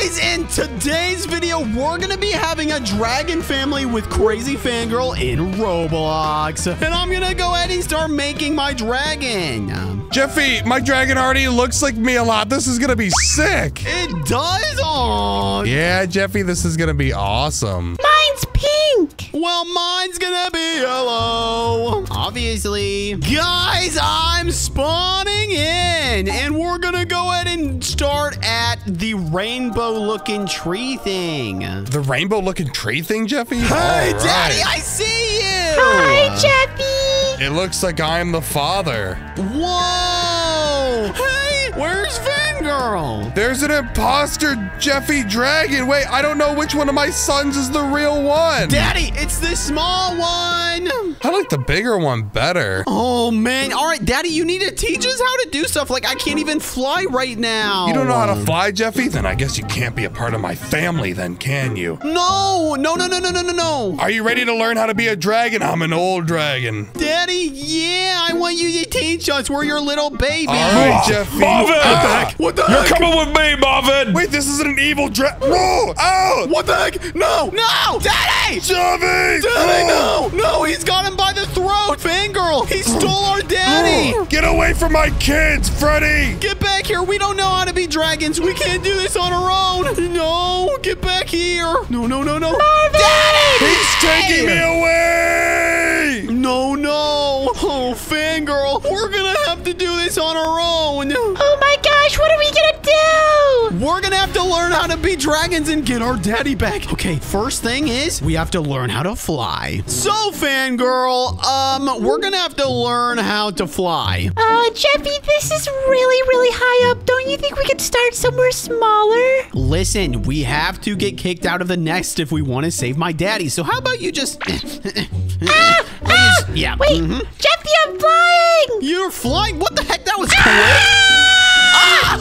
guys, in today's video, we're gonna be having a dragon family with crazy Fangirl in Roblox. And I'm gonna go ahead and start making my dragon. Jeffy, my dragon already looks like me a lot. This is gonna be sick. It does? Aww. Yeah, Jeffy, this is gonna be awesome. Mine's pink. Well, mine's gonna be yellow. Obviously. Guys, I'm spawning in, and we're gonna go ahead and start at the rainbow-looking tree thing. The rainbow-looking tree thing, Jeffy? Hey, all Daddy, right. I see you. Hi, Jeffy. It looks like I'm the father. Whoa. Hey, where's Fangirl? There's an imposter Jeffy dragon. Wait, I don't know which one of my sons is the real one. Daddy, it's the small one. I like the bigger one better. Oh, man. All right, Daddy, you need to teach us how to do stuff. Like, I can't even fly right now. You don't know how to fly, Jeffy? Then I guess you can't be a part of my family then, can you? No, no, no, no, no, no, no, no. Are you ready to learn how to be a dragon? I'm an old dragon. Daddy, yeah, I want you to teach us. We're your little baby. All right, Jeffy. Marvin! What the heck? You're coming with me, Marvin. Wait, this isn't an evil dragon. No! Ow! What the heck? No! No! Daddy! Jeffy! Daddy, no! No, he's got him by the throat. Fangirl, he stole our daddy. Get away from my kids, Freddy. Get back here. We don't know how to be dragons. We can't do this on our own. No, get back here. No, no, no, no. Marvin! Daddy! He's taking me away. No, no. Oh, Fangirl, we're going to have to do this on our own. Oh, my gosh. What are we going to do? We're going to have to learn how to be dragons and get our daddy back. Okay, first thing is we have to learn how to fly. So, Fangirl, we're gonna have to learn how to fly. Jeffy, this is really high up. Don't you think we could start somewhere smaller? Listen, we have to get kicked out of the nest if we want to save my daddy. So how about you just... yeah. Wait, Jeffy, I'm flying! You're flying? What the heck? That was quick!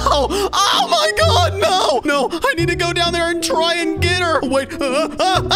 Oh, oh my God, no, no, I need to go down there and try and get her. Wait. Ow.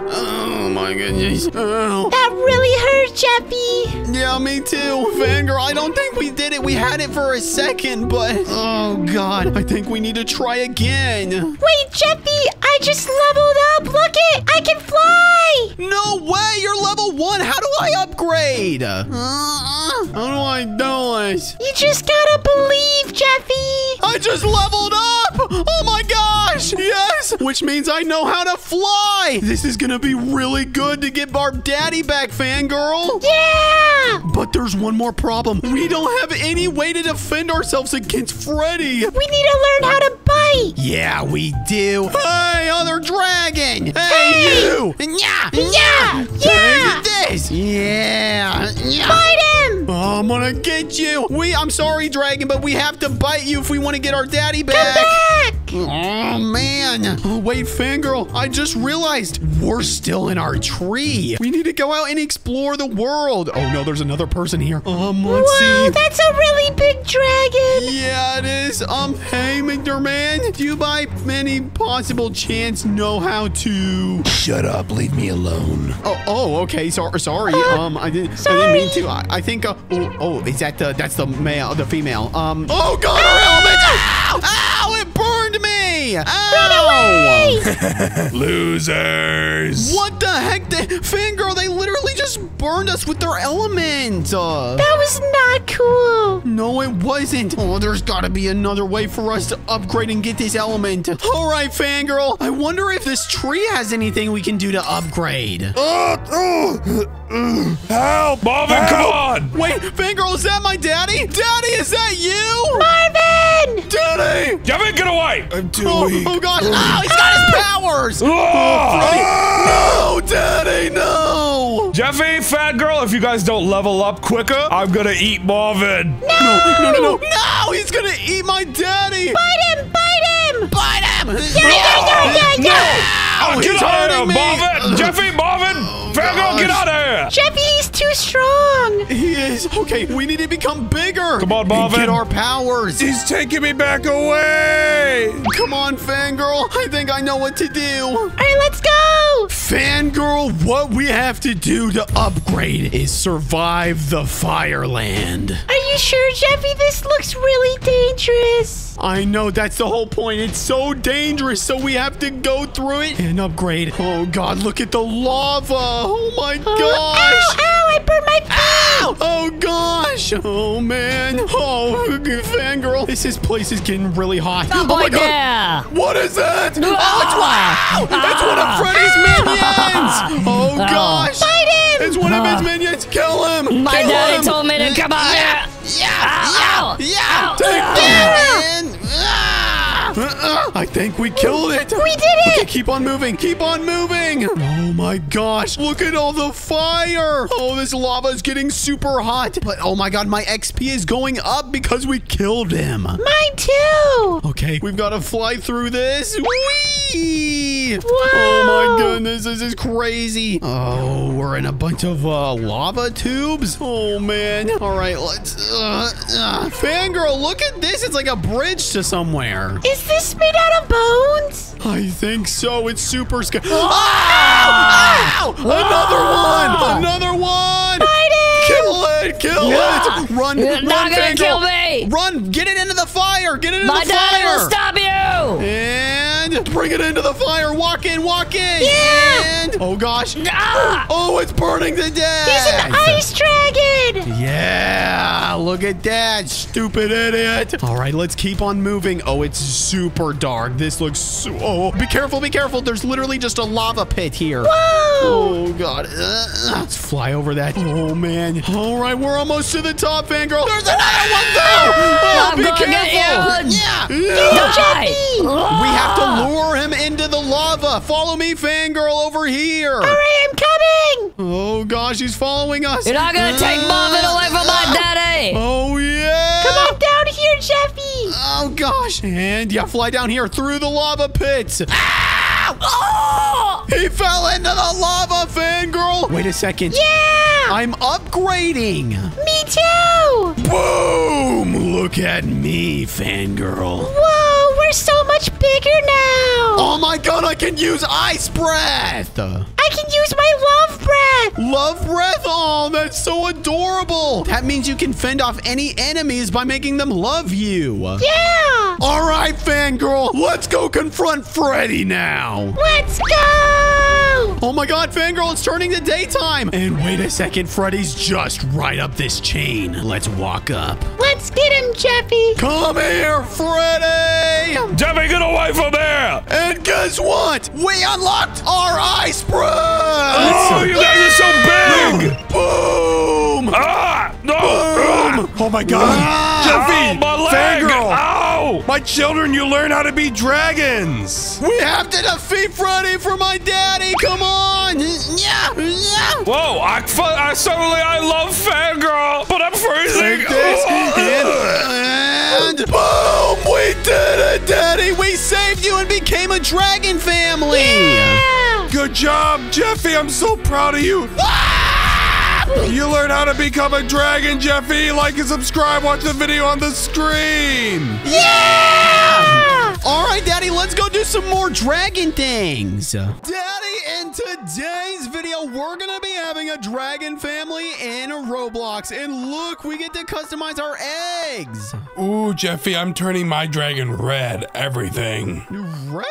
Oh my goodness. Ow. That really hurt, Jeffy. Yeah, me too, Fangirl. I don't think we did it. We had it for a second, but oh God, I think we need to try again. Wait, Jeffy, I just leveled up. Look it, I can fly. No way, you're level 1. How do I upgrade? How do I do it? You just gotta believe, Jeffy. I just leveled up. Oh my gosh, yes. Which means I know how to fly. This is gonna be really good to get Barb Daddy back, Fangirl. Yeah. But there's one more problem. We don't have any way to defend ourselves against Freddy. We need to learn how to bite. Yeah, we do. Hey, other dragon. Hey, you. Yeah, yeah, yeah. This. Yeah, yeah. Fight it. Oh, I'm gonna get you. I'm sorry, dragon, but we have to bite you if we want to get our daddy back. Come back! Oh, man. Oh, wait, Fangirl, I just realized we're still in our tree. We need to go out and explore the world. Oh, no, there's another person here. Let's see. That's a really big dragon. Yeah, it is. Hey, Mr. Man, do you by any possible chance know how to... Shut up. Leave me alone. Oh, okay. Sorry. I didn't mean to. I think... is that that's the male, the female. Oh God, ow! Ow, it burned me! Ow! Run away! Losers! What the heck? Fangirl, they literally just burned us with their element. That was not cool. No, it wasn't. Oh, there's gotta be another way for us to upgrade and get this element. All right, Fangirl, I wonder if this tree has anything we can do to upgrade. Help! Marvin, come on! Wait, Fangirl, is that my daddy? Daddy, is that you? Marvin! Daddy! Jeffy, get away! I'm too weak. Oh, gosh. Oh, he's got his powers! Oh, no, Daddy, no! Jeffy, Fangirl, if you guys don't level up quicker, I'm gonna eat Marvin. No! No, no, no, no! No, he's gonna eat my daddy! Bite him! Bite him! Bite him! Yeah, yeah, yeah, yeah, yeah! Oh, get out of here, Marvin! Jeffy, Marvin! Fangirl, get out of here! Jeffy's too strong! He is. Okay, we need to become bigger! Come on, Marvin! Get our powers! He's taking me back away! Come on, Fangirl! I think I know what to do! Alright, let's go! Fangirl, what we have to do to upgrade is survive the Fireland. Are you sure, Jeffy? This looks really dangerous. I know, that's the whole point. It's so dangerous, so we have to go through it and upgrade. Oh, God, look at the lava. Oh, my gosh. Ow, ow, I burned my foot. Oh, gosh. Oh, man. Oh, Fangirl, this place is getting really hot. Oh, my God. Yeah. What is that? Oh, it's, wow. That's one of Freddy's minions. Oh, gosh. Fight him. It's one of his minions. Kill him. My daddy told me to come on. Yeah. Yeah. Yeah. Take that, man. I think we killed it. We did it. Okay, keep on moving. Keep on moving. Oh, my gosh. Look at all the fire. Oh, this lava is getting super hot. But, oh, my God, my XP is going up because we killed him. Mine, too. Okay, we've got to fly through this. Whee! Whoa. Oh, my goodness. This is crazy. Oh, we're in a bunch of lava tubes. Oh, man. All right, let's... Fangirl, look at this. It's like a bridge to somewhere. Is this made out of bones? I think so. It's super scary. Ow! Ow! Another one! Another one! Fight it! Kill it! Kill it! Run! You're not gonna kill me! Run! Get it into the fire! Get it into the fire! My daddy will stop you! And bring it into the fire! Walk in! Walk in! Yeah! And, oh gosh! Ah. Oh, it's burning to death! He's an ice dragon! Yeah! Look at that, stupid idiot! All right, let's keep on moving. Oh, it's super dark. This looks so... Oh, be careful! Be careful! There's literally just a lava pit here. Whoa! Oh God! Let's fly over that. Oh man! All right, we're almost to the top, Fangirl. There's another one though! Oh, be careful! Yeah! We have to lure him into the lava. Follow me, Fangirl, over here. All right, I'm coming. Oh gosh, he's following us. You're not gonna take Marvin away from my daddy. Oh yeah! Come on down here, Jeffy. Oh gosh! And yeah, fly down here through the lava pits. Ow! Oh! He fell into the lava, Fangirl. Wait a second. Yeah! I'm upgrading. Me too. Boom! Look at me, Fangirl. Whoa! We're so much bigger now. Oh my God! I can use ice breath. I can use my love breath. Love breath? Oh, that's so adorable. That means you can fend off any enemies by making them love you. Yeah. All right, Fangirl. Let's go confront Freddy now. Let's go. Oh, my God, Fangirl. It's turning to daytime. And wait a second. Freddy's just right up this chain. Let's walk up. Let's get him, Jeffy. Come here, Freddy. Jeffy, get away from there. And guess what? We unlocked our ice breath. Oh, you guys are so big! Boom! Ah! No! Boom! Oh my God! Jeffy! My leg! Ow! My children, you learn how to be dragons! We have to defeat Freddy for my daddy! Come on! Yeah! Yeah! Whoa! I love Fangirl, but I'm freezing! And boom! We did it, Daddy! We saved you and became a dragon family! Yeah! Good job, Jeffy. I'm so proud of you. You learned how to become a dragon, Jeffy. Like and subscribe. Watch the video on the screen. Yeah! All right, Daddy, let's go do some more dragon things. Daddy, in today's video, we're going to be having a dragon family in Roblox. And look, we get to customize our eggs. Ooh, Jeffy, I'm turning my dragon red. Everything. Red?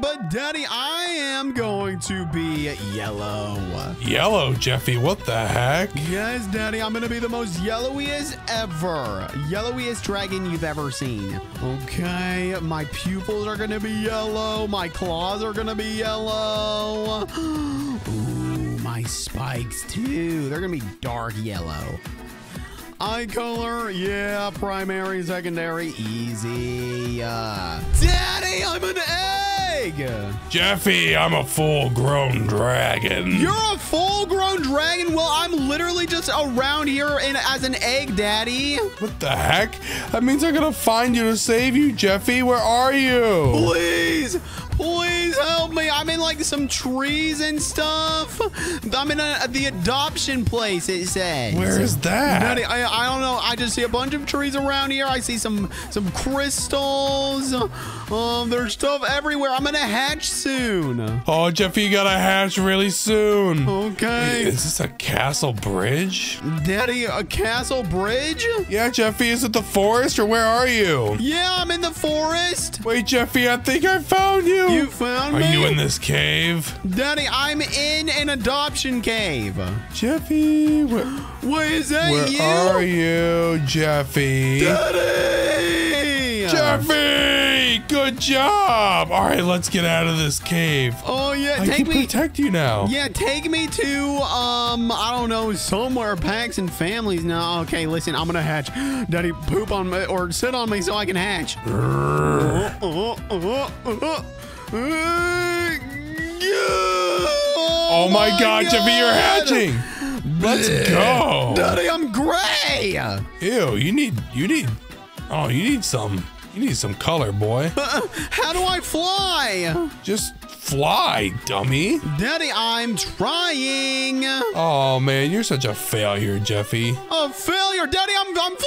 But, Daddy, I am going to be yellow. Yellow, Jeffy? What the heck? Yes, Daddy, I'm going to be the most yellowiest ever. Yellowiest dragon you've ever seen. Okay, my pupils are going to be yellow. My claws are going to be yellow. Ooh, my spikes, too. They're going to be dark yellow. Eye color, yeah, primary, secondary, easy. Daddy, I'm an egg! Jeffy, I'm a full-grown dragon. You're a full-grown dragon? Well, I'm literally just around here as an egg, Daddy. What the heck? That means I'm gonna find you to save you, Jeffy. Where are you? Please! Please help me. I'm in like some trees and stuff. I'm in the adoption place, it says. Where is that? I don't know. I just see a bunch of trees around here. I see some crystals. There's stuff everywhere. I'm gonna hatch soon. Oh, Jeffy, you gotta hatch really soon. Okay. Wait, is this a castle bridge? Daddy, a castle bridge? Yeah, Jeffy, is it the forest or where are you? Yeah, I'm in the forest. Wait, Jeffy, I think I found you. You found me? Are you in this cave? Daddy, I'm in an adoption cave. Jeffy, what is that? Where are you, Jeffy? Daddy! Jeffy! Good job! All right, let's get out of this cave. Oh, yeah, take me. I can protect you now. Yeah, take me to, I don't know, somewhere, packs and families. No, okay, listen, I'm gonna hatch. Daddy, poop on me, or sit on me so I can hatch. Oh my God, Jeffy, you're hatching. Let's go. Daddy, I'm gray. Ew, you need some color, boy. How do I fly? Just fly, dummy. Daddy, I'm trying. Oh man, you're such a failure, Jeffy. A failure, Daddy, I'm flying.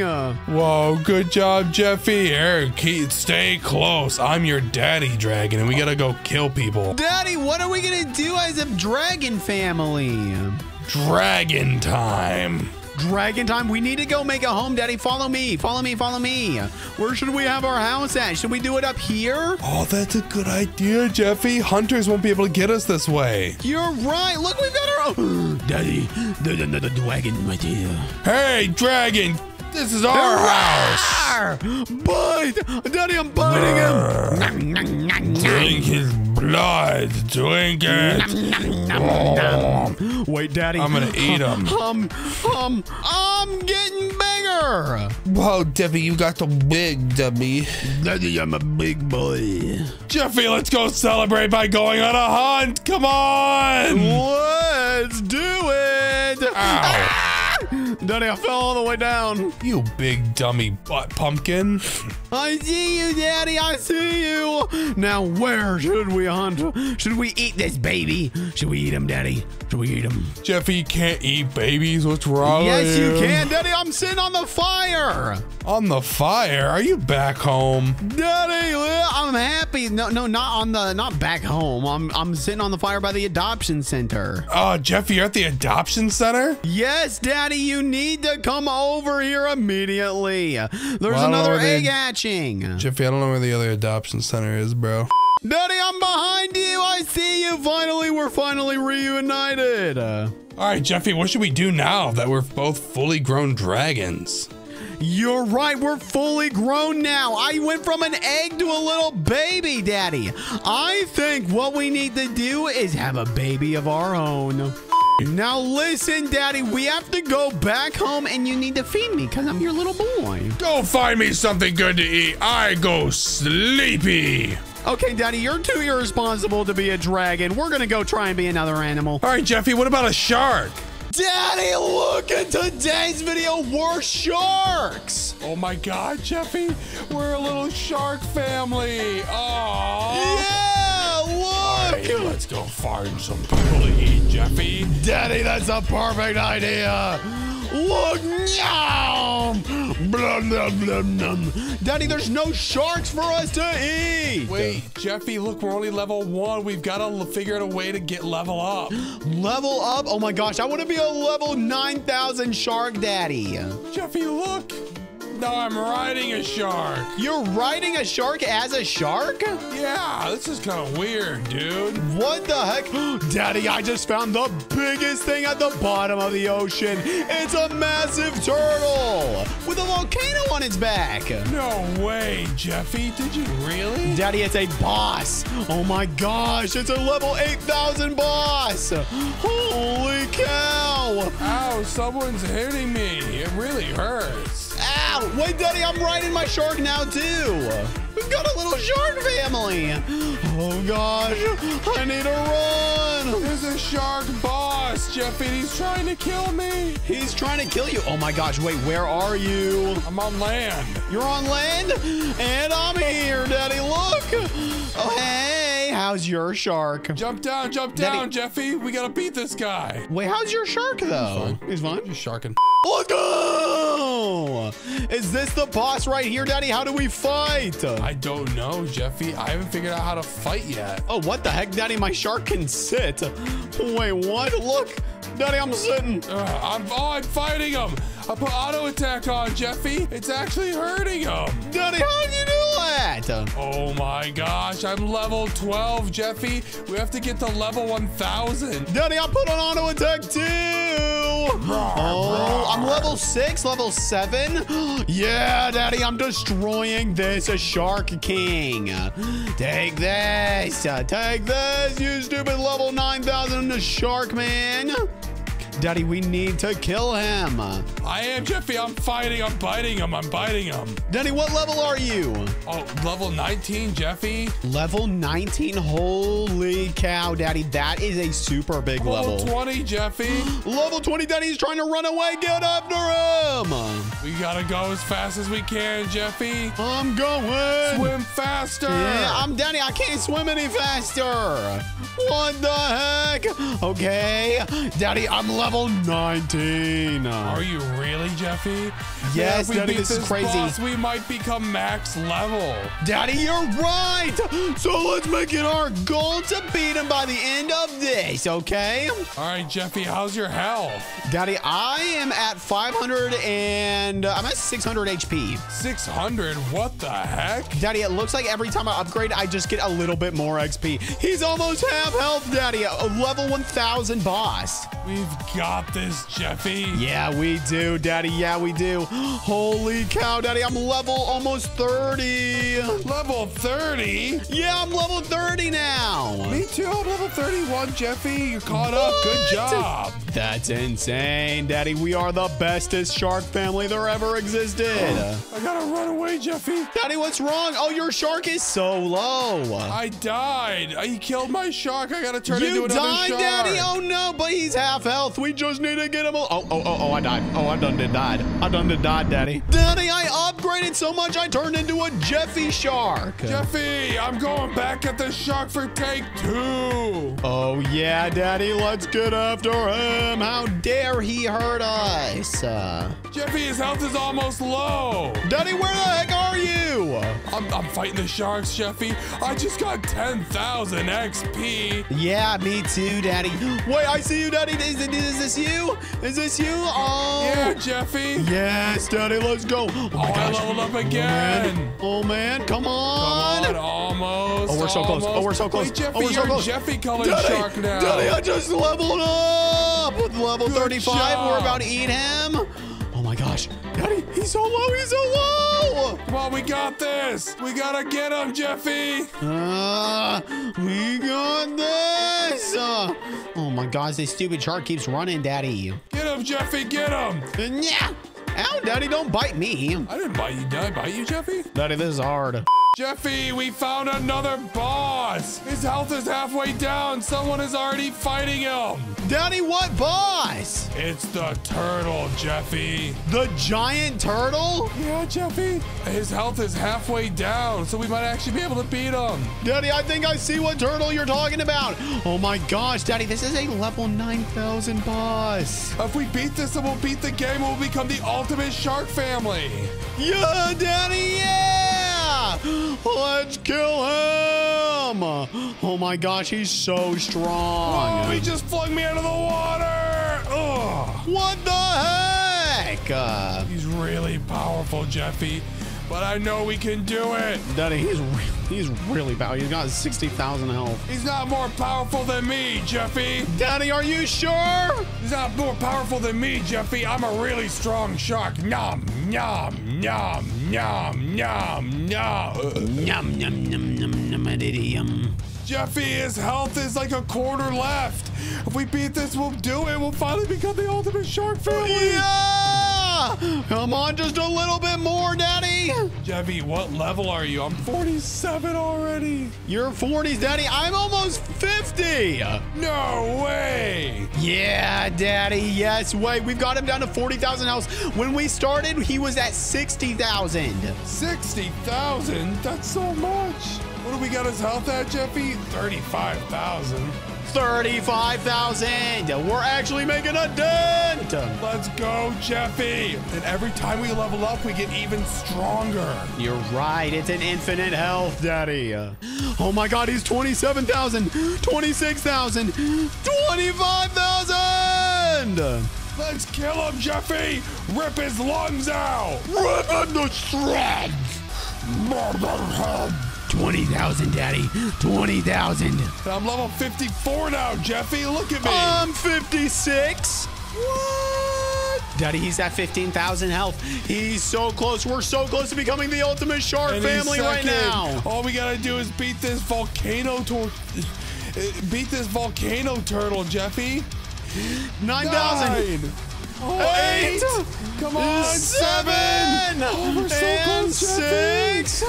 Whoa, good job, Jeffy. Eric, stay close. I'm your daddy dragon, and we gotta go kill people. Daddy, what are we gonna do as a dragon family? Dragon time. Dragon time. We need to go make a home, Daddy. Follow me. Follow me. Follow me. Where should we have our house at? Should we do it up here? Oh, that's a good idea, Jeffy. Hunters won't be able to get us this way. You're right. Look, we've got our own. Daddy, the dragon, my dear. Hey, dragon. This is our house. Bite. Daddy, I'm biting him. Drink his blood. Drink it. Wait, Daddy. I'm going to eat him. I'm getting bigger. Whoa, Jeffy, you got the big, Debbie. Daddy, I'm a big boy. Jeffy, let's go celebrate by going on a hunt. Come on. Let's do it. Ow. Ah! Daddy, I fell all the way down. You big dummy butt pumpkin. I see you, Daddy. I see you. Now, where should we hunt? Should we eat this baby? Should we eat him, Daddy? Should we eat him? Jeffy, you can't eat babies. What's wrong with you? Yes, you can. Daddy, I'm sitting on the fire. On the fire? Are you back home? Daddy, I'm happy. No, not back home. I'm sitting on the fire by the adoption center. Oh, Jeffy, you're at the adoption center? Yes, Daddy, you need to come over here immediately. There's another egg hatching. Jeffy, I don't know where the other adoption center is, bro. Daddy, I'm behind you. I see you. Finally, we're finally reunited. All right, Jeffy, what should we do now that we're both fully grown dragons? You're right. We're fully grown now. I went from an egg to a little baby, Daddy. I think what we need to do is have a baby of our own. Now listen, Daddy, we have to go back home and you need to feed me because I'm your little boy. Go find me something good to eat. I go sleepy. Okay, Daddy, you're too irresponsible to be a dragon. We're going to go try and be another animal. All right, Jeffy, what about a shark? Daddy, look at today's video. We're sharks. Oh my God, Jeffy, we're a little shark family. Oh yeah, look. All right, let's go find some people to eat, Jeffy. Daddy, that's a perfect idea. Look, nom. Blum, blum, blum, blum. Daddy, there's no sharks for us to eat. Wait, Jeffy, look, we're only level 1. We've got to figure out a way to get level up. Level up? Oh my gosh, I want to be a level 9,000 shark, Daddy. Jeffy, look. No, I'm riding a shark. You're riding a shark as a shark? Yeah, this is kind of weird, dude. What the heck? Daddy, I just found the biggest thing at the bottom of the ocean. It's a massive turtle with a volcano on its back. No way, Jeffy. Did you really? Daddy, it's a boss. Oh my gosh, it's a level 8,000 boss. Holy cow. Ow, someone's hitting me. It really hurts. Ow. Wait, Daddy, I'm riding my shark now, too. We've got a little shark family. Oh, gosh. I need to run. There's a shark boss, Jeffy. He's trying to kill me. He's trying to kill you. Oh, my gosh. Wait, where are you? I'm on land. You're on land? And I'm here, Daddy. Look. Oh, hey. How's your shark? Jump down, Daddy. Jeffy. We got to beat this guy. Wait, how's your shark, though? He's fine. He's sharking. Let's go! Is this the boss right here, Daddy? How do we fight? I don't know, Jeffy. I haven't figured out how to fight yet. Oh, what the heck, Daddy? My shark can sit. Wait, what? Look, Daddy, I'm sitting. I'm fighting him. I put auto attack on, Jeffy. It's actually hurting him. Daddy, how do you do? Oh my gosh, I'm level 12, Jeffy. We have to get to level 1000. Daddy, I'll put on auto attack too. Oh, I'm level 6, level 7. Yeah, Daddy, I'm destroying this shark king. Take this. Take this, you stupid level 9000 shark man. Daddy, we need to kill him. I am, Jeffy. I'm fighting. I'm biting him. I'm biting him. Daddy, what level are you? Oh, level 19, Jeffy. Level 19? Holy cow, Daddy. That is a super big level. Level 20, Jeffy. Level 20, Daddy's trying to run away. Get after him. We gotta go as fast as we can, Jeffy. I'm going. Swim faster. Yeah, I'm Daddy. I can't swim any faster. What the heck? Okay. Daddy, I'm level 19. Are you really, Jeffy? Yes, Daddy, this is crazy. Boss, we might become max level. Daddy, you're right. So let's make it our goal to beat him by the end of this, okay? All right, Jeffy, how's your health? Daddy, I am at 500 and I'm at 600 HP. 600? What the heck? Daddy, it looks like every time I upgrade, I just get a little bit more XP. He's almost half health, Daddy. A level 1000 boss. We've got this, Jeffy. Yeah, we do, Daddy. Yeah, we do. Holy cow, Daddy. I'm level almost 30. Level 30? Yeah, I'm level 30 now. Me too. I'm level 31, Jeffy. You caught up. Good job. That's insane, Daddy. We are the bestest shark family there ever existed. I gotta run away, Jeffy. Daddy, what's wrong? Oh, your shark is so low. I died. He killed my shark. I gotta turn into another shark. You died, Daddy? Oh, no, but he's half health. We just need to get him. Oh, I died. Oh, I done did died. I done did died, Daddy. Daddy, I upgraded so much I turned into a Jeffy shark. Jeffy, I'm going back at the shark for take 2. Oh, yeah, Daddy. Let's get after him. How dare he hurt us? Jeffy, his health is almost low. Daddy, where the heck are you? I'm fighting the sharks, Jeffy. I just got 10,000 XP. Yeah, me too, Daddy. Wait, I see you, Daddy. Is this you? Is this you? Oh. Yeah, Jeffy. Yes, Daddy, let's go. Oh, I leveled up again. Oh, man. Come on. Come on, almost. Oh, we're so close. Oh, we're so close. Wait, Jeffy, oh, we're so close. Jeffy colored shark now. Daddy, I just leveled up with level 35. Job. We're about to eat him. Oh, my gosh. Daddy, he's so low. He's so low. Come on, we got this. We got to get him, Jeffy. We got this. Oh, my gosh. This stupid shark keeps running, Daddy. Get him, Jeffy. Get him. Yeah. Ow, Daddy, don't bite me. I didn't bite you. Did I bite you, Jeffy? Daddy, this is hard. Jeffy, we found another boss. His health is halfway down. Someone is already fighting him. Daddy, what boss? It's the turtle, Jeffy. The giant turtle? Yeah, Jeffy. His health is halfway down, so we might actually be able to beat him. Daddy, I think I see what turtle you're talking about. Oh, my gosh, Daddy, this is a level 9,000 boss. If we beat this, then we'll beat the game. We'll become the ultimate shark family. Yeah, Daddy, yeah. Let's kill him. Oh, my gosh. He's so strong. Oh, he just flung me out of the water. Ugh. What the heck? He's really powerful, Jeffy. But I know we can do it. Daddy, he's really powerful. He's got 60,000 health. He's not more powerful than me, Jeffy. Daddy, are you sure? He's not more powerful than me, Jeffy. I'm a really strong shark. Nom, nom, nom, nom, nom, nom. Nom, nom, nom, nom, nom, nom. Jeffy, his health is like a quarter left. If we beat this, we'll do it. We'll finally become the ultimate shark family. Yeah! Come on, just a little bit more, Jeffy, what level are you? I'm 47 already. You're 40s, Daddy. I'm almost 50. No way. Yeah, Daddy. Yes way. We've got him down to 40,000 health. When we started, he was at 60,000. 60,000? That's so much. What do we got his health at, Jeffy? 35,000. 35,000. We're actually making a dent. Let's go, Jeffy. And every time we level up, we get even stronger. You're right. It's an infinite health, Daddy. Oh my God, he's 27,000, 26,000, 25,000. Let's kill him, Jeffy. Rip his lungs out. Rip him to shreds. 20,000, Daddy. 20,000. I'm level 54 now, Jeffy. Look at me. I'm 56. What? Daddy, he's at 15,000 health. He's so close. We're so close to becoming the ultimate shark family right now. All we got to do is beat this volcano turtle, Jeffy. 9,000. Eight. Come on. Seven. Oh, we're so close, six.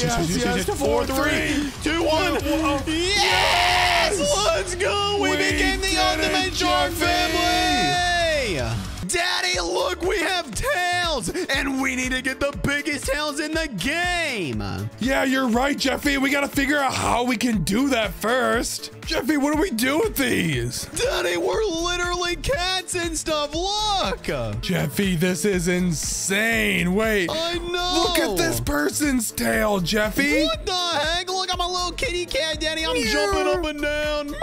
Yes. 4, 3, 2, 1. Yes. Let's go. We became the ultimate shark family. Daddy, look, we have tails, and we need to get the biggest tails in the game. Yeah, you're right, Jeffy. We got to figure out how we can do that first. Jeffy, what do we do with these? Daddy, we're literally cats and stuff. Look. Jeffy, this is insane. Wait. I know. Look at this person's tail, Jeffy. What the heck? Look, I'm a little kitty cat, Daddy. I'm jumping up and down.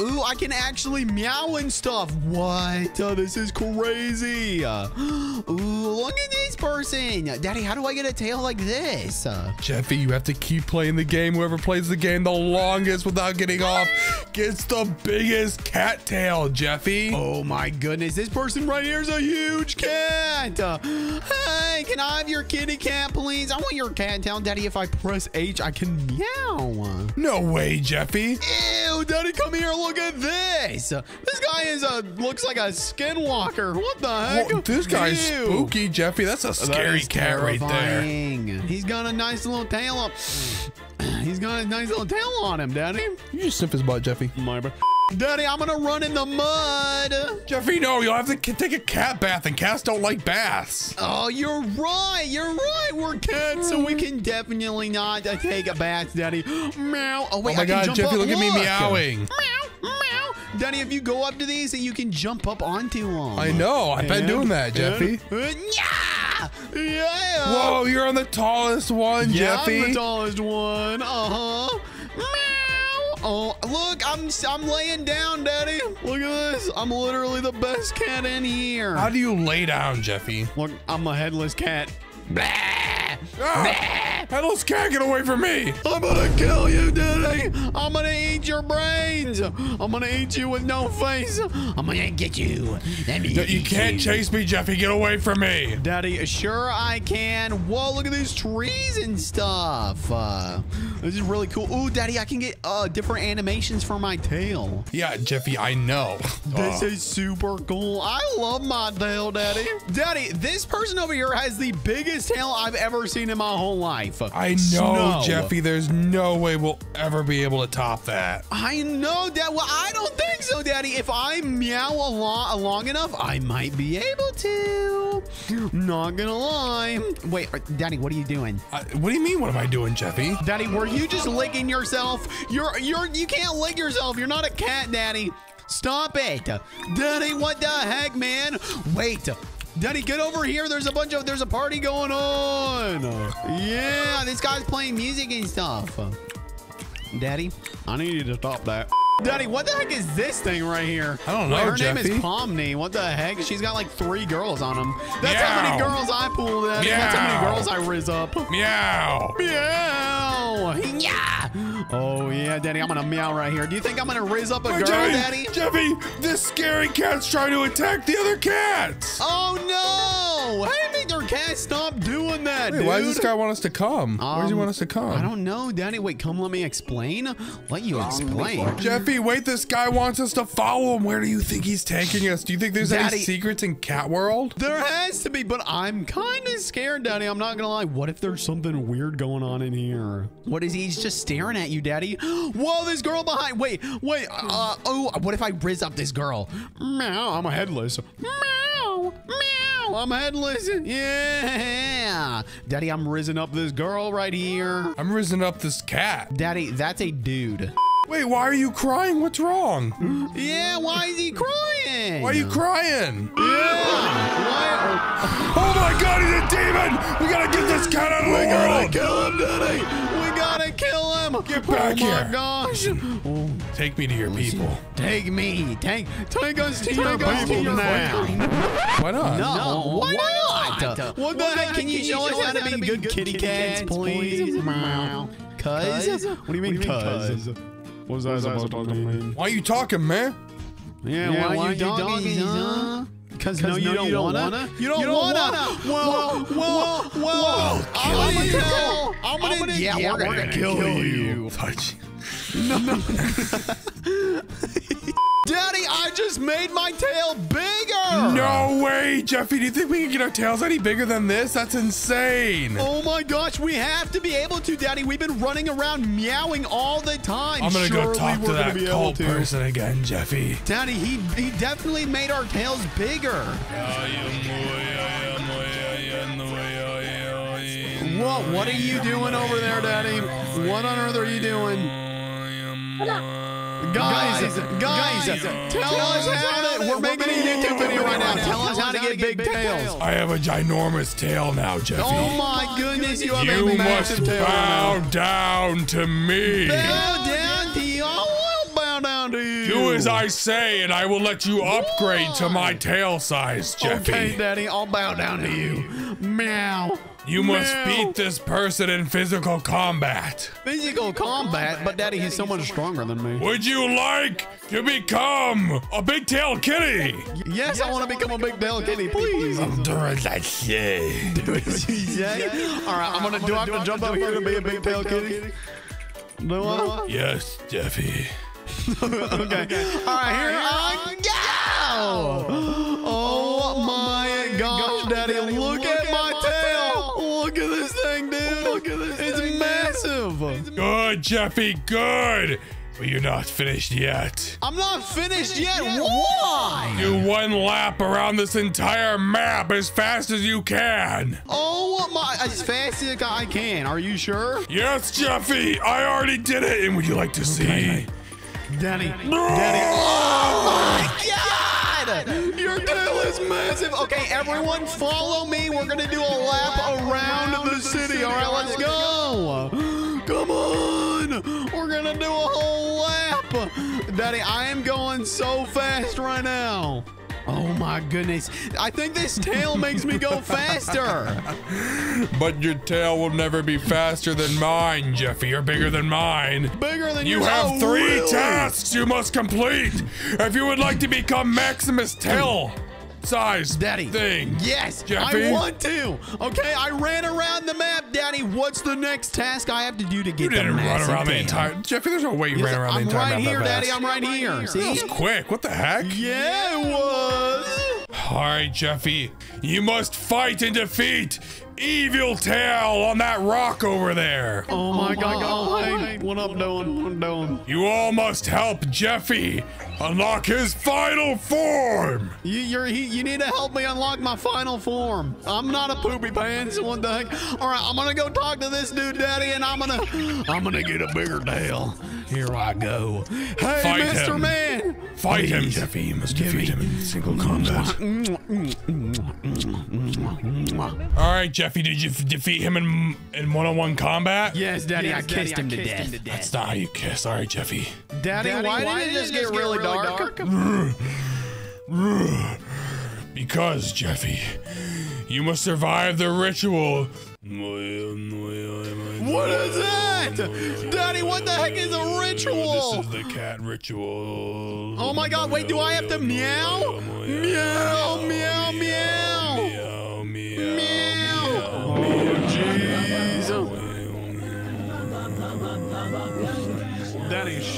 Ooh, I can actually meow and stuff. What? This is crazy. Ooh, look at this person. Daddy, how do I get a tail like this? Jeffy, you have to keep playing the game. Whoever plays the game the longest without getting off gets the biggest cat tail, Jeffy. Oh, my goodness. This person right here is a huge cat. Hey, can I have your kitty cat, please? I want your cat tail. Daddy, if I press H, I can meow. No way, Jeffy. Ew, Daddy, come here. Look at this. This guy is looks like a skinwalker. What the heck? Well, this guy's spooky, Jeffy. That's a scary cat right there. He's got a nice little tail up. He's got a nice little tail on him, Daddy. You just sniff his butt, Jeffy. My bro. Daddy, I'm gonna run in the mud. Jeffy, no, you'll have to take a cat bath, and cats don't like baths. Oh, you're right. You're right. We're cats, so we can definitely not take a bath, Daddy. Meow. Oh, wait, oh my God, Jeffy, look at me meowing. Meow. Daddy, if you go up to these, you can jump up onto them. I know. I've been doing that, Jeffy. Yeah! Yeah! Whoa, you're on the tallest one, Jeffy. Yeah, I'm the tallest one. Uh-huh. Oh, look, I'm laying down, Daddy. Look at this. I'm literally the best cat in here. How do you lay down, Jeffy? Look, I'm a headless cat. Blah! Ah, headless cat, get away from me. I'm gonna kill you, Daddy. I'm gonna eat your brains. I'm gonna eat you with no face. I'm gonna get you. You can't chase me, Jeffy. Get away from me. Daddy, sure I can. Whoa, look at these trees and stuff. This is really cool. Ooh, Daddy, I can get different animations for my tail. Yeah, Jeffy, I know. This is super cool. I love my tail, Daddy. Daddy, this person over here has the biggest tail I've ever seen in my whole life. I know, Jeffy. There's no way we'll ever be able to top that. I know, Dad. Well, I don't think so, Daddy. If I meow long enough, I might be able to. Not gonna lie. Wait, Daddy, what are you doing? What do you mean? What am I doing, Jeffy? Daddy, were you just licking yourself? You can't lick yourself. You're not a cat, Daddy. Stop it, Daddy. What the heck, man? Wait. Daddy, get over here. There's a party going on. Yeah, this guy's playing music and stuff. Daddy, I need you to stop that. Daddy, what the heck is this thing right here? I don't know, Jeffy. Her name is Pomni. What the heck? She's got like 3 girls on them. That's how many girls I pull, Daddy. That's how many girls I rizz up. Meow. Meow. Yeah. Oh, yeah, Daddy. I'm going to meow right here. Do you think I'm going to rizz up a girl, Daddy? Jeffy, this scary cat's trying to attack the other cats. Oh, no. Hey, can't stop doing that, dude. Why does this guy want us to come? Where does he want us to come? I don't know, Danny. Wait, come let me explain. Let you explain. Jeffy, wait, this guy wants us to follow him. Where do you think he's taking us? Do you think there's any secrets in Cat World? There has to be, but I'm kind of scared, Daddy. I'm not going to lie. What if there's something weird going on in here? What is he? He's just staring at you, Daddy. Whoa, this girl behind. Wait, wait. Oh, what if I rizz up this girl? Meow, I'm a headless. Meow, meow, I'm headless. Yeah. Daddy, I'm rizzing up this girl right here. I'm rizzing up this cat. Daddy, that's a dude. Wait, why are you crying? What's wrong? Yeah, why is he crying? Why are you crying? Yeah. Oh my God, he's a demon. We gotta get this cat out of the world. We gotta kill him, Daddy. We gotta kill him. Get back here. Oh my gosh. Oh. Take me to your people. Take me. Take us to your people now. Why not? No. Why not? What the heck? Can you show us how to be good kitty cats, please? Cuz? What do you mean, cuz? What was I supposed to mean? Why are you talking, man? Yeah, why are you doggies, huh? Because no, you don't wanna. You don't wanna. Well, I'm gonna yeah, we're gonna kill you. Touch. No. Daddy, I just made my tail bigger. No way, Jeffy. Do you think we can get our tails any bigger than this? That's insane. Oh my gosh, we have to be able to, Daddy. We've been running around meowing all the time. I'm gonna go talk to that cold person again, Jeffy. Daddy, he definitely made our tails bigger. What are you doing over there, Daddy? What on earth are you doing? Guys, tell us how to, we're making a YouTube video right now. Tell us how to get big tails. I have a ginormous tail now, Jeffy. Oh my goodness, you have a massive tail. You must bow down to me. Bow down to you. I will bow down to you. Do as I say, and I will let you upgrade to my tail size, Jeffy. Okay, Daddy, I'll bow down to you. Meow. You must beat this person in physical combat. Physical combat? But Daddy, he's so much stronger than me. Would you like to become a big-tail kitty? Yes, I want to become a big-tail kitty, please. I'm doing that shit. Do as you say? All right, I'm going to jump up here to be a big-tail kitty. No. Yes, Jeffy. Okay. All right, here I go. Oh, my gosh, Daddy. Look at my tail. Look at this thing, dude. Look at this thing. It's massive. Good, Jeffy. Good. But you're not finished yet. I'm not finished yet. Why? Do one lap around this entire map as fast as you can. Oh, my. As fast as I can. Are you sure? Yes, Jeffy. I already did it. And would you like to see? Daddy. No! Daddy. Oh, my God. Your tail is massive. Okay, everyone follow me. We're going to do a lap around the city. All right, let's go. Come on. We're going to do a whole lap. Daddy, I am going so fast right now. Oh, my goodness. I think this tail makes me go faster. But your tail will never be faster than mine, Jeffy. You're bigger than mine. Bigger than yours. You have three tasks you must complete if you would like to become Maximus Tail size Daddy thing. Yes, Jeffy. I want to. Okay, I ran around the map, Daddy. What's the next task I have to do to get the massive run around the entire Jeffy, there's no way you ran around the entire map. I'm right here, Daddy. I'm right here. See? That was quick. What the heck? Yeah, it was. All right, Jeffy. You must fight and defeat Evil Tail on that rock over there. Oh my God. Oh, what up, doing? You all must help Jeffy unlock his final form. You need to help me unlock my final form. I'm not a poopy pants. One thing. All right, I'm gonna go talk to this dude, Daddy, and I'm gonna get a bigger tail. Here I go. Hey, fight Mr. Man. Fight him, Jeffy. You must defeat him in single combat. All right, Jeffy, did you defeat him in one-on-one combat? Yes, Daddy. Yes, I kissed him to death. That's not how you kiss. All right, Jeffy. Daddy, why did it just get really dark? Because, Jeffy, you must survive the ritual. What is that? Daddy, what the heck is a ritual? This is the cat ritual. Oh my God, wait, do I have to meow? Meow, meow, meow. Meow, meow, meow.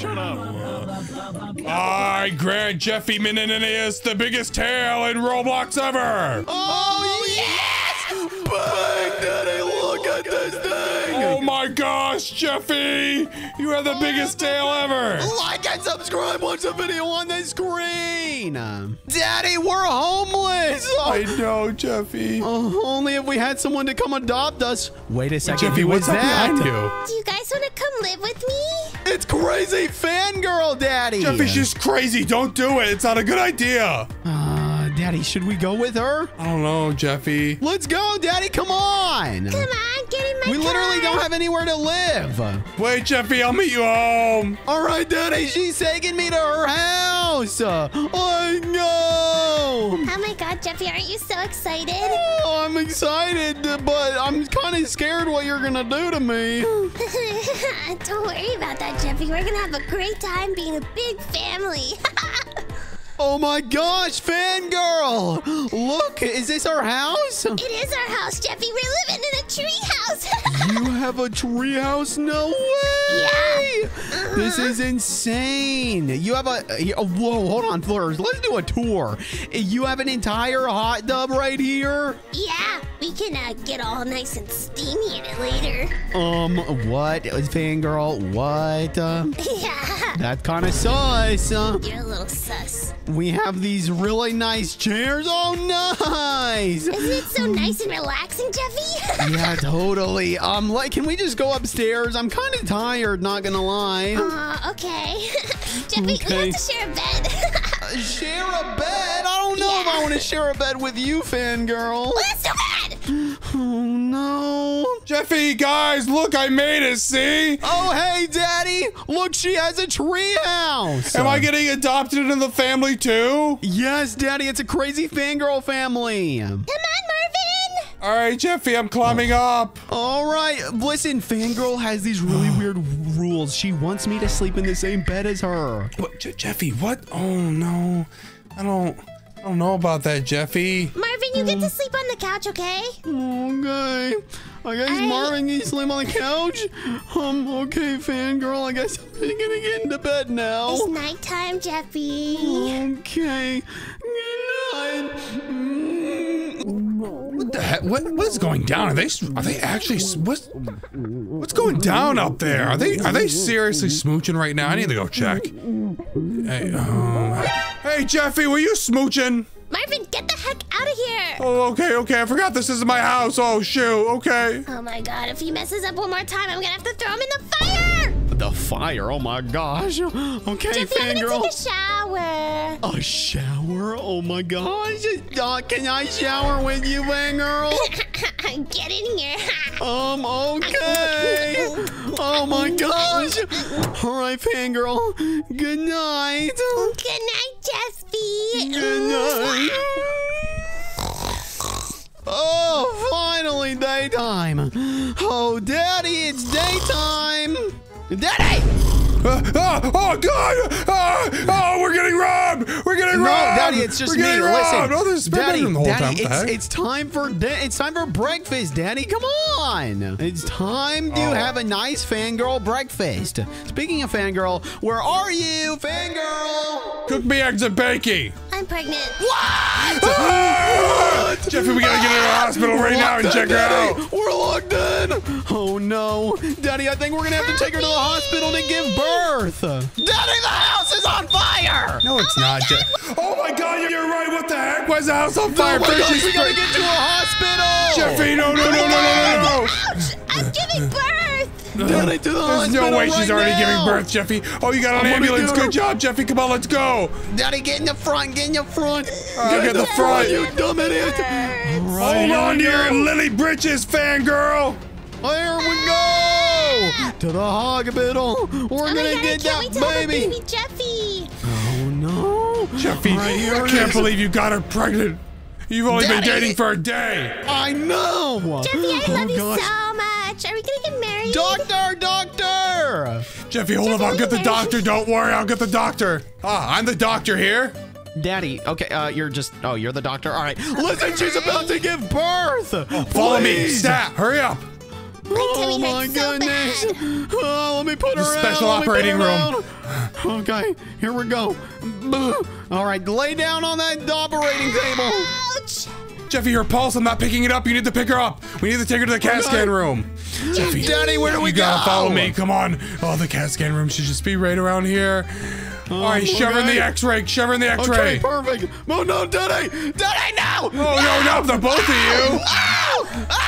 shut up. I grant Jeffy Menenius the biggest tail in Roblox ever. Oh yes! Bang, daddy, look at this thing. Oh my gosh, Jeffy, you have the biggest tail ever. Like and subscribe, watch the video on the screen. Daddy, we're homeless. I know, Jeffy. Only if we had someone to come adopt us. Wait a second, Jeffy, what's up behind you? Do you guys want to come live with me? It's crazy Fangirl, Daddy. Jeffy, she's crazy. Don't do it. It's not a good idea. Daddy, should we go with her? I don't know, Jeffy. Let's go, Daddy. Come on. Come on, get in my car. We literally don't have anywhere to live. Wait, Jeffy, I'll meet you home. All right, Daddy. She's taking me to her house. Oh, no. Oh, my God, Jeffy, aren't you so excited? Oh, I'm excited, but I'm kind of scared what you're going to do to me. Don't worry about that, Jeffy. We're going to have a great time being a big family. Oh my gosh, Fangirl! Look, is this our house? It is our house, Jeffy. We're living in a tree house. You have a tree house? No way! Yeah. This is insane. You have a whoa, hold on, Flurs. Let's do a tour. You have an entire hot tub right here? Yeah, we can get all nice and steamy in it later. What, Fangirl? What? Yeah. That's kind of sus. You're a little sus. We have these really nice chairs. Oh, nice. Isn't it so nice and relaxing, Jeffy? Yeah, totally. Like, can we just go upstairs? I'm kind of tired, not gonna lie. Okay. Jeffy, we have to share a bed. Share a bed? I don't know if I want to share a bed with you, Fangirl. Well, that's so bad. Oh, no. Jeffy, guys, look, I made it, see? Oh, hey, Daddy. Look, she has a tree house. Am I getting adopted into the family, too? Yes, Daddy. It's a crazy Fangirl family. Come on, Marvin. All right, Jeffy, I'm climbing up. All right. Listen, Fangirl has these really weird rules. She wants me to sleep in the same bed as her. What, Jeffy, what? Oh, no. I don't know about that, Jeffy. Marvin, you get to sleep on the couch, okay? Okay. I guess Marvin needs to sleep on the couch. Okay, Fangirl. I guess I'm gonna get into bed now. It's nighttime, Jeffy. Okay. Good night. What the heck? What's going down? Are they actually? What's going down up there? Are they seriously smooching right now? I need to go check. Hey, hey, Jeffy, were you smooching? Marvin, get the heck out of here! Oh, okay, I forgot this isn't my house. Oh, shoot, okay. Oh my God, if he messes up one more time, I'm gonna have to throw him in the fire! The fire, oh my gosh. Okay, Jeffy, Fangirl. I'm gonna take a shower. A shower? Oh my gosh. Can I shower with you, Fangirl? Get in here. Okay. Oh my gosh. All right, Fangirl. Good night. Good night, Jeffy. Good night. Oh, finally daytime. Oh, Daddy, it's daytime. Daddy! Oh, God! Oh, we're getting robbed! We're getting robbed! No, Daddy, it's just me. Listen, oh, this Daddy, the whole Daddy, time. It's time for breakfast, Daddy. Come on! It's time to have a nice Fangirl breakfast. Speaking of Fangirl, where are you, Fangirl? Cook me eggs and bacon. I'm pregnant. What? What? Jeffy, we gotta get her to the hospital right now and check her out. We're locked in. Oh no, Daddy, I think we're gonna have to take her to the hospital to give birth. Daddy, the house is on fire. No, it's not. Oh my God, you're right. What the heck? Why is the house on fire? We gotta get to a hospital. Jeffy, no. Ouch! I'm giving birth. Daddy, to the hospital. There's no way she's already giving birth, Jeffy. Oh, you got an ambulance. Good job, Jeffy. Come on, let's go. Daddy, get in the front. Get in the front. Get in the front. You dumb idiot. Hold on to your lily britches, Fangirl. There we go. To the hospital. We're gonna get that baby. Jeffy. Oh no, Jeffy! I can't believe you got her pregnant. You've only been dating for a day. I know. Jeffy, I love you so much. Are we gonna get married? Doctor! Jeffy, hold up. I'll get the doctor. Don't worry. I'll get the doctor. Ah, I'm the doctor here. Daddy, okay, you're the doctor. All right. Listen, she's about to give birth. Oh, follow me. Stat. Hurry up. Oh, my goodness. Oh, let me put her out. Special operating room. Okay, here we go. Boo. All right, lay down on that operating table. Ouch. Jeffy, her pulse, I'm not picking it up. You need to pick her up. We need to take her to the CAT scan room. Jeffy, Daddy, where do we go? You gotta follow me, come on. Oh, the CAT scan room should just be right around here. All right, shove her in the x-ray, shove her in the x-ray. Okay, perfect. Oh, no, Daddy, Daddy, no. Oh, no, the both of you.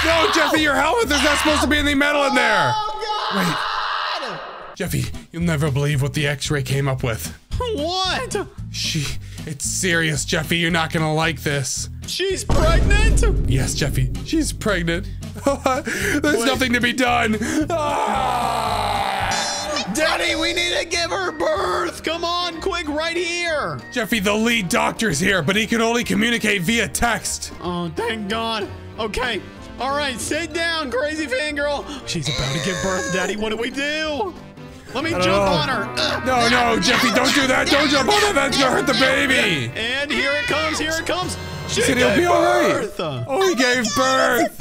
No, Jeffy, your helmet, there's not supposed to be any metal in there. Oh, God. Wait, Jeffy, you'll never believe what the x-ray came up with. What? It's serious, Jeffy, you're not gonna like this. She's pregnant? Yes, Jeffy, she's pregnant. There's nothing to be done. Daddy, we need to give her birth. Come on, quick, right here. Jeffy, the lead doctor's here, but he can only communicate via text. Oh, thank God. Okay, all right, sit down, crazy fangirl. She's about to give birth, Daddy. What do we do? Let me jump on her. No, no, Jeffy, don't do that. Don't jump on her. That's gonna hurt the baby. And here it comes. Here it comes. She said he'll be all right. Oh, he gave birth.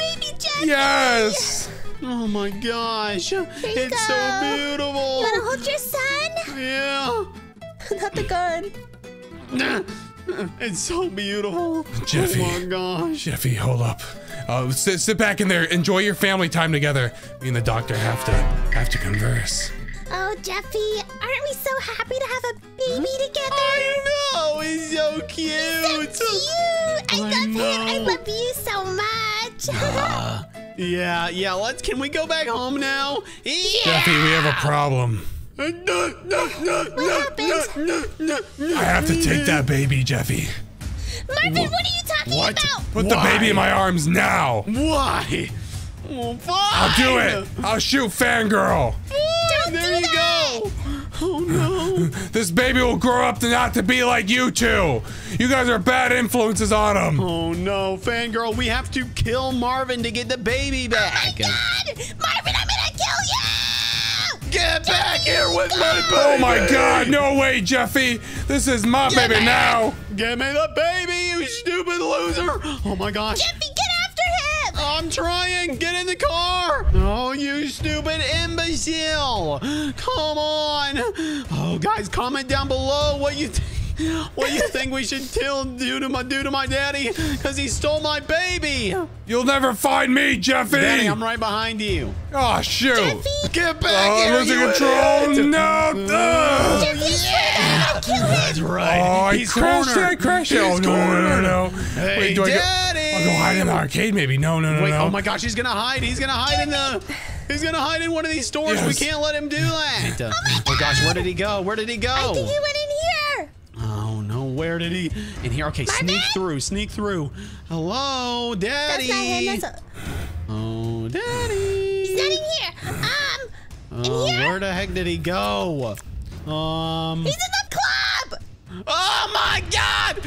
Yes. Oh my gosh. It's so beautiful. You wanna hold your son? Yeah. Not the gun. It's so beautiful. Jeffy. Oh my gosh. Jeffy, hold up. Sit back in there. Enjoy your family time together. Me and the doctor have to converse. Oh, Jeffy, aren't we so happy to have a baby together? I know, he's so cute. He's so cute. I love him. I love you so much. Yeah. Can we go back home now? Yeah. Jeffy, we have a problem. What happened? I have to take that baby, Jeffy. Marvin, what are you talking about? Put the baby in my arms now. Why? Oh, I'll do it. I'll shoot Fangirl. There you go! Oh no! This baby will grow up to not to be like you two! You guys are bad influences on him! Oh no, Fangirl, we have to kill Marvin to get the baby back! Oh my God! Marvin, I'm gonna kill you! Get back here with my baby! Oh my God, no way, Jeffy! This is my baby now! Give me the baby, you stupid loser! Oh my gosh! Jeffy, get after him! I'm trying! Get in the car! Oh, you stupid imbecile! Come on! Oh, guys, comment down below what you think we should do to my daddy, because he stole my baby. You'll never find me, Jeffy. Daddy, I'm right behind you. Oh shoot! Jeffy. Get back here! I'm losing control. No! Jeffy, yeah. Kill him. That's right. Oh, he's crashed. Oh no! Hey, wait, Daddy! I'll go hide in the arcade, maybe. No. Wait, oh my gosh, he's gonna hide. He's gonna hide in one of these stores. Yes. We can't let him do that. Oh my God. Gosh, where did he go? Where did he go? I think he went in here. Oh no, where did he? In here. Okay, Marvin? Sneak through. Hello, Daddy. That's not him. Oh, Daddy. He's not in here. Oh, where the heck did he go? He's in the club. Oh my God.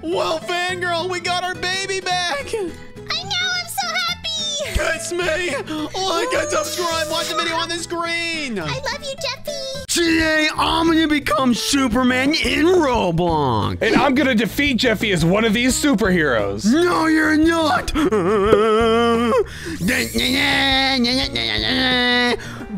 Well, Fangirl, we got our baby back! I know, I'm so happy! That's me! Like and subscribe, watch the video on the screen! I love you, Jeffy! Today, I'm gonna become Superman in Roblox! And I'm gonna defeat Jeffy as one of these superheroes! No, you're not!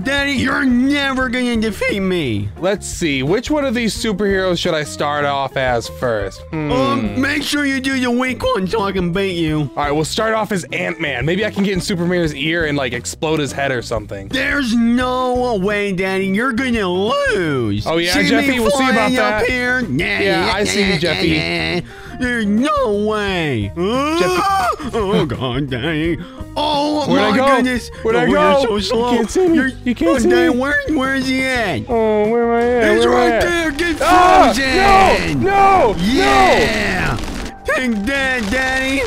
Daddy, you're never gonna defeat me. Let's see, which one of these superheroes should I start off as first? Make sure you do the weak one so I can beat you. All right, we'll start off as Ant-Man. Maybe I can get in Superman's ear and like explode his head or something. There's no way, Daddy. You're gonna lose. Oh yeah, Jeffy, we'll see about that. Yeah, I see you, Jeffy. There's no way. Jeffy. Oh God, Daddy. Oh my goodness. Where'd I go? You're so slow. You can't see me. You can't see me. Where is he at? Oh, where am I at? He's right there. Get frozen. No. Yeah. Take that, Daddy.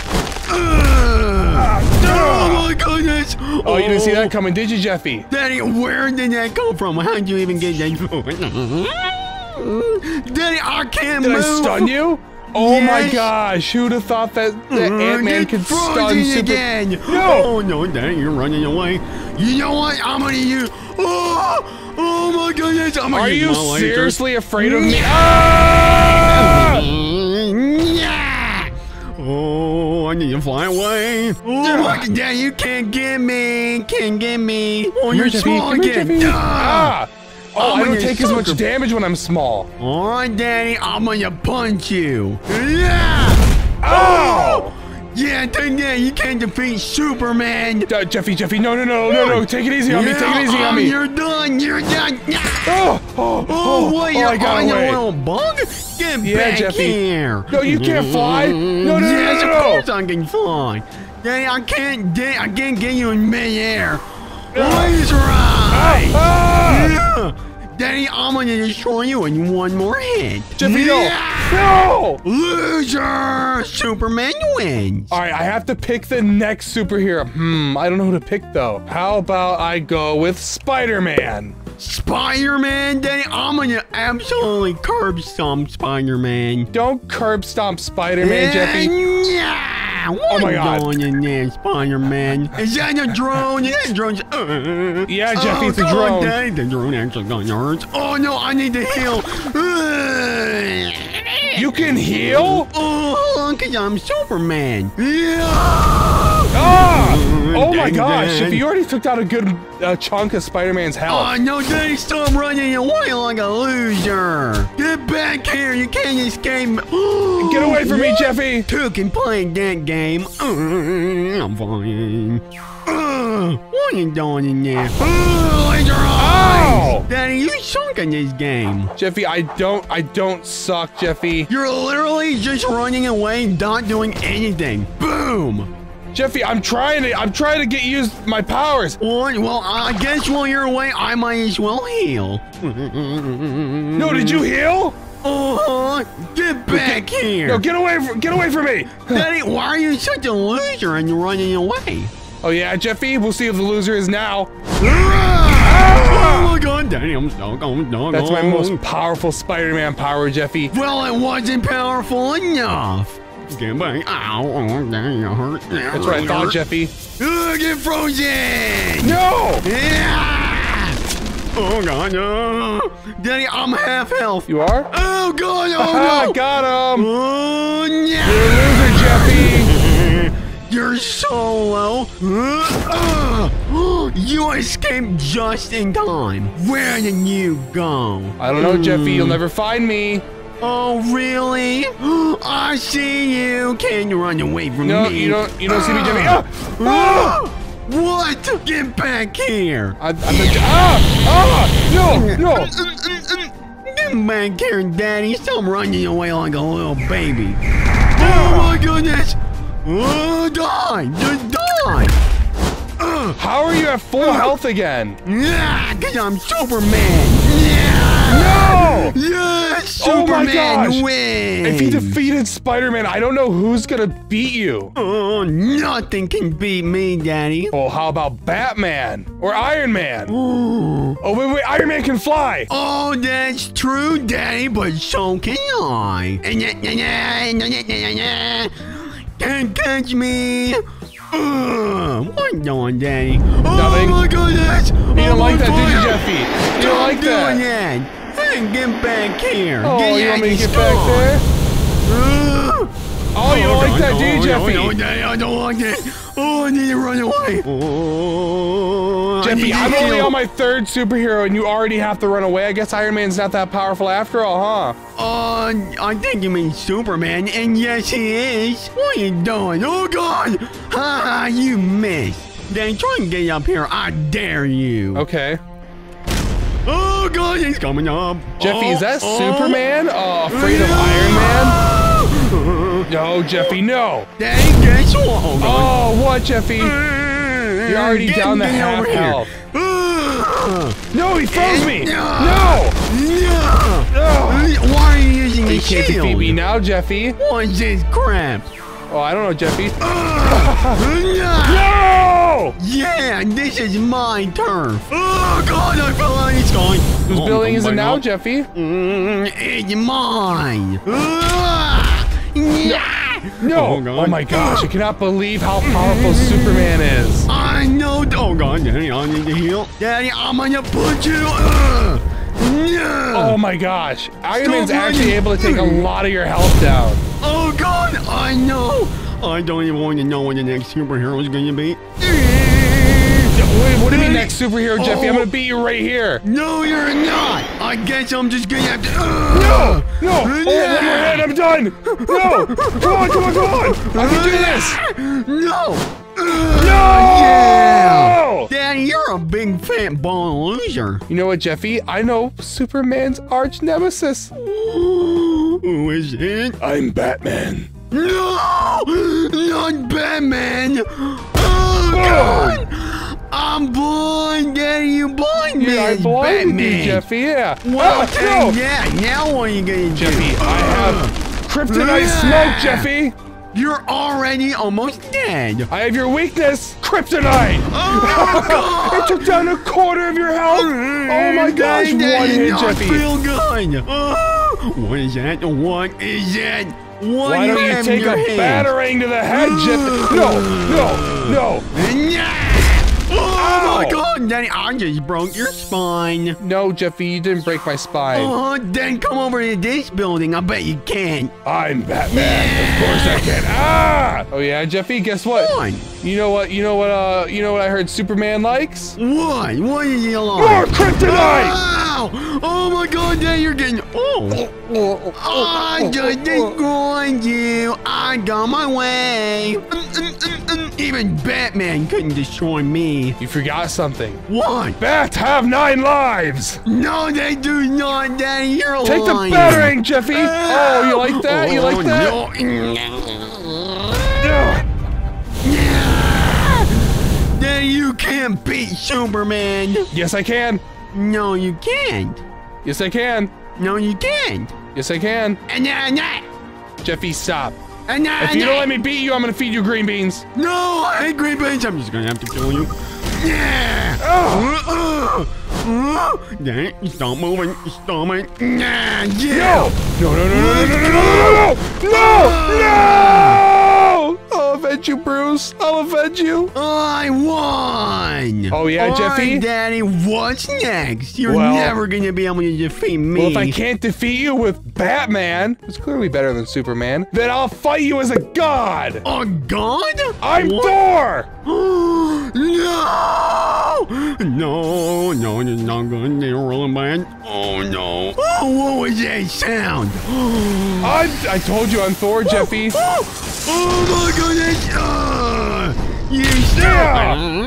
Oh my goodness. Oh, you didn't see that coming, did you, Jeffy? Daddy, where did that come from? How did you even get that? Daddy, I can't move. Did I stun you? Oh my gosh, who'd have thought that Ant-Man could stun Super... again. No! Oh no, Daddy, you're running away. You know what? I'm gonna use... Oh my goodness, I'm gonna use my laser. Are you seriously afraid of me? Yeah. Oh, I California, you fly away. Ooh. Yeah, you can't get me. Oh, you're small again. Ah. Oh, I don't take as much damage when I'm small. All right, Daddy, I'm gonna punch you. Yeah. Oh. Yeah, yeah, you can't defeat Superman. Jeffy, no, take it easy on me, take it easy on me. You're done. Oh, what, you're on your little bug? Get back here. No, you can't fly. No, of course I can fly. Daddy, I can't get you in midair. Please ride. Yeah. Daddy, I'm gonna destroy you in one more hit. Jeffy, no! Loser! Superman wins! Alright, I have to pick the next superhero. I don't know who to pick though. How about I go with Spider-Man? Spider-Man, Daddy? I'm gonna absolutely curb stomp Spider-Man. Don't curb stomp Spider-Man, Jeffy. Yeah! What are you going in there, Spider-Man? Is that a drone? Is that a drone? Yeah, Jeffy, it's a drone. Daddy, the drone actually got hurt. Oh no, I need to heal. You can heal? Oh, because I'm Superman. Yeah. Oh my gosh. If you already took out a good chunk of Spider-Man's health. Oh, no, Daddy, stop running away like a loser. Get back here. You can't escape. Get away from me, Jeffy. Two can play that game. I'm fine. What are you doing in there? Oh! Daddy, you suck in this game. Jeffy, I don't suck, Jeffy. You're literally just running away, not doing anything. Boom! Jeffy, I'm trying to get used my powers. Well, I guess while you're away, I might as well heal. No, did you heal? Get back here! No, get away from me! Daddy, why are you such a loser and you're running away? Oh yeah, Jeffy, we'll see if the loser is now. Oh my god, Daddy, I'm stuck, That's my most powerful Spider-Man power, Jeffy. Well, it wasn't powerful enough. Get back. Ow, Daddy, you hurt. That's what I thought, Jeffy. Get frozen! No! Yeah! Oh god, no. Daddy, I'm half health. You are? Oh god, oh no! Got him! Oh, yeah. You're a loser, Jeffy! You're so low. You escaped just in time. Where did you go? I don't know, Jeffy. You'll never find me. Oh, really? I see you. Can you run away from me? No, you don't see me, Jeffy. What? Get back here. No. Get back here, Daddy. Stop running away like a little baby. Oh, my goodness. Die! Just die! How are you at full health again? Yeah, because I'm Superman! Yeah! No! Yes! Superman wins! If you defeated Spider-Man, I don't know who's gonna beat you. Oh, nothing can beat me, Daddy. Oh, how about Batman? Or Iron Man? Ooh. Oh, wait, Iron Man can fly! Oh, that's true, Daddy, but so can I. Can't catch me! What are you doing, Daddy? Nothing. Oh my goodness! You don't like that, did you, Jeffy? You don't like that? Hey, get back here! Oh, you want me to get back there? Oh, you don't like that, did you, Jeffy? No, Daddy, I don't like that. Oh, I need to run away. Jeffy, I'm only on my third superhero, and you already have to run away. I guess Iron Man's not that powerful after all, huh? I think you mean Superman, and yes he is. What are you doing? Oh god! Ha, you missed. Then try and get up here, I dare you. Okay. Oh god, he's coming up. Jeffy, is that Superman? Afraid of Iron Man? No, Jeffy, no. Daddy, guess what? Oh, what, Jeffy? You're already down the half health. No, he froze me! No! Why are you using the shield? You can't defeat me now, Jeffy. What is this crap? Oh, I don't know, Jeffy. No! Yeah, this is my turn. Oh, God, I fell out. He's gone. Whose building is it now, Jeffy? It's mine. No! Oh my gosh, I cannot believe how powerful Superman is. I know. Oh god, Daddy, I need to heal. Daddy, I'm gonna punch you. Oh my gosh, Iron Man's actually able to take a lot of your health down. Oh god, I know. I don't even want to know what the next superhero is going to be. Wait, what do you mean next superhero, Jeffy? I'm gonna beat you right here. No, you're not. I guess I'm just gonna have to. No, no. Oh, one more hit, I'm done. No, come on. I can do this. No. No! Dad, you're a big fat ball loser. You know what, Jeffy? I know Superman's arch nemesis. Who is it? I'm Batman. No, not Batman. Oh God. I'm blind, Daddy, you blind me, I blinded you, Jeffy, yeah. Well, yeah, now what are you gonna do? Jeffy, I have kryptonite smoke, Jeffy. You're already almost dead. I have your weakness, kryptonite. Oh, God. It took down a quarter of your health. Oh, my gosh, one hit, Jeffy. Feel good. What is that? What is that? Why don't you take a batarang to the head, Jeffy? No. Yeah. Oh my God, Daddy, I just broke your spine. No, Jeffy, you didn't break my spine. Oh, then come over to this building. I bet you can. I'm Batman. Yeah. Of course I can. Ah! Oh yeah, Jeffy, guess what? What? You know what I heard Superman likes? What? What is he like? More kryptonite! Wow! Oh my God, Daddy, you're getting I just destroyed you. I got my way. Even Batman couldn't destroy me. You forgot something. What? Bats have 9 lives. No, they do not, Daddy. You're lying. Take the batarang, Jeffy. Oh, you like that? You like that? No. Daddy, you can't beat Superman. Yes, I can. No, you can't. Yes, I can. No, you can't. Yes, I can. Jeffy, stop. If you don't let me beat you, I'm gonna feed you green beans. No, I hate green beans. I'm just gonna have to kill you. Yeah. Stop moving. Stop it. Yeah. No. I'll avenge you, Bruce. I'll avenge you. I won. Oh yeah, Jeffy. Daddy, what's next? You're never gonna be able to defeat me. Well, if I can't defeat you with Batman, who's clearly better than Superman, then I'll fight you as a god. A god? I'm Thor. No, it's not good. They're rolling bad. Oh no. Oh, what was that sound? I told you I'm Thor, Jeffy. Oh my goodness.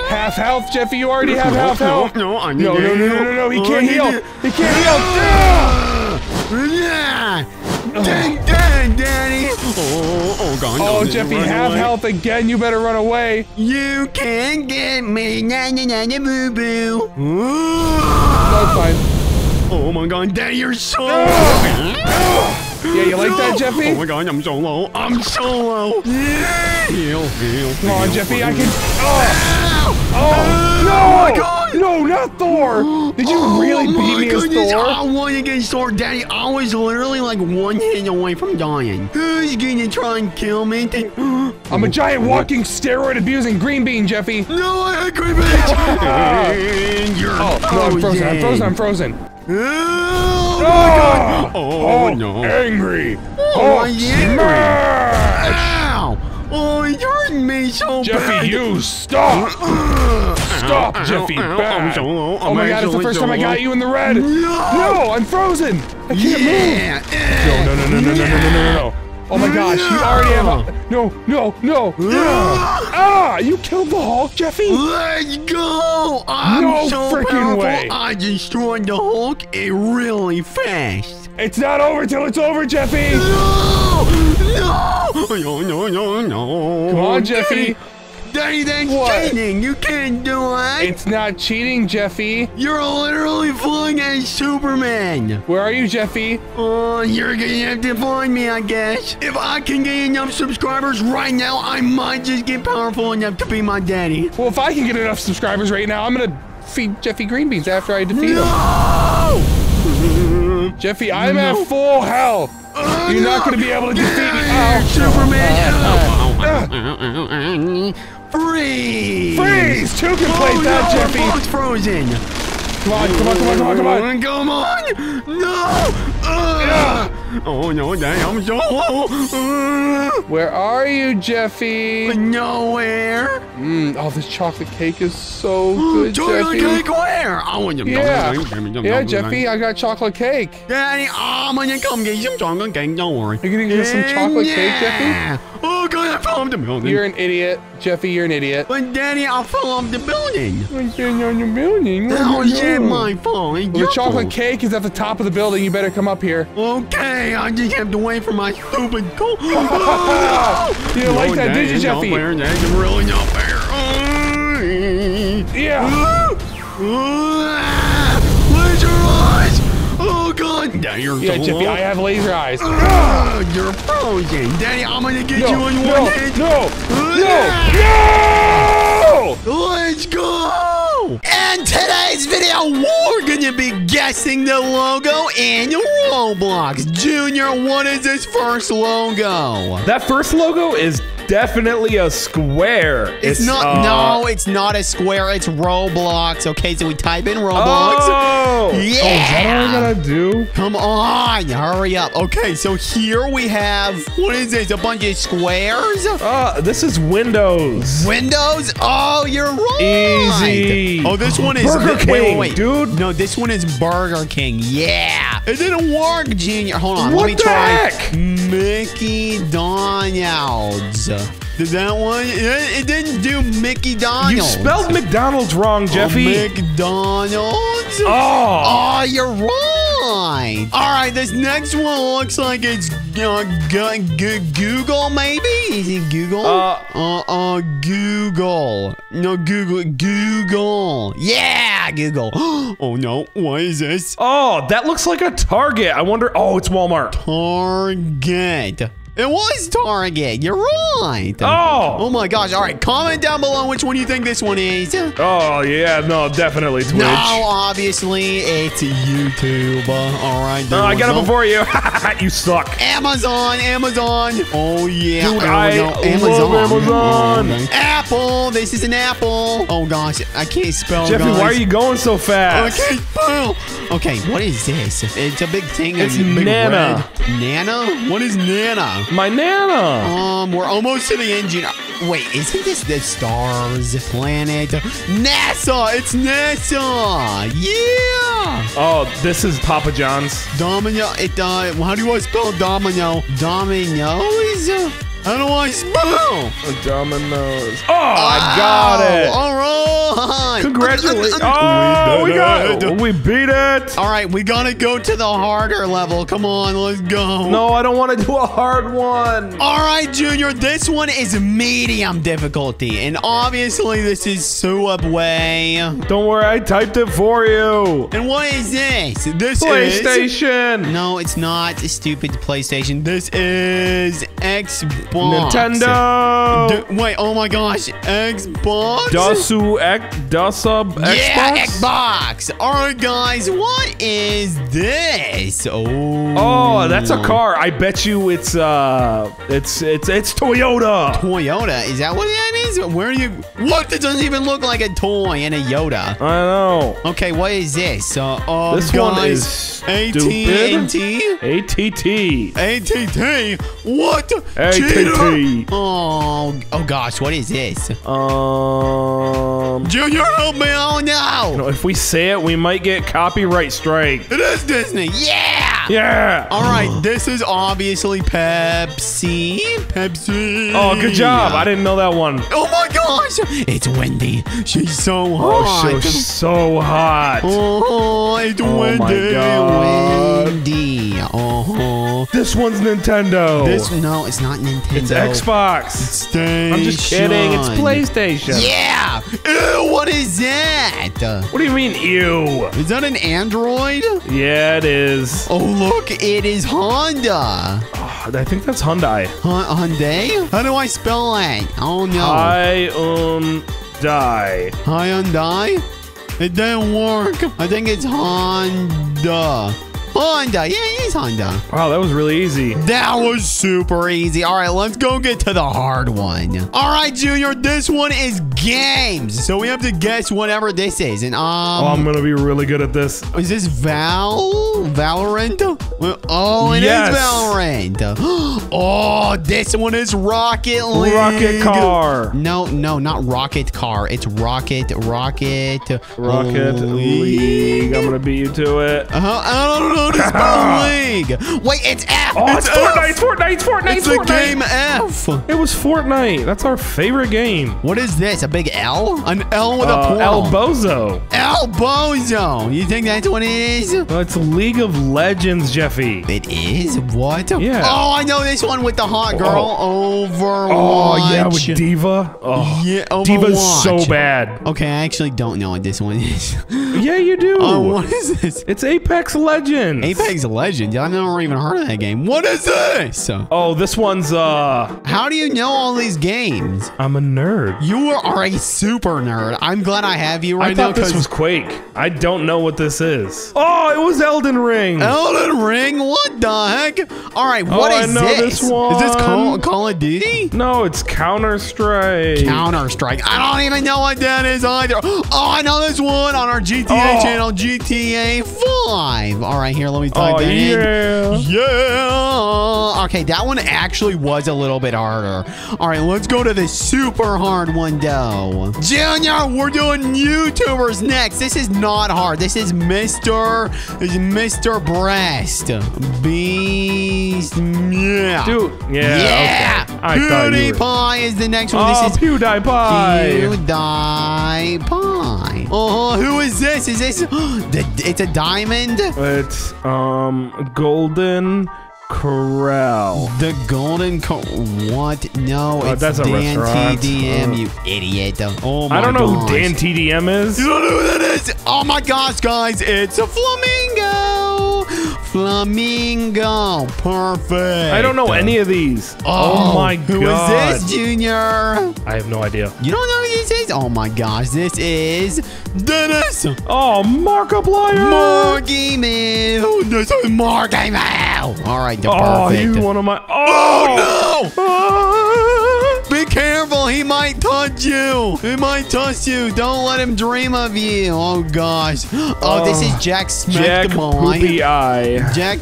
Half health, Jeffy. You already have half health. No, he can't heal. He can't heal. Dang, Daddy. God. Oh, Jeffy, half health again. You better run away. You can't get me. Boo boo. That's fine. Oh my God, Daddy, you're so. Yeah, you like that, Jeffy? Oh my God, I'm so low. I'm so low. Yeah. Heal. Come on, Jeffy, I can. Oh my God. No, not Thor. Did you really beat me as Thor? I won against Thor, Daddy. I was literally like 1 hit away from dying. Who's gonna try and kill me? I'm a giant walking steroid abusing green bean, Jeffy. No, I hate green beans. And you're I'm frozen. I'm frozen. Oh my God! Oh no! Angry! Oh smash! Ow! Oh, it hurt me so bad! Jeffy, you stop! Stop, Jeffy! Bad! Oh my God! It's the first time I got you in the red. No! I'm frozen! I can't move! No! Oh my gosh! You already have a no! Ah! You killed the Hulk, Jeffy. Let's go! I'm so freaking powerful. I destroyed the Hulk really fast. It's not over till it's over, Jeffy. No! Come on, Jeffy. Daddy, that's cheating. You can't do that. It's not cheating, Jeffy. You're literally flying as Superman. Where are you, Jeffy? Oh, you're going to have to find me, I guess. If I can get enough subscribers right now, I might just get powerful enough to be my daddy. Well, if I can get enough subscribers right now, I'm going to feed Jeffy green beans after I defeat him. Jeffy, I'm at full health. You're not going to be able to defeat me. Superman. Freeze! Freeze! Two can play that, Jeffy. We're both frozen. Come on! Come on! Come on! Come on! Come on! No! Oh no, I'm so. Where are you, Jeffy? Nowhere. Oh, this chocolate cake is so good, Jeffy. Chocolate cake where? I want you. Yeah, Jeffy, I got chocolate cake. Daddy, I'm gonna come get some chocolate cake. Don't worry. You're gonna get some chocolate cake, Jeffy? Oh God, I fell off the building. You're an idiot, Jeffy. You're an idiot. But Daddy, I fell off the building. I fell off the building. That was my fault. Well, the chocolate cake is at the top of the building. You better come up here. Okay, I just have to wait for my stupid coat. Oh, you didn't like that, did you, Jeffy? That's really not fair. Yeah. Laser eyes. Oh God. Daddy, you're Jeffy, I have laser eyes. You're frozen, Daddy. I'm gonna get you in one hit. No. Let's go. In today's video, we're gonna be guessing the logo in Roblox. Junior, what is this first logo? That first logo is definitely a square. It's not, no, it's not a square. It's Roblox. Okay, so we type in Roblox. Oh, yeah. Oh, is that all I gotta do? Come on, hurry up. Okay, so here we have, what is this? A bunch of squares? This is Windows. Windows? Oh, you're right. Easy. Oh, this one is Burger King, wait, dude. No, this one is Burger King. Yeah, it didn't work, Junior. Hold on, let me try. Mickey Donald's. Did that one? It didn't do Mickey Donald's. You spelled McDonald's wrong, Jeffy. Oh, McDonald's. Oh, you're right. All right, this next one looks like it's Google, maybe? Is it Google? Google. No, Google. Google. Yeah, Google. Oh, no. What is this? Oh, that looks like a Target. I wonder. Oh, it's Walmart. Target. It was Target. You're right. Oh. Oh, my gosh. All right. Comment down below which one you think this one is. Oh, yeah. No, definitely Twitch. No, obviously, it's YouTube. All right. No, I got it before you. You suck. Amazon. Amazon. Oh, yeah. Dude, I love Amazon. Apple. This is an apple. Oh, gosh. I can't spell, Jeffy, guys. Why are you going so fast? I can't spell. Okay. What is this? It's a big thing. It's big Nana. Red. Nana? What is Nana? My Nana. We're almost to the engine. Wait, isn't this the stars, planet? NASA. It's NASA. Yeah. Oh, this is Papa John's. Domino. How do I spell domino? Dominoes? How do I spell? Dominoes. Oh, I got it. All right. Congratulations. Oh, we got it. We beat it. All right, we gotta go to the harder level. Come on, let's go. No, I don't want to do a hard one. All right, Junior, this one is medium difficulty, and obviously this is Subway. Don't worry, I typed it for you. And what is this? This PlayStation. No, it's not a stupid PlayStation. This is Xbox. Nintendo. Wait, oh my gosh. Xbox? Xbox? Yeah, Xbox. All right, guys. What is this? Oh, that's a car. I bet you it's Toyota. Toyota? Is that what that is? Where are you? What? It doesn't even look like a toy and a Yoda. I know. Okay, what is this? Oh, this one is AT&T? AT&T. AT&T? What? AT&T. Oh gosh, what is this? Junior, help me out now. You know, if we say it, we might get copyright strike. It is Disney. Yeah. Yeah. All right, this is obviously Pepsi. Pepsi. Oh, good job. I didn't know that one. Oh my gosh, it's Wendy. She's so hot. Oh, she's so hot. Oh, it's Wendy. My God. Wendy. Oh. This one's Nintendo. This no, it's not Nintendo. It's Xbox. Station. I'm just kidding. It's PlayStation. Yeah. Ew, what is that? What do you mean, ew? Is that an Android? Yeah, it is. Oh, look. It is Honda. Oh, I think that's Hyundai. Hyundai? How do I spell that? Oh, no. Hyundai. Hyundai? It didn't work. I think it's Honda. Honda. Yeah, it is Honda. Wow, that was really easy. That was super easy. All right, let's go get to the hard one. All right, Junior, this one is games. So we have to guess whatever this is. And I'm going to be really good at this. Is this Val? Oh, Valorant. Oh, it is Valorant. Oh, this one is Rocket League. Rocket Car. No, not Rocket Car. It's Rocket League. I'm gonna beat you to it. I don't know this league. Wait, it's F. Oh, it's Fortnite. Fortnite. It's the game F. It was Fortnite. That's our favorite game. What is this? A big L? An L with a portal. El Bozo. You think that's what it is? It's League of Legends, Jeffy. It is? What? Yeah. Oh, I know this one with the hot girl. Overwatch. Oh, yeah, with D.Va. Oh, yeah, Overwatch. D.Va's so bad. Okay, I actually don't know what this one is. Yeah, you do. Oh, what is this? It's Apex Legends. Apex Legends? I've never even heard of that game. What is this? Oh, this one's, How do you know all these games? I'm a nerd. You are a super nerd. I'm glad I have you right now. I thought this was Quake. I don't know what this is. Oh, it was Elden Ring. Elden Ring? What the heck? All right, what is this? This one. Is this Call of Duty? No, it's Counter Strike. Counter Strike. I don't even know what that is either. Oh, I know this one on our GTA channel, GTA 5. All right, here, let me type that in. Yeah. Okay, that one actually was a little bit harder. All right, let's go to the super hard one, though. Junior, we're doing YouTubers next. This is not hard. This is Mr. Breast. Beast. Yeah. Dude. Yeah. Okay. PewDiePie is the next one. This is PewDiePie. Oh, who is this? Is this? It's a diamond. It's golden. Corral. The Golden What? No, it's that's DanTDM, you idiot. Oh, my gosh. I don't know who DanTDM is. You don't know who that is? Oh, my gosh, guys. It's a Flamingo. Perfect. I don't know any of these. Oh, my God. Who is this, Junior? I have no idea. You don't know who this is? Oh, my gosh. This is Dennis. Oh, Markiplier. This is Markiplier. All right. Perfect. You one of my. Oh, no. Be careful. He might touch you. Don't let him dream of you. Oh, gosh. Oh, this is Jack Poopy Eye. That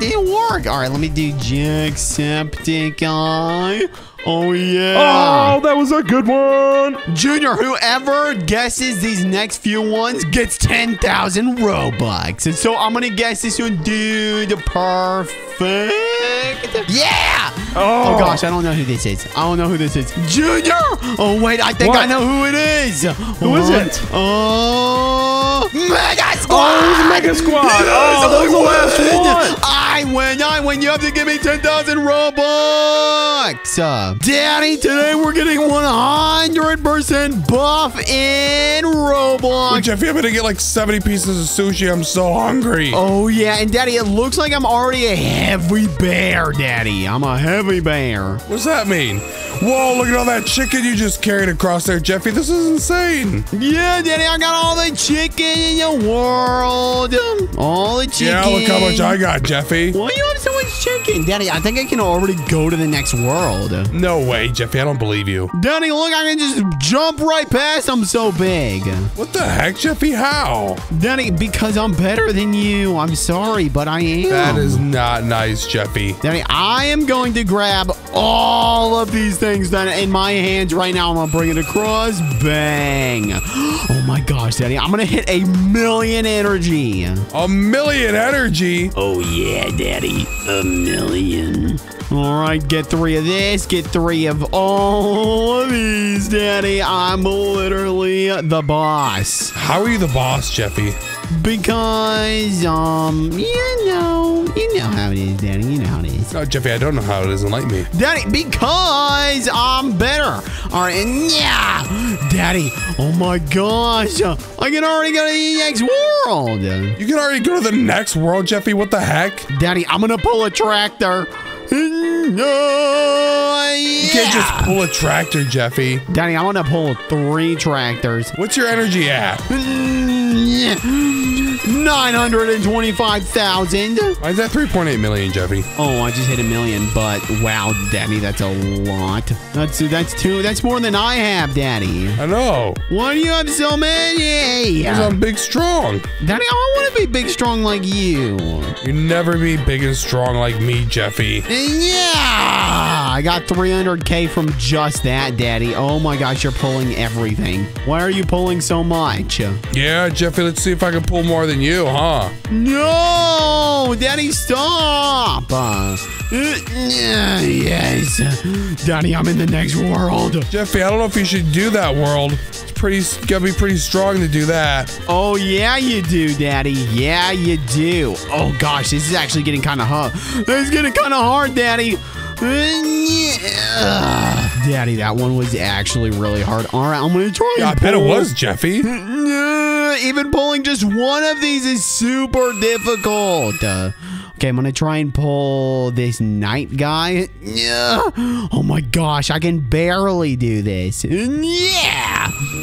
didn't work. All right, let me do Jacksepticeye. Oh, yeah. Oh, that was a good one. Junior, whoever guesses these next few ones gets 10,000 Robux. And so I'm going to guess this one, dude. Perfect. Yeah. Oh, gosh. I don't know who this is. Junior. Oh, wait. I think I know who it is. Who is it? Oh, Mega Squad. Oh, it was Mega Squad. Oh, that was the last one. I win. You have to give me 10,000 Robux. Daddy, today we're getting 100% buff in Roblox. Wait, Jeffy, I'm gonna get like 70 pieces of sushi. I'm so hungry. Oh, yeah. And Daddy, it looks like I'm already a heavy bear, Daddy. I'm a heavy bear. What's that mean? Whoa, look at all that chicken you just carried across there, Jeffy. This is insane. Yeah, Daddy, I got all the chicken in the world. All the chicken. Yeah, look how much I got, Jeffy. Why do you have so much chicken? Daddy, I think I can already go to the next world. No way, Jeffy. I don't believe you. Daddy, look, I can just jump right past. I'm so big. What the heck, Jeffy? How? Daddy, because I'm better than you. I'm sorry, but I am. That is not nice, Jeffy. Daddy, I am going to grab all of these things that are in my hands right now. I'm going to bring it across. Bang. Oh, my gosh, Daddy. I'm going to hit 1,000,000 energy. 1,000,000 energy? Oh, yeah, Daddy. 1,000,000. All right, get 3 of this. Get 3 of all of these, Daddy. I'm literally the boss. How are you the boss, Jeffy? Because, you know how it is, Daddy. You know how it is. Oh, Jeffy, I don't know how it is. Enlighten me. Daddy, because I'm better. All right, and yeah. Daddy, oh, my gosh. I can already go to the next world. You can already go to the next world, Jeffy? What the heck? Daddy, I'm going to pull a tractor. You can't just pull a tractor, Jeffy. Daddy, I want to pull 3 tractors. What's your energy at? 925,000. Why is that 3.8 million, Jeffy? Oh, I just hit a million, but wow, Daddy, that's a lot. That's more than I have, Daddy. I know. Why do you have so many? Because I'm big strong. Daddy, I want to be big strong like you. You never be big and strong like me, Jeffy. Yeah. I got 300K from just that, Daddy. Oh my gosh, you're pulling everything. Why are you pulling so much? Yeah, Jeffy, let's see if I can pull more than you, huh? No, Daddy, stop. Yes, Daddy, I'm in the next world. Jeffy, I don't know if you should do that world. It's gotta be pretty strong to do that. Oh yeah, you do, Daddy. Yeah, you do. Oh gosh, this is actually getting kind of hard. This is getting kind of hard, Daddy. Daddy, that one was actually really hard. All right, I'm gonna try. Yeah, I bet it was, Jeffy. Even pulling just one of these is super difficult. Okay, I'm gonna try and pull this knight guy. Oh my gosh, I can barely do this. Yeah!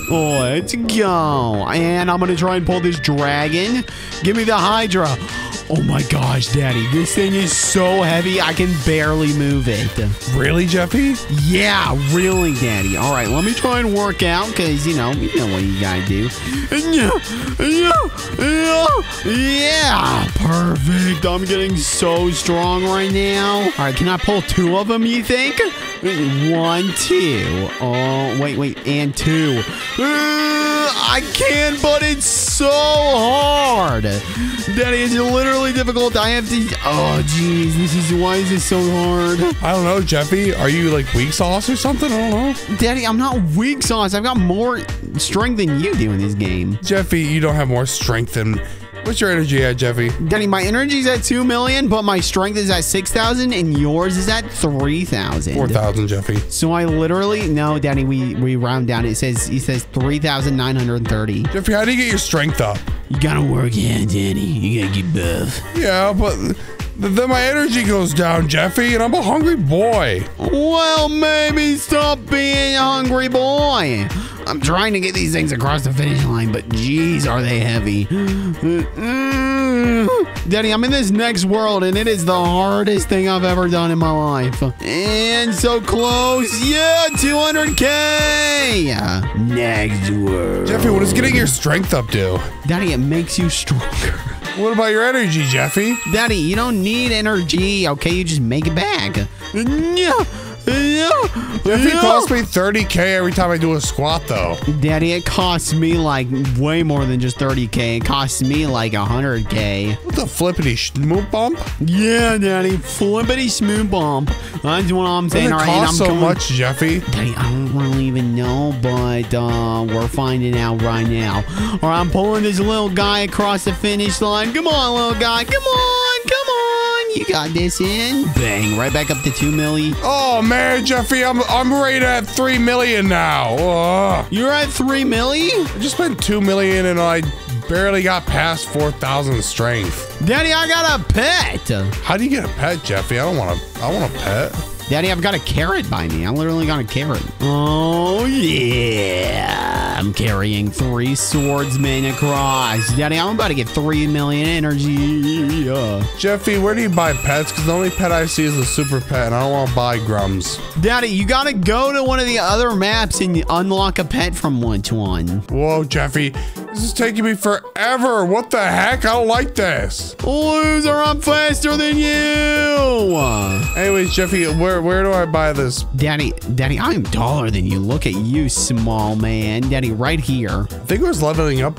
Let's go. And I'm gonna try and pull this dragon. Give me the Hydra. Oh my gosh, Daddy, this thing is so heavy, I can barely move it. Really, Jeffy? Yeah, really, Daddy. All right, let me try and work out, because, you know what you gotta do. Yeah, perfect. I'm getting so strong right now. All right, can I pull two of them, you think? 1, 2. Oh, wait, and 2. I can, but it's so hard. Daddy, it's literally difficult. I have to... Oh, jeez. Why is this so hard? I don't know, Jeffy. Are you, like, weak sauce or something? I don't know. Daddy, I'm not weak sauce. I've got more strength than you do in this game. Jeffy, you don't have more strength than... What's your energy at, Jeffy? Danny, my energy's at 2 million, but my strength is at 6,000, and yours is at 3,000. 4,000, Jeffy. So I literally... No, Danny, we round down. It says 3,930. Jeffy, how do you get your strength up? You gotta work out, Danny. You gotta get buff. Yeah, but... Then my energy goes down, Jeffy, and I'm a hungry boy. Well, maybe stop being a hungry boy. I'm trying to get these things across the finish line, but geez, are they heavy. Daddy, I'm in this next world, and it is the hardest thing I've ever done in my life. And so close. Yeah, 200K. Next world. Jeffy, what is getting your strength up do? Daddy, it makes you stronger. What about your energy, Jeffy? Daddy, you don't need energy, okay? You just make it back. Jeffy, it costs me 30K every time I do a squat, though. Daddy, it costs me, like, way more than just 30K. It costs me, like, 100K. What the flippity schmoop bump? Yeah, Daddy, flippity schmoop bump. That's what I'm saying. All right, cost so much, Jeffy? Daddy, I don't really even know, but we're finding out right now. All right, I'm pulling this little guy across the finish line. Come on, little guy. Come on, come on. You got this in. Bang, right back up to 2 million. Oh, man, Jeffy, I'm right at 3 million now. You're at 3 million? I just spent 2 million and I barely got past 4,000 strength. Daddy, I got a pet. How do you get a pet, Jeffy? I want a pet. Daddy, I've got a carrot by me. I literally got a carrot. Oh, yeah. I'm carrying 3 swordsmen across. Daddy, I'm about to get 3 million energy. Jeffy, where do you buy pets? Because the only pet I see is a super pet, and I don't want to buy Grums. Daddy, you got to go to one of the other maps and unlock a pet from one to one. Whoa, Jeffy. This is taking me forever. What the heck? I don't like this. Loser, I'm faster than you. Anyways, Jeffy, where do I buy this? Daddy, I am taller than you. Look at you, small man. Daddy, right here. I think it was leveling up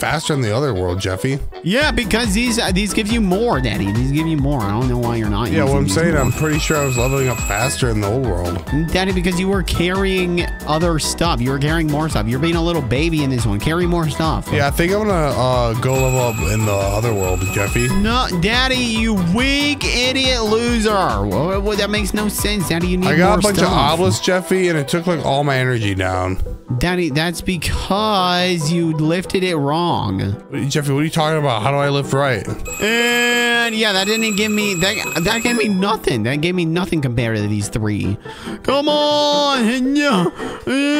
faster than the other world, Jeffy. Yeah, because these give you more, Daddy. These give you more. I don't know why you're not. Yeah, well, I'm saying more. I'm pretty sure I was leveling up faster in the old world. Daddy, because you were carrying other stuff. You were carrying more stuff. You're being a little baby in this one. Carry more stuff. Yeah, I think I'm gonna go level up in the other world, Jeffy. No, Daddy, you weak idiot loser. Well, that makes no sense, Daddy. You need more stuff. I got a bunch of obelisks, Jeffy, and it took like all my energy down. Daddy, that's because you lifted it wrong. Jeffy, what are you talking about? How do I lift right? And yeah, that didn't give me that gave me nothing. That gave me nothing compared to these 3. Come on. I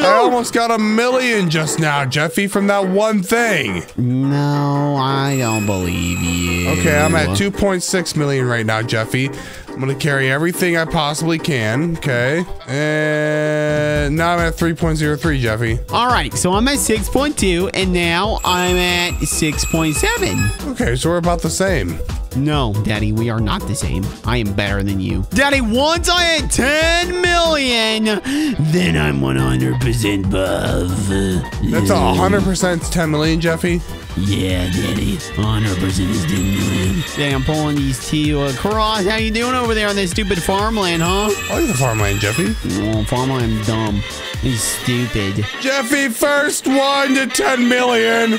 almost got a million just now, Jeffy, from that one one thing. No, I don't believe you. Okay, I'm at 2.6 million right now, Jeffy. I'm gonna carry everything I possibly can, okay? And now I'm at 3.03, Jeffy. All right, so I'm at 6.2, and now I'm at 6.7. Okay, so we're about the same. No, Daddy, we are not the same. I am better than you. Daddy, once I hit 10 million, then I'm 100% above. That's 100% 10 million, Jeffy. Yeah, Daddy, 100% is 10 million. Daddy, I'm pulling these two across. How you doing over there on this stupid farmland, huh? I like the farmland, Jeffy. Oh, farmland dumb. He's stupid. Jeffy, first one to 10 million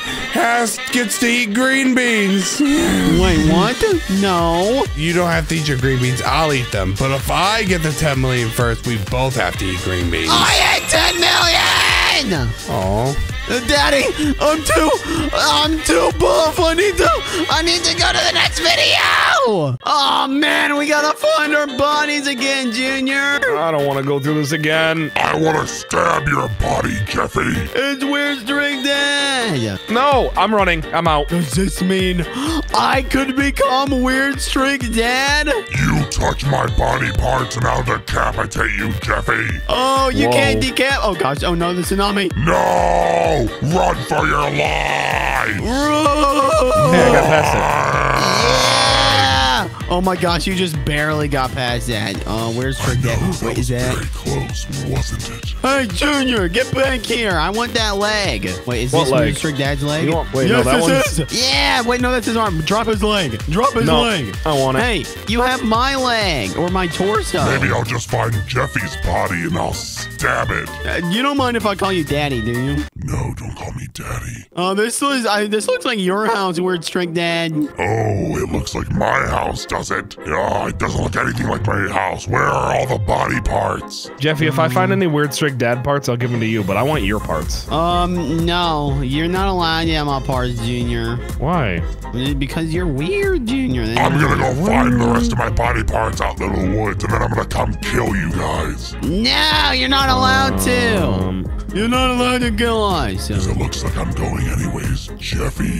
gets to eat green beans. Wait, what? No. You don't have to eat your green beans. I'll eat them. But if I get the 10 million first, we both have to eat green beans. I ate 10 million! Aw. Daddy, I'm too buff. I need to go to the next video. Oh man, we gotta find our bodies again, Junior. I don't want to go through this again. I want to stab your body, Jeffy. It's Weird String Dad. No, I'm running. I'm out. Does this mean I could become Weird String Dad? You touch my body parts and I'll decapitate you, Jeffy. Oh, you can't decap. Oh gosh. Oh no, the tsunami. No. Run for your life! I got past it. Yeah! Oh my gosh, you just barely got past that. Where's Trick Dad? What is that? Very close, wasn't it? Hey, Junior, get back here! I want that leg. Wait, is this Trick Dad's leg? Wait, yes, no, that one's... Yeah! Wait, no, that's his arm. Drop his leg. Drop his leg. I want it. Hey, you have my leg or my torso. Maybe I'll just find Jeffy's body and I'll stab it. You don't mind if I call you Daddy, do you? No, don't call me Daddy. Oh, this looks like your house, Weird String Dad. Oh, it looks like my house, does it? Oh, it doesn't look anything like my house. Where are all the body parts? Jeffy, if I find any Weird String Dad parts, I'll give them to you, but I want your parts. No, you're not allowed to have my parts, Junior. Why? Because you're weird, Junior. I'm gonna go find the rest of my body parts out in the woods, and then I'm gonna come kill you guys. No, you're not allowed to. You're not allowed to kill us. Because it looks like I'm going anyways, Jeffy.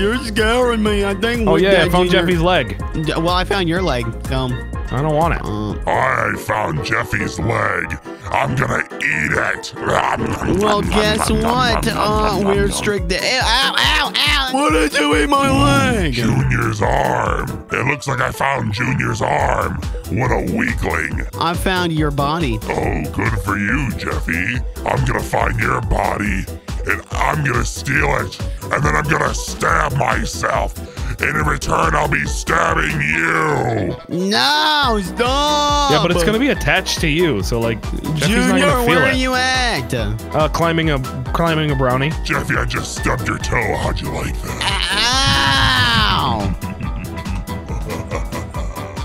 You're scaring me. I think. Oh yeah, I found Jeffy's leg. Well, I found your leg. I don't want it. I found Jeffy's leg. I'm gonna eat it. Well, guess what? Weird String Dad. Ow, ow, ow. What did you eat my leg? Junior's arm. It looks like I found Junior's arm. What a weakling. I found your body. Oh, good for you, Jeffy. I'm gonna find your body, and I'm gonna steal it, and then I'm gonna stab myself. And in return, I'll be stabbing you. No, stop. Yeah, but it's gonna be attached to you, so like, Junior, not gonna feel where are you at? Climbing a brownie. Jeffy, I just stubbed your toe. How'd you like that? Ow!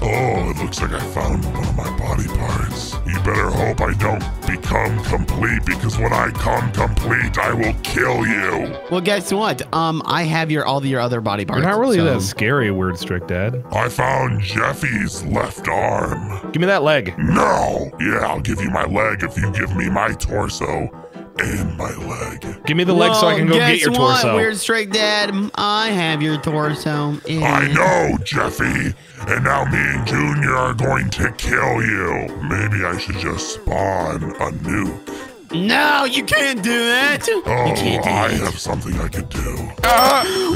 Oh, it looks like I found one of my body parts. You better hope I don't become complete, because when I come complete, I will kill you. Well, guess what? I have all your other body parts. You're not really that scary, Weird String Dad. I found Jeffy's left arm. Give me that leg. No! Yeah, I'll give you my leg if you give me my torso. And my leg. Give me the leg so I can go get your torso. Guess what, Weird String Dad? I have your torso. I know, Jeffy. And now me and Junior are going to kill you. Maybe I should just spawn a nuke. No, you can't do that. Oh, I have something I could do.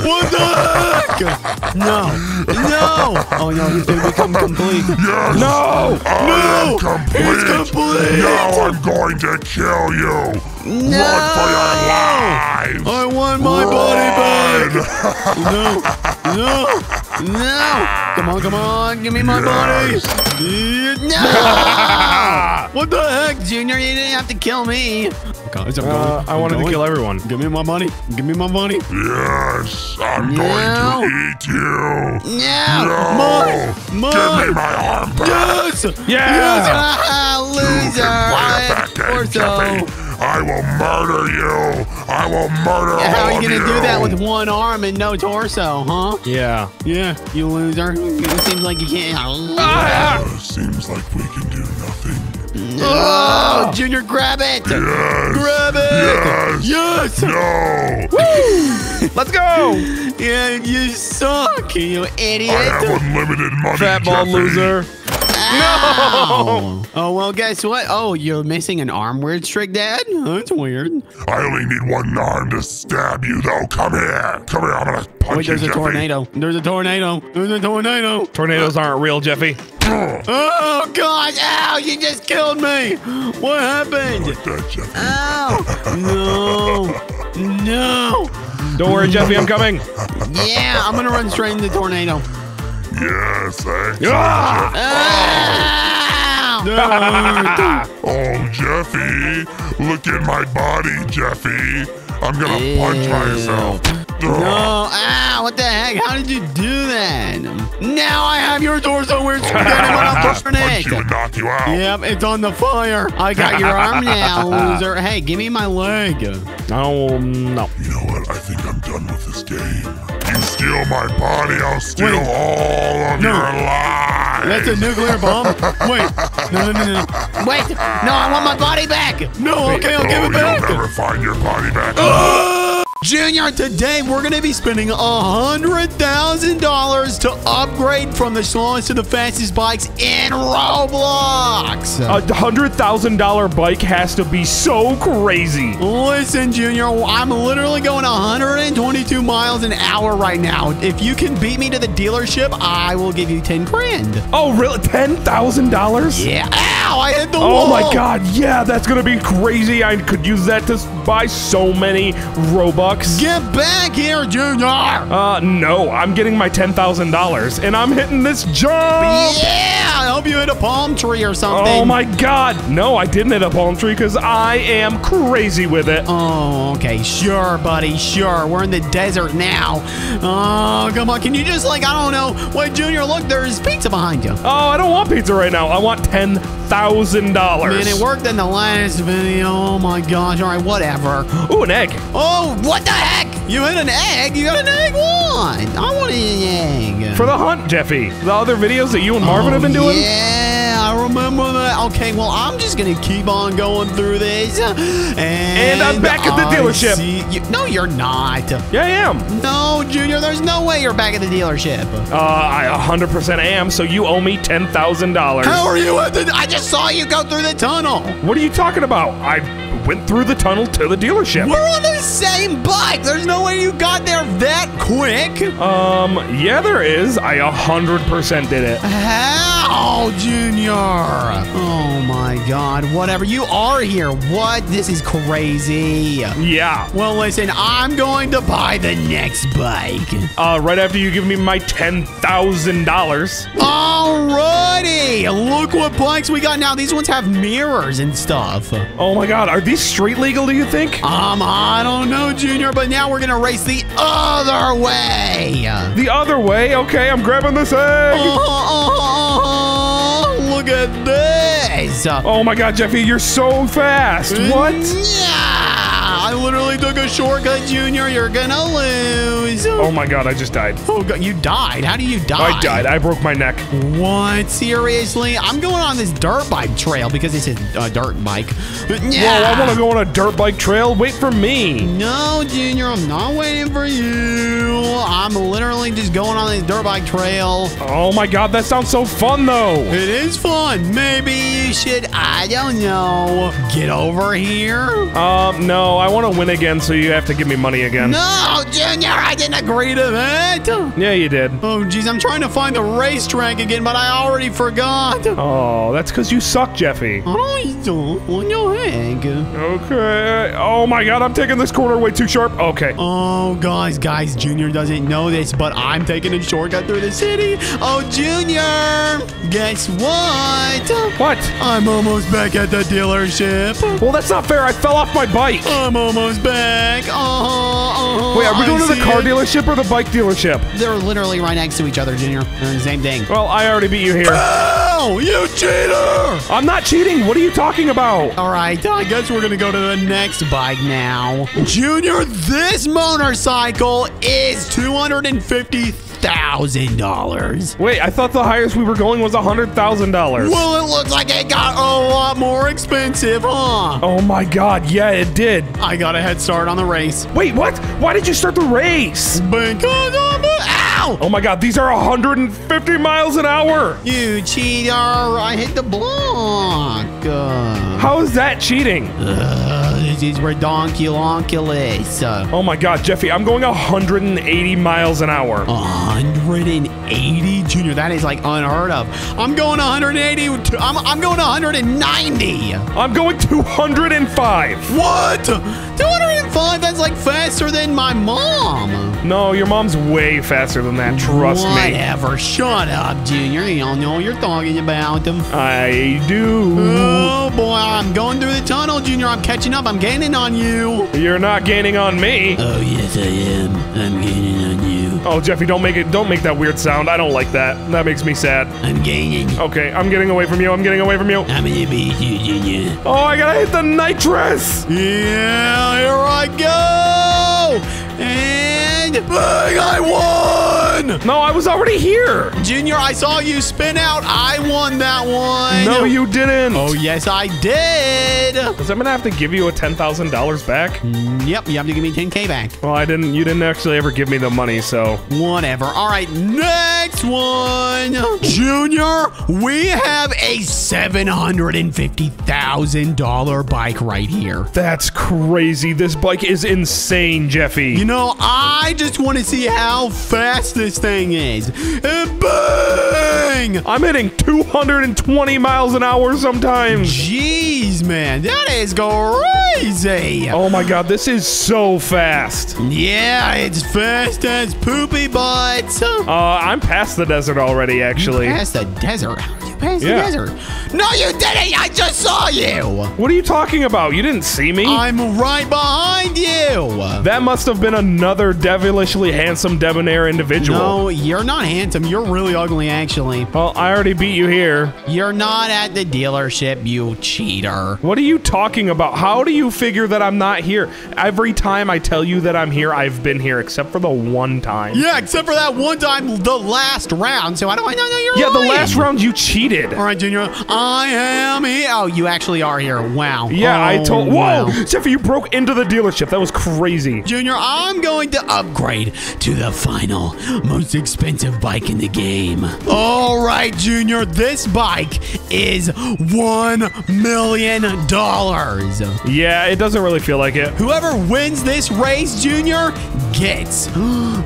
What the heck? No. No. Oh, no, he's going to become complete. Yes. No. No. Complete. He's complete. Now I'm going to kill you. No. Run for your life. I want my body back. No. No. No! Come on, come on! Give me my body! No! What the heck, Junior? You didn't have to kill me. I wanted to kill everyone. Give me my money! Give me my money! Yes, I'm going to eat you. No! No! Give me my arm back! Yes! Yeah! Yes! Loser! I will murder you. I will murder all of you. How are you going to do that with one arm and no torso, huh? Yeah. Yeah, you loser. It seems like you can't. Seems like we can do nothing. No. Oh, Junior, grab it! Yes. Grab it! Yes! Yes. No! Woo! Let's go! Yeah, you suck, you idiot! I have unlimited money, fat ball loser! No! Oh, well, guess what? Oh, you're missing an arm, Weird String Dad? Oh, that's weird. I only need one arm to stab you, though. Come here. Come here. I'm going to punch you, Jeffy. There's a tornado. There's a tornado. There's a tornado. Tornadoes aren't real, Jeffy. Oh, gosh. Ow, you just killed me. What happened? Like that, Jeffy. Ow. No. No. Don't worry, Jeffy. I'm coming. Yeah, I'm going to run straight into the tornado. Yes, Oh, Jeffy, look at my body, Jeffy. I'm gonna punch myself. No, ow, what the heck? How did you do that? Now I have your torso, Weird String Dad. I'll punch you and knock you out. Yep, it's on the fire. I got your arm now, loser. Hey, give me my leg. Oh, no. You know what? I think I'm done with this game. Steal my body, I'll steal all of your lives. That's a nuclear bomb? Wait. No, no, no, no. Wait. No, I want my body back. No, okay, I'll give it back. You'll never find your body back. Junior, today we're going to be spending $100,000 to upgrade from the slowest to the fastest bikes in Roblox. $100,000 bike has to be so crazy. Listen, Junior, I'm literally going 122 miles an hour right now. If you can beat me to the dealership, I will give you 10 grand. Oh, really? $10,000? Yeah. Ow, I hit the wall. Oh, my God. Yeah, that's going to be crazy. I could use that to buy so many Robux. Get back here, Junior! No, I'm getting my $10,000, and I'm hitting this jump! Yeah! I hope you hit a palm tree or something. Oh, my God. No, I didn't hit a palm tree because I am crazy with it. Oh, okay. Sure, buddy. Sure. We're in the desert now. Oh, come on. Can you just, like, I don't know. Wait, Junior, look. There's pizza behind you. Oh, I don't want pizza right now. I want $10,000. Man, it worked in the last video. Oh, my gosh. All right, whatever. Ooh, an egg. Oh, what the heck? You hit an egg? You got an egg? What? I want an egg. For the hunt, Jeffy. The other videos that you and Marvin have been doing? Yeah, I remember that. Okay, well, I'm just going to keep on going through this. And I'm back at the dealership. No, you're not. Yeah, I am. No, Junior, there's no way you're back at the dealership. I 100% am, so you owe me $10,000. How are you? I just saw you go through the tunnel. What are you talking about? I went through the tunnel to the dealership. We're on the same bike. There's no way you got there that quick. Yeah, there is. I 100% did it. How, Junior? Oh, my God. Whatever. You are here. What? This is crazy. Yeah. Well, listen, I'm going to buy the next bike. Right after you give me my $10,000. Alrighty. Look what bikes we got now. These ones have mirrors and stuff. Oh, my God. Are these street legal, do you think? I don't know, Junior, but now we're going to race the other way. The other way? Okay, I'm grabbing this egg. Look at this. Oh, my God, Jeffy, you're so fast. What? Yeah. I literally took a shortcut, Junior. You're gonna lose. Oh, my God. I just died. Oh, God. You died? How do you die? I died. I broke my neck. What? Seriously? I'm going on this dirt bike trail because it's a dirt bike. Yeah. Whoa, I want to go on a dirt bike trail. Wait for me. No, Junior. I'm not waiting for you. I'm literally just going on this dirt bike trail. Oh, my God. That sounds so fun, though. It is fun. Maybe you should, I don't know, get over here. No. I want to win again, so you have to give me money again. No, Junior, I didn't agree to that. Yeah, you did. Oh, geez, I'm trying to find the racetrack again, but I already forgot. Oh, that's because you suck, Jeffy. I don't want your egg. Okay. Oh, my God, I'm taking this corner way too sharp. Okay. Oh, guys, Junior doesn't know this, but I'm taking a shortcut through the city. Oh, Junior, guess what? What? I'm almost back at the dealership. Well, that's not fair. I fell off my bike. I'm almost back. Wait, are we going to the car dealership or the bike dealership? They're literally right next to each other, Junior. They're the same thing. Well, I already beat you here. Oh, you cheater! I'm not cheating. What are you talking about? All right, I guess we're going to go to the next bike now. Junior, this motorcycle is $250,000. $1,000. Wait, I thought the highest we were going was $100,000. Well, it looks like it got a lot more expensive, huh? Oh my God, yeah, it did. I got a head start on the race. Wait, what? Why did you start the race? Because I'm ow! Oh my God, these are 150 miles an hour. You cheater, I hit the block. How is that cheating? This is redonkulonculous. Oh my God, Jeffy, I'm going 180 miles an hour. 180, Junior? That is like unheard of. I'm going 180. I'm going 190. I'm going 205. What? 205? That's like faster than my mom. No, your mom's way faster than that. Trust me. Whatever. Shut up, Junior. You don't know what you're talking about. I do. Oh boy, I'm going through the tunnel, Junior. I'm catching up. I'm gaining on you. You're not gaining on me. Oh yes, I am. I'm gaining on you. Oh, Jeffy, don't make that weird sound. I don't like that. That makes me sad. I'm gaining. Okay, I'm getting away from you. I'm getting away from you. I'm gonna beat you, Junior. Oh, I gotta hit the nitrous. Yeah, here I go. And I won. No, I was already here. Junior, I saw you spin out. I won that one. No, you didn't. Oh, yes, I did. Because I'm gonna have to give you a $10,000 back. Yep, you have to give me 10K back. Well, I didn't. You didn't actually ever give me the money, so. Whatever. All right, next one. Junior, we have a $750,000 bike right here. That's crazy. This bike is insane, Jeffy. You know, I just want to see how fast this thing is. And bang! I'm hitting 220 miles an hour sometimes. Jeez, man. That is crazy. Oh, my God. This is so fast. Yeah, it's fast as poopy butts. I'm past the desert already, actually. You past the desert? You past the desert? No, you didn't. I just saw you. What are you talking about? You didn't see me. I'm right behind you. That must have been another devilishly handsome, debonair individual. No, you're not handsome. You're really ugly, actually. Well, I already beat you here. You're not at the dealership, you cheater. What are you talking about? How do you figure that I'm not here? Every time I tell you that I'm here, I've been here, except for the one time. Yeah, except for that one time, the last round. So how do I know you're lying? Yeah, the last round, you cheated. All right, Junior. I am here. Oh, you actually are here. Wow. Yeah, I told... Whoa! Wow. Jeffy, you broke into the dealership. That was crazy. Junior, I'm going to upgrade to the final, most expensive bike in the game. All right, Junior, this bike is $1 million. Yeah, it doesn't really feel like it. Whoever wins this race, Junior, gets a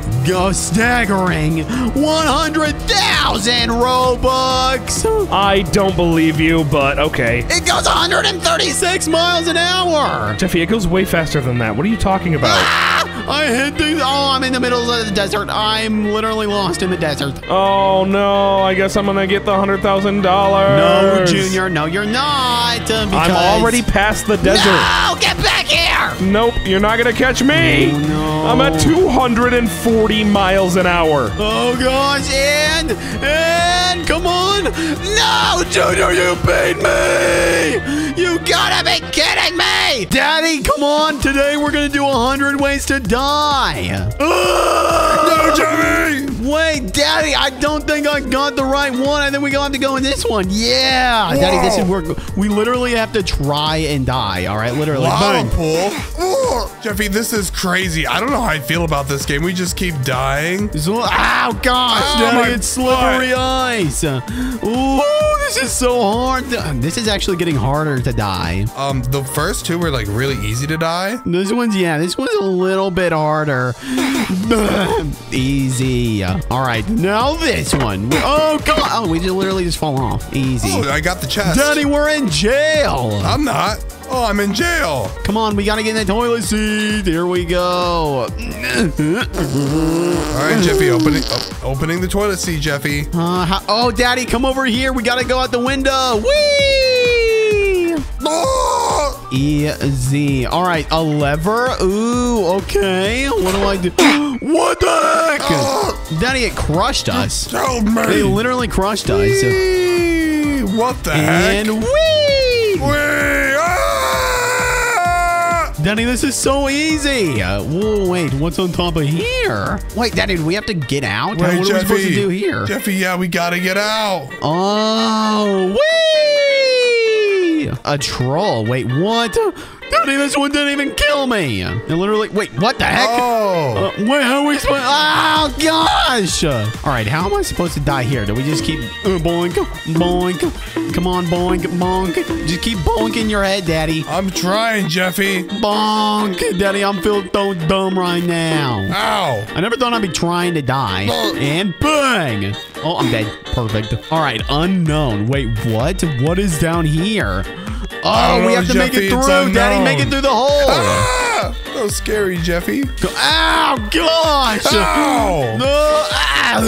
staggering 100,000 Robux. I don't believe you, but okay. It goes 136 miles an hour. Jeffy, it goes way faster than that. What are you talking about? Ah, I hit these. Oh, I'm in the middle of the desert. I'm literally lost in the desert. Oh, no. I guess I'm going to get the $100,000. No, Junior. No, you're not. Because... I'm already past the desert. No, get back here. Nope. You're not going to catch me. Oh, no. I'm at 240 miles an hour. Oh, gosh. And come on. No, Junior, you beat me. You got to be kidding me. Daddy, come on. Today, we're going to do 100 ways to die. No, Jimmy! Wait, Daddy, I don't think I got the right one. I think we're going to have to go in this one. Yeah. Whoa. Daddy, this is work. We literally have to try and die. All right, literally. Wow, pool. Oh, Jeffy, this is crazy. I don't know how I feel about this game. We just keep dying. Oh, gosh, oh, Daddy, it's slippery ice. Ooh, this is so hard. This is actually getting harder to die. The first two were, like, really easy to die. This one's, yeah, this one's a little bit harder. Easy. All right, now this one. Oh, come on. Oh, we just literally just fall off. Easy. Oh, I got the chest. Daddy, we're in jail. I'm not. Oh, I'm in jail. Come on, we got to get in the toilet seat. Here we go. All right, Jeffy, opening the toilet seat, Jeffy. Oh, Daddy, come over here. We got to go out the window. Whee! Oh! Easy. All right, a lever. Ooh, okay. What do I do? What the heck? Oh. Daddy, it crushed us. Oh, man. They literally crushed us. Wee. What the heck? And wee! Wee! Ah! Daddy, this is so easy. Whoa, wait, what's on top of here? Wait, Daddy, do we have to get out? Wait, what Jeffy, are we supposed to do here? Jeffy, yeah, we gotta get out. Oh, wee! A troll. Wait, what? Daddy, this one didn't even kill me. It literally, wait, what the heck? Oh. Wait, how are we supposed to, oh gosh. All right, how am I supposed to die here? Do we just keep boink, boink? Come on, boink, bonk. Just keep bonking your head, Daddy. I'm trying, Jeffy. Bonk. Daddy, I'm feeling so dumb right now. Ow. I never thought I'd be trying to die. Bonk. And bang. Oh, I'm dead. Perfect. All right, unknown. Wait, what? What is down here? Oh, we have to Jeffy, make it through, Daddy. Make it through the hole. Ah, that was scary, Jeffy. Ow, gosh. Ow. No. Ah.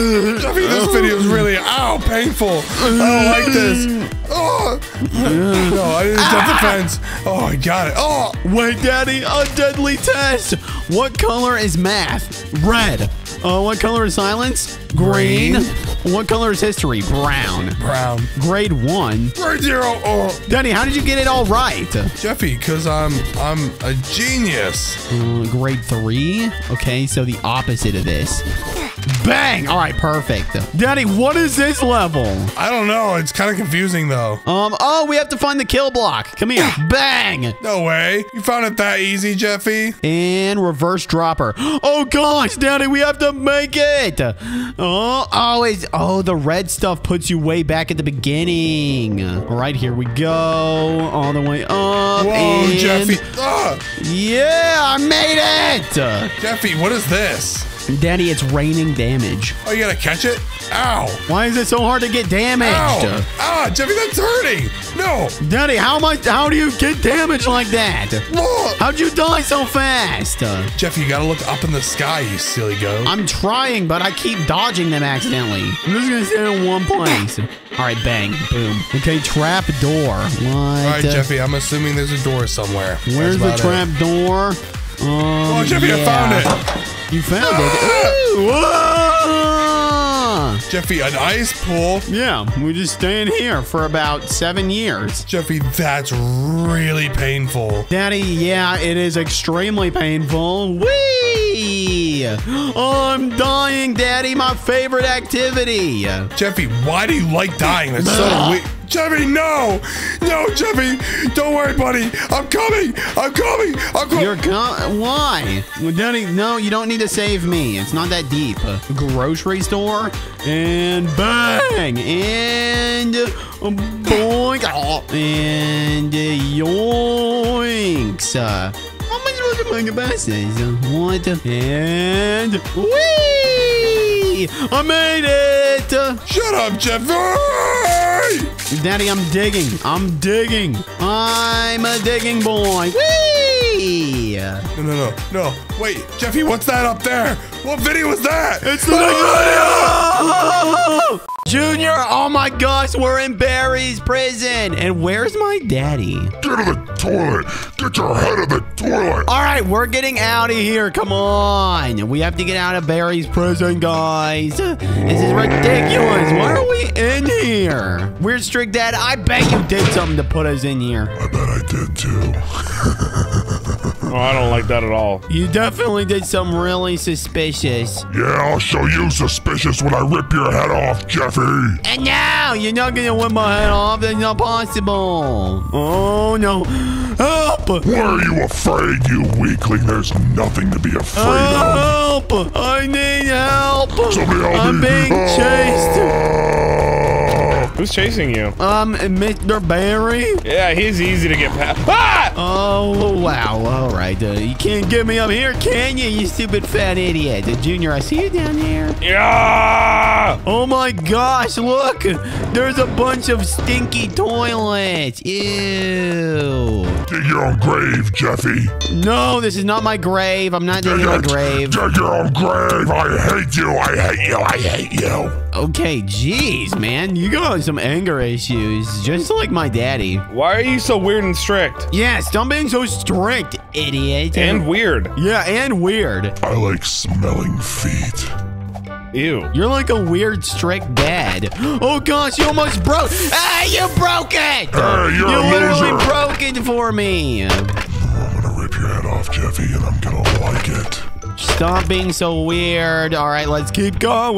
Jeffy, this video is really, ow, painful. I don't like this. Oh. No, I didn't jump the fence. Oh, I got it. Oh, wait, Daddy. A deadly test. What color is math? Red. What color is silence? Green. What color is history? Brown. Brown. Grade 1. Grade 0. Oh. Daddy, how did you get it all right? Jeffy, because I'm a genius. Grade 3. Okay, so the opposite of this. Bang! All right, perfect. Daddy, what is this level? I don't know. It's kind of confusing, though. Oh, we have to find the kill block. Come here. Bang! No way. You found it that easy, Jeffy? And reverse dropper. Oh, gosh, Daddy, we have to make it. Oh, always. Oh, the red stuff puts you way back at the beginning. All right, here we go. All the way up. Whoa, and Jeffy. Ugh. Yeah, I made it. Jeffy, what is this? Daddy, it's raining damage. Oh, you gotta catch it? Ow. Why is it so hard to get damaged? Ow. Ah, Jeffy, that's hurting. No. Daddy, how do you get damaged like that? How'd you die so fast? Jeffy, you gotta look up in the sky, you silly goat. I'm trying, but I keep dodging them accidentally. I'm just gonna stay in one place. All right, bang, boom. Okay, trap door. What? All right, Jeffy, I'm assuming there's a door somewhere. Where's the trap door? Oh, Jeffy, yeah. I found it. You found it? Ooh, Jeffy, an ice pool. Yeah, we just stay in here for about 7 years. Jeffy, that's really painful. Daddy, yeah, it is extremely painful. Whee! Oh, I'm dying, Daddy, my favorite activity. Jeffy, why do you like dying? That's so weird. Jeffy, no! No, Jeffy! Don't worry, buddy! I'm coming! I'm coming! I'm coming! You're coming? Why? Daddy, no, you don't need to save me. It's not that deep. Grocery store. And bang! And boink! And yoinks! How am I supposed to make a basket? What? And whee! I made it! Shut up, Jeffy! Daddy, I'm digging. I'm digging. I'm a digging boy. Whee! No, no, no, no. Wait, Jeffy, what's that up there? What video was that? It's the next video! Junior, oh my gosh, we're in Barry's prison. And where's my daddy? Get to the toilet. Get your head in the toilet. All right, we're getting out of here. Come on. We have to get out of Barry's prison, guys. This is ridiculous. Why are we in here? Weird String Dad, I bet you did something to put us in here. I bet I did too. Oh, I don't like that at all. You definitely did something really suspicious. Yeah, I'll show you suspicious when I rip your head off, Jeffy. And no, you're not going to rip my head off. That's not possible. Oh, no. Help! Why are you afraid, you weakling? There's nothing to be afraid of. Help! I need help. Somebody help me. I'm being chased. Who's chasing you? Mr. Barry? Yeah, he's easy to get past. Ah! Oh, wow. All right. You can't get me up here, can you, you stupid fat idiot? Junior, I see you down there. Yeah! Oh, my gosh. Look. There's a bunch of stinky toilets. Ew. Dig your own grave, Jeffy. No, this is not my grave. I'm not digging my grave. Dig your own grave. I hate you. I hate you. I hate you. Okay, jeez, man. You got some anger issues, just like my daddy. Why are you so weird and strict? Yeah, stop being so strict, idiot. And weird. Yeah, and weird. I like smelling feet. Ew. You're like a weird, strict dad. Oh, gosh, you almost broke. Ah, you broke it. Hey, you literally broke it for me. I'm going to rip your head off. stuff, Jeffy, and I'm gonna like it. Stop being so weird. All right, let's keep going.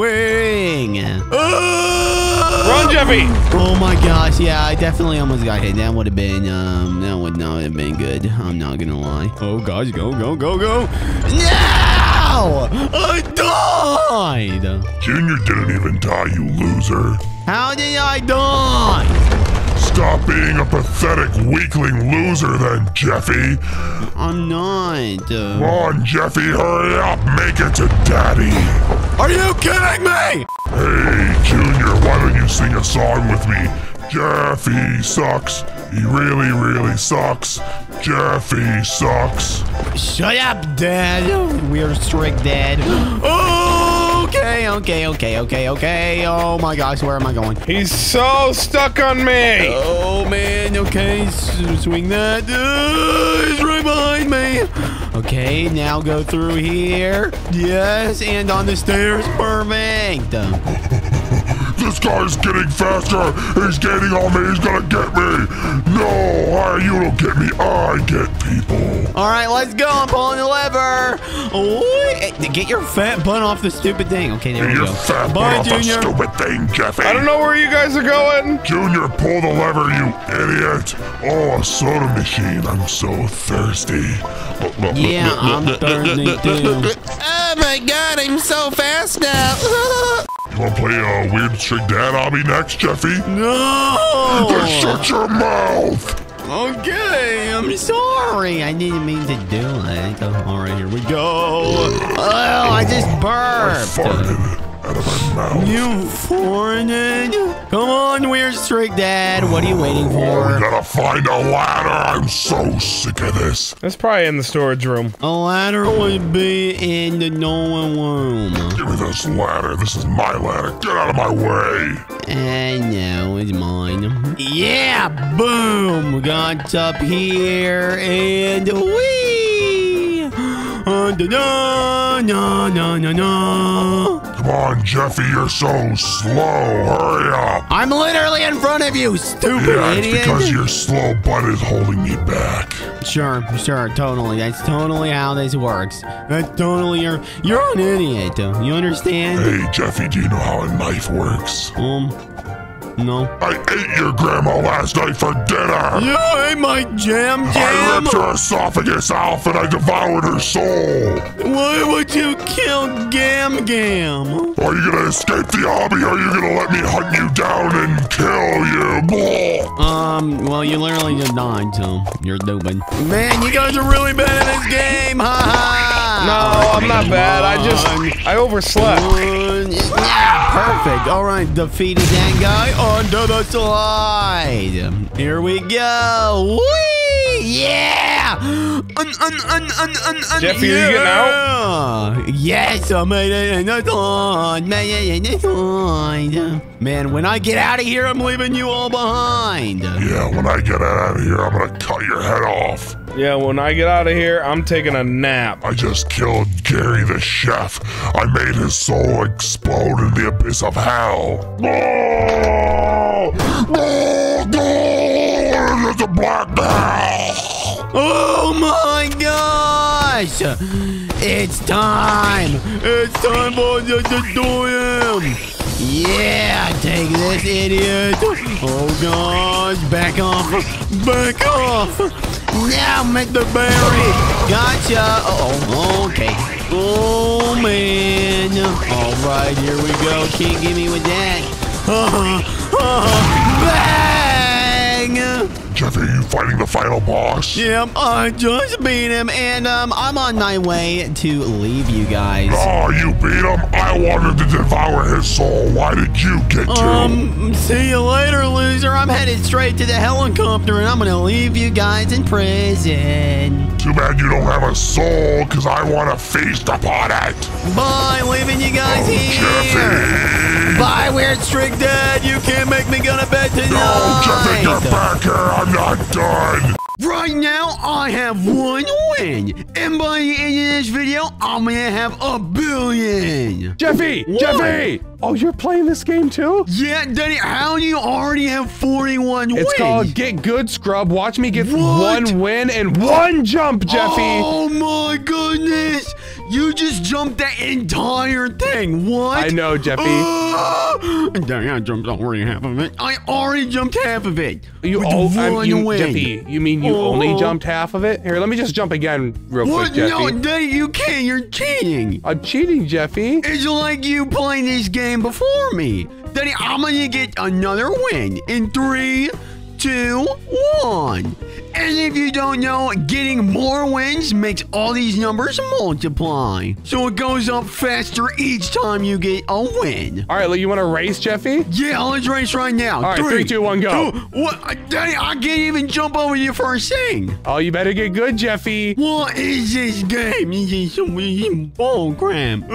Run, Jeffy! Oh my gosh, yeah, I definitely almost got hit. That would have been, that would not have been good. I'm not gonna lie. Oh gosh, go, go, go, go! No! I died! Junior didn't even die, you loser. How did I die? Stop being a pathetic weakling loser then, Jeffy. I'm not. Come on, Jeffy, hurry up. Make it to Daddy. Are you kidding me? Hey, Junior, why don't you sing a song with me? Jeffy sucks. He really, really sucks. Jeffy sucks. Shut up, Dad. Weird String Dad. Oh! Okay, okay, okay, okay, okay. Oh my gosh, where am I going? He's so stuck on me. Oh man, okay, swing that. He's right behind me. Okay, now go through here. Yes, and on the stairs, perfect. This guy's getting faster. He's gaining on me. He's gonna get me. No, you don't get me. I get people. All right, let's go. I'm pulling the lever. Ooh, get your fat butt off the stupid thing. Okay, there we go. Get your fat butt off the stupid thing, Jeffy. I don't know where you guys are going. Junior, pull the lever, you idiot. Oh, a soda machine. I'm so thirsty. Yeah, I'm thirsty too. Oh my God, I'm so fast now. You wanna play a Weird String Dad hobby next, Jeffy? No! Then shut your mouth! Okay, I'm sorry. I didn't mean to do it. All right, here we go. Oh, I just burped. I farted out of my mouth. You farted? Come on, Weird String Dad. What are you waiting for? We gotta find a ladder. I'm so sick of this. That's probably in the storage room. A ladder would be in the no-one room. Give me this ladder. This is my ladder. Get out of my way. No, it's mine. Yeah, boom. We got up here and wee. Come on, Jeffy, you're so slow. Hurry up. I'm literally in front of you, stupid idiot. Yeah, it's because your slow butt is holding me back. Sure, sure, totally. That's totally how this works. That's totally you're an idiot, though. You understand? Hey, Jeffy, do you know how a knife works? No. I ate your grandma last night for dinner. You ate my jam. I ripped her esophagus off and I devoured her soul. Why would you kill Gam Gam? Are you gonna escape the hobby? Or are you gonna let me hunt you down and kill you? Well, you literally just died, so you're stupid. Man, you guys are really bad at this game. Ha ha. No, I'm not bad. I overslept. Yeah, perfect. All right, defeated that guy. Under the slide. Here we go. Whee! Yeah! Jeffy, yeah. Are you getting out? Yes, I made it in the slide. Made it in the slide. Man, when I get out of here, I'm leaving you all behind. Yeah, when I get out of here, I'm gonna cut your head off. Yeah, when I get out of here, I'm taking a nap. I just killed Gary the chef. I made his soul explode in the abyss of hell. No! No! No! It's a black man! Oh my gosh! It's time! It's time for us to do him! Yeah, take this, idiot. Oh, gosh. Back off. Back off. Now, Mr. Barry. Gotcha. Uh-oh. Okay. Oh, man. All right, here we go. Can't get me with that. Bang. Jeffy, are you fighting the final boss? Yep, I just beat him, and I'm on my way to leave you guys. Oh, you beat him? I wanted to devour his soul. Why did you get to him? See you later, loser. I'm headed straight to the helicopter, and I'm gonna leave you guys in prison. Too bad you don't have a soul, because I want to feast upon it. Bye, leaving you guys here. Jeffy. Bye, Weird String Dad. You can't make me go to bed tonight. No, Jeffy, you're back here. I'm not done. Right now, I have 1 win. And by the end of this video, I'm going to have 1 billion. Jeffy! What? Jeffy! Oh, you're playing this game too? Yeah, Danny, how do you already have 41 wins? It's called Get Good, Scrub. Watch me get one win and one jump, Jeffy. Oh my goodness. You just jumped that entire thing. What? I know, Jeffy. Danny, I jumped already half of it. I already jumped half of it. You win. Jeffy, you mean you only jumped half of it? Here, let me just jump again real quick, Jeffy. No, Danny, you can't. You're cheating. I'm cheating, Jeffy. It's like you playing this game before me. Danny, I'm gonna get another win in 3, 2, 1. And if you don't know, getting more wins makes all these numbers multiply. So it goes up faster each time you get a win. All right, you want to race, Jeffy? Yeah, let's race right now. All right, 3, 2, 1, go. Daddy, I can't even jump over you for a thing. Oh, you better get good, Jeffy. What is this game? This is some bullcrap.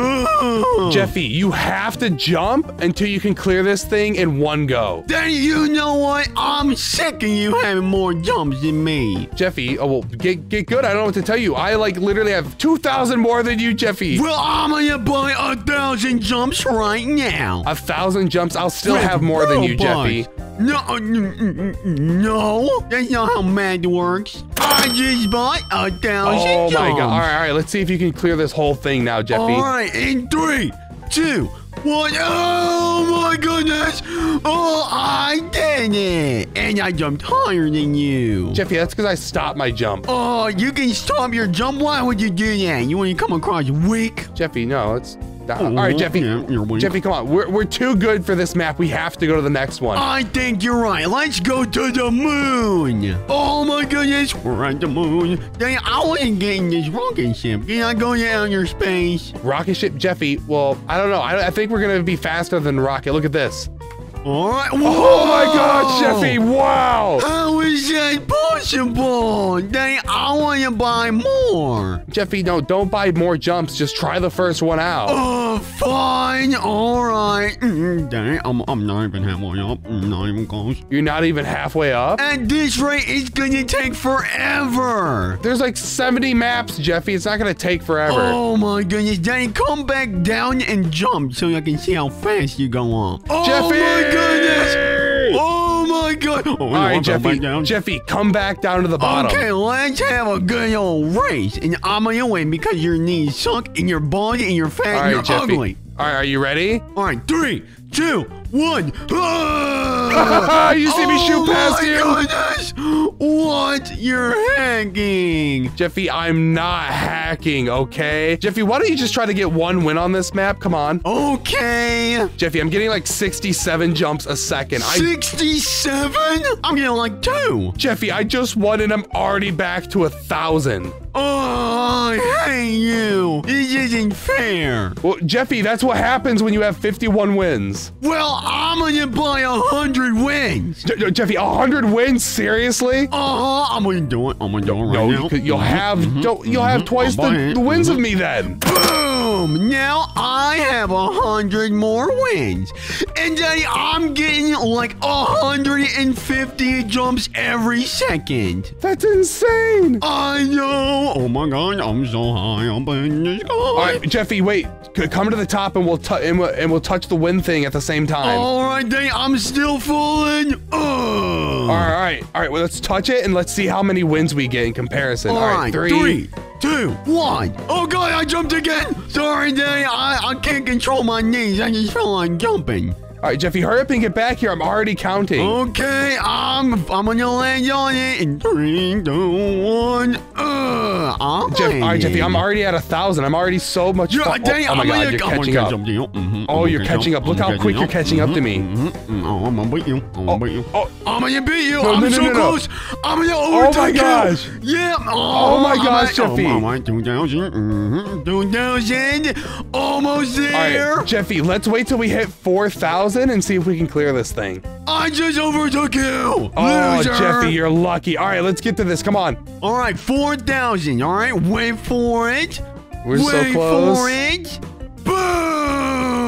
Jeffy, you have to jump until you can clear this thing in one go. Daddy, you know what? I'm sick of you having more jumps than me. Jeffy, oh well, get good. I don't know what to tell you. I like literally have 2,000 more than you, Jeffy. Well, I'm gonna buy 1,000 jumps right now. 1,000 jumps? I'll still have more than you, Jeffy. No, that's not how math works. I just bought 1,000 jumps. Oh my god! All right, let's see if you can clear this whole thing now, Jeffy. All right, in 3, 2, 1. Oh my goodness! Oh, I did it! And I jumped higher than you. Jeffy, that's because I stopped my jump. Oh, you can stop your jump? Why would you do that? You want to come across weak? Jeffy, no, it's... All right, Jeffy. Yeah, Jeffy, come on. We're too good for this map. We have to go to the next one. I think you're right. Let's go to the moon. Oh, my goodness. We're at the moon. Dang, I wasn't getting this rocket ship. Can I go down your space? Rocket ship, Jeffy? Well, I don't know. I think we're going to be faster than rocket. Look at this. All right. Whoa. Oh, my gosh, Jeffy. Wow. How is that possible? Dang, I want to buy more. Jeffy, no, don't buy more jumps. Just try the first one out. Oh, fine. All right. Dang, I'm not even halfway up. I'm not even close. You're not even halfway up? At this rate, it's going to take forever. There's like 70 maps, Jeffy. It's not going to take forever. Oh, my goodness. Dang, come back down and jump so I can see how fast you go up. Oh, Jeffy. My goodness! Oh my god! Oh, all right, Jeffy. Jeffy, come back down to the bottom. Okay, let's have a good old race, and I'm gonna win because your knees suck, and you're bald, and you're fat, and you're ugly. All right, are you ready? All right, 3, 2, 1. You see me shoot past you? Oh my goodness! What? You're hacking. Jeffy, I'm not hacking, okay? Jeffy, why don't you just try to get one win on this map? Come on. Okay. Jeffy, I'm getting like 67 jumps a second. 67? I'm getting like 2. Jeffy, I just won and I'm already back to 1,000. Oh, I hate you. This isn't fair. Well, Jeffy, that's what happens when you have 51 wins. Well, I'm gonna buy 100 wins. Jeffy, 100 wins? Seriously? Uh-huh, I'm gonna do it. I'm gonna do it right now. You'll have, you'll have twice the wins of me then. Boom! Now I have 100 more wins. And Daddy, I'm getting like 150 jumps every second. That's insane. I know. Oh my god, I'm so high up in the sky. All right, Jeffy, wait. Come to the top and we'll touch the win thing at the same time. All right, dang, I'm still falling. All right, all right. All right, well, let's touch it and let's see how many wins we get in comparison. All right, 3, 2, 1. Oh god, I jumped again. Sorry, dang, I can't control my knees. I just feel like jumping. All right, Jeffy, hurry up and get back here. I'm already counting. Okay, I'm gonna land on it in 3, 2, 1. All right, Jeffy, I'm already at 1,000. I'm already so much. Oh my god, you're catching up. Oh, you're catching up. Look how quick you're catching up to me. Oh, I'm gonna beat you. I'm gonna beat you. I'm gonna beat you. I'm so close. I'm gonna overtake you. Oh my gosh. Yeah. Oh my gosh, Jeffy. 2,000. Almost there. All right, Jeffy, let's wait till we hit 4,000. And see if we can clear this thing. I just overtook you! Oh, loser. Jeffy, you're lucky. All right, let's get to this. Come on. All right, 4,000. All right, wait for it. We're so close. Wait for it. Boom!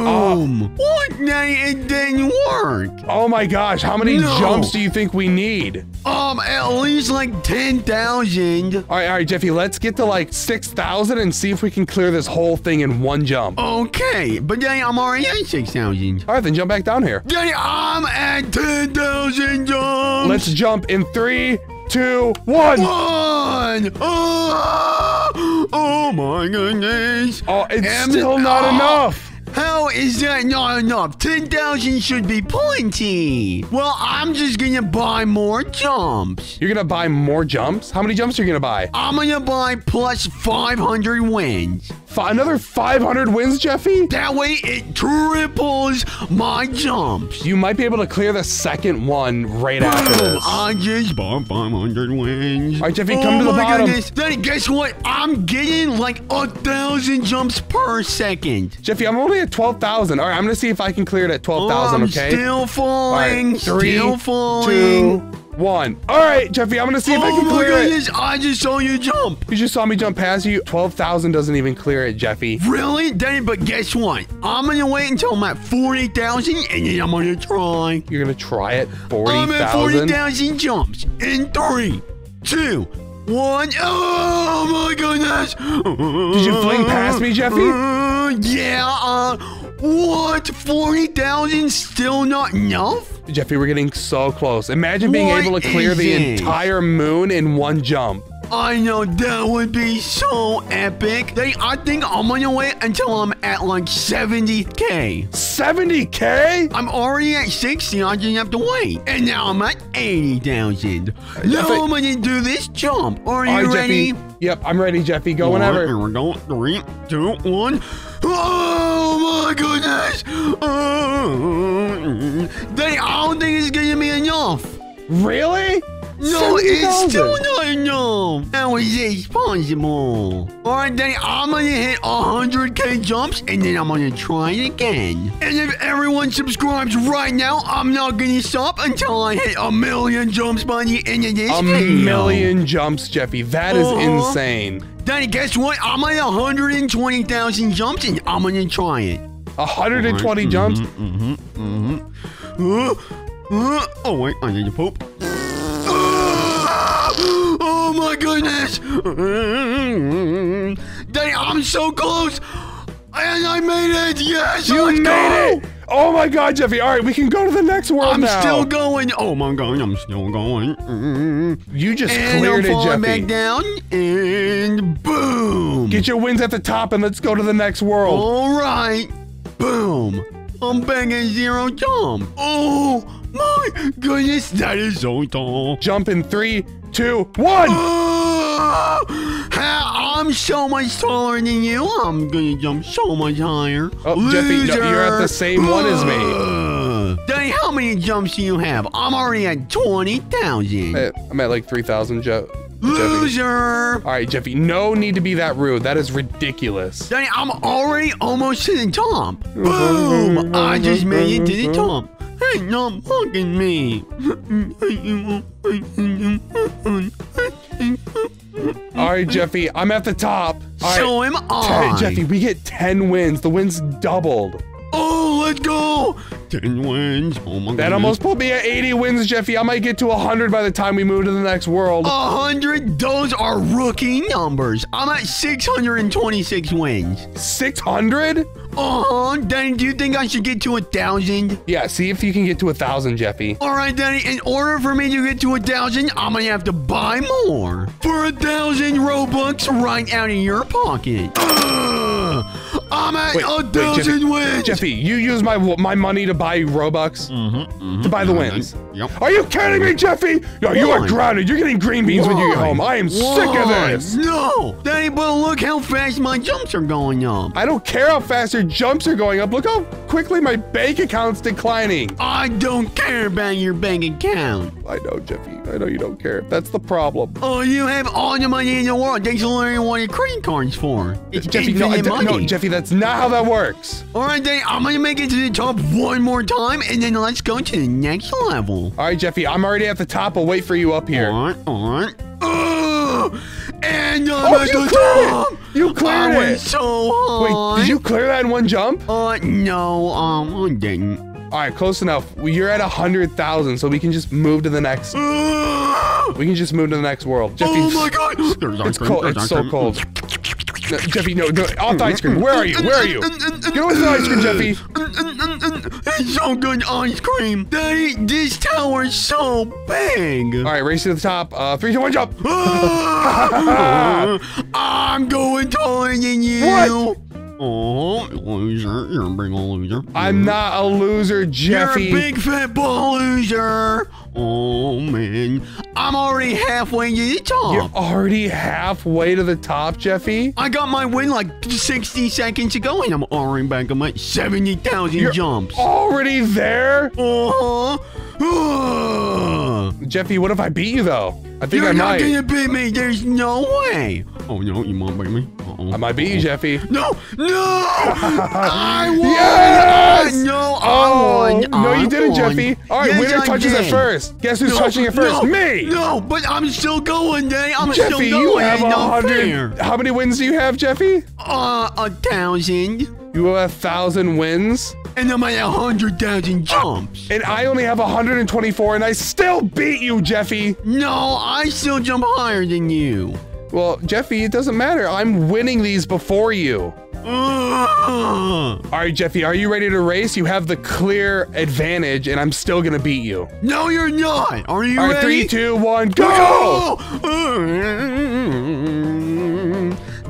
Boom. Fortnite, it didn't work. Oh my gosh, how many jumps do you think we need? At least like 10,000. All right, Jeffy, let's get to like 6,000 and see if we can clear this whole thing in one jump. Okay, but then I'm already at 6,000. All right, then jump back down here. Then I'm at 10,000 jumps. Let's jump in 3, 2, 1. Oh my goodness. Oh, it's still not enough. How is that not enough? 10,000 should be plenty. Well, I'm just gonna buy more jumps. You're gonna buy more jumps? How many jumps are you gonna buy? I'm gonna buy plus 500 wins. Another 500 wins, Jeffy? That way it triples my jumps. You might be able to clear the second one right after this. I just bought 500 wins. All right, Jeffy, come to the bottom. Goodness. Then guess what? I'm getting like 1,000 jumps per second. Jeffy, I'm only at 12,000. All right, I'm going to see if I can clear it at 12,000, okay? Still falling. Right, three, two, one. All right, Jeffy, I'm going to see if I can clear it. I just saw you jump. You just saw me jump past you. 12,000 doesn't even clear it, Jeffy. Really? Dang, but guess what? I'm going to wait until I'm at 40,000, and then I'm going to try. You're going to try it? 40,000? I'm at 40,000 jumps in 3, 2, 1. Oh, my goodness. Did you fling past me, Jeffy? What? 40,000 still not enough? Jeffy, we're getting so close. Imagine being able to clear the entire moon in one jump. I know, that would be so epic. I think I'm gonna wait until I'm at like 70K. 70K? I'm already at 60, I didn't have to wait. And now I'm at 80,000. Now I'm gonna do this jump. Are you ready? Jeffy. Yep, I'm ready, Jeffy. Go whenever. Here we go. 3, 2, 1. Oh my goodness. I don't think it's gonna be enough. Really? No, it's still not enough. How is this possible? All right, then I'm going to hit 100K jumps, and then I'm going to try it again. And if everyone subscribes right now, I'm not going to stop until I hit 1,000,000 jumps by the end of this video. 1,000,000 jumps, Jeffy. That is insane. Then guess what? I'm at 120,000 jumps, and I'm going to try it. 120 jumps? Oh, wait, I need to poop. Oh my goodness! I'm so close! And I made it! Yes! You made it! Oh my god, Jeffy. All right, we can go to the next world now. I'm still going. Oh my god, I'm still going. You just cleared it, Jeffy. And back down, and boom! Get your wins at the top, and let's go to the next world. All right. Boom. I'm banging 0 jump. Oh my goodness, that is so tall. Jump in 3, 2, 1. I'm so much taller than you. I'm gonna jump so much higher. Oh, Jeffy, you're at the same one as me. Daddy, how many jumps do you have? I'm already at 20,000. I'm at like 3,000 jumps. Loser! All right, Jeffy, no need to be that rude. That is ridiculous. Daddy, I'm already almost to the top. Boom! I just made it to the top. Hey, not mocking me. All right, Jeffy, I'm at the top. So am I. Jeffy, we get 10 wins. The wins doubled. Oh, let's go. 10 wins. Oh, my God. That almost put me at 80 wins, Jeffy. I might get to 100 by the time we move to the next world. 100? Those are rookie numbers. I'm at 626 wins. 600? Danny, do you think I should get to 1,000? Yeah, see if you can get to 1,000, Jeffy. All right, Danny, in order for me to get to 1,000, I'm going to have to buy more. For 1,000 Robux right out of your pocket. I'm at 1,000 wins. Jeffy, you use my money to buy Robux to buy the wins. Yep. Are you kidding me, Jeffy? No, you are grounded. You're getting green beans when you get home. I am sick of this. No, Danny, but look how fast my jumps are going up. I don't care how fast your jumps are going up. Look how quickly my bank account's declining. I don't care about your bank account. I know, Jeffy. I know you don't care. That's the problem. Oh, you have all the money in the world. Thanks for learning what your credit card's for. It's Jeffy, no, Jeffy, that's not how that works. All right, Danny, I'm going to make it to the top one more time, and then let's go to the next level. All right, Jeffy, I'm already at the top. I'll wait for you up here. All right, all right. And I'm at the top. You cleared it! I went so hard. Wait, did you clear that in one jump? No, I didn't. Alright, close enough. You're at 100,000, so we can just move to the next. We can just move to the next world. Jeffy, oh my god! It's cold. It's so cold. No, Jeffy, no, off the ice cream. Where are you? Where are you? Get away from the ice cream, Jeffy. It's so good ice cream. Daddy, this tower is so big. All right, race to the top. 3, 2, 1, jump. I'm going taller than you. What? Oh, loser. You're a big old loser. I'm not a loser, Jeffy. You're a big fat ball loser. Oh, man. I'm already halfway to the top. You're already halfway to the top, Jeffy? I got my win like 60 seconds ago, and I'm already back on my 70,000 jumps. Already there? Jeffy, what if I beat you, though? I think I might. You're not gonna beat me. There's no way. Oh, no, you won't beat me. I might beat you, Jeffy. No, no! I won! Yes! No, I won. No, you didn't, Jeffy. All right, winner touches it first. Guess who's touching it first? Me! No, but I'm still going, Daddy. I'm still going. Jeffy, you have 100. How many wins do you have, Jeffy? 1,000. You have 1,000 wins? And I'm at 100,000 jumps. And I only have 124, and I still beat you, Jeffy. No, I still jump higher than you. Well, Jeffy, it doesn't matter. I'm winning these before you. All right, Jeffy, are you ready to race? You have the clear advantage, and I'm still going to beat you. No, you're not. Are you ready? All right, 3, 2, 1, go!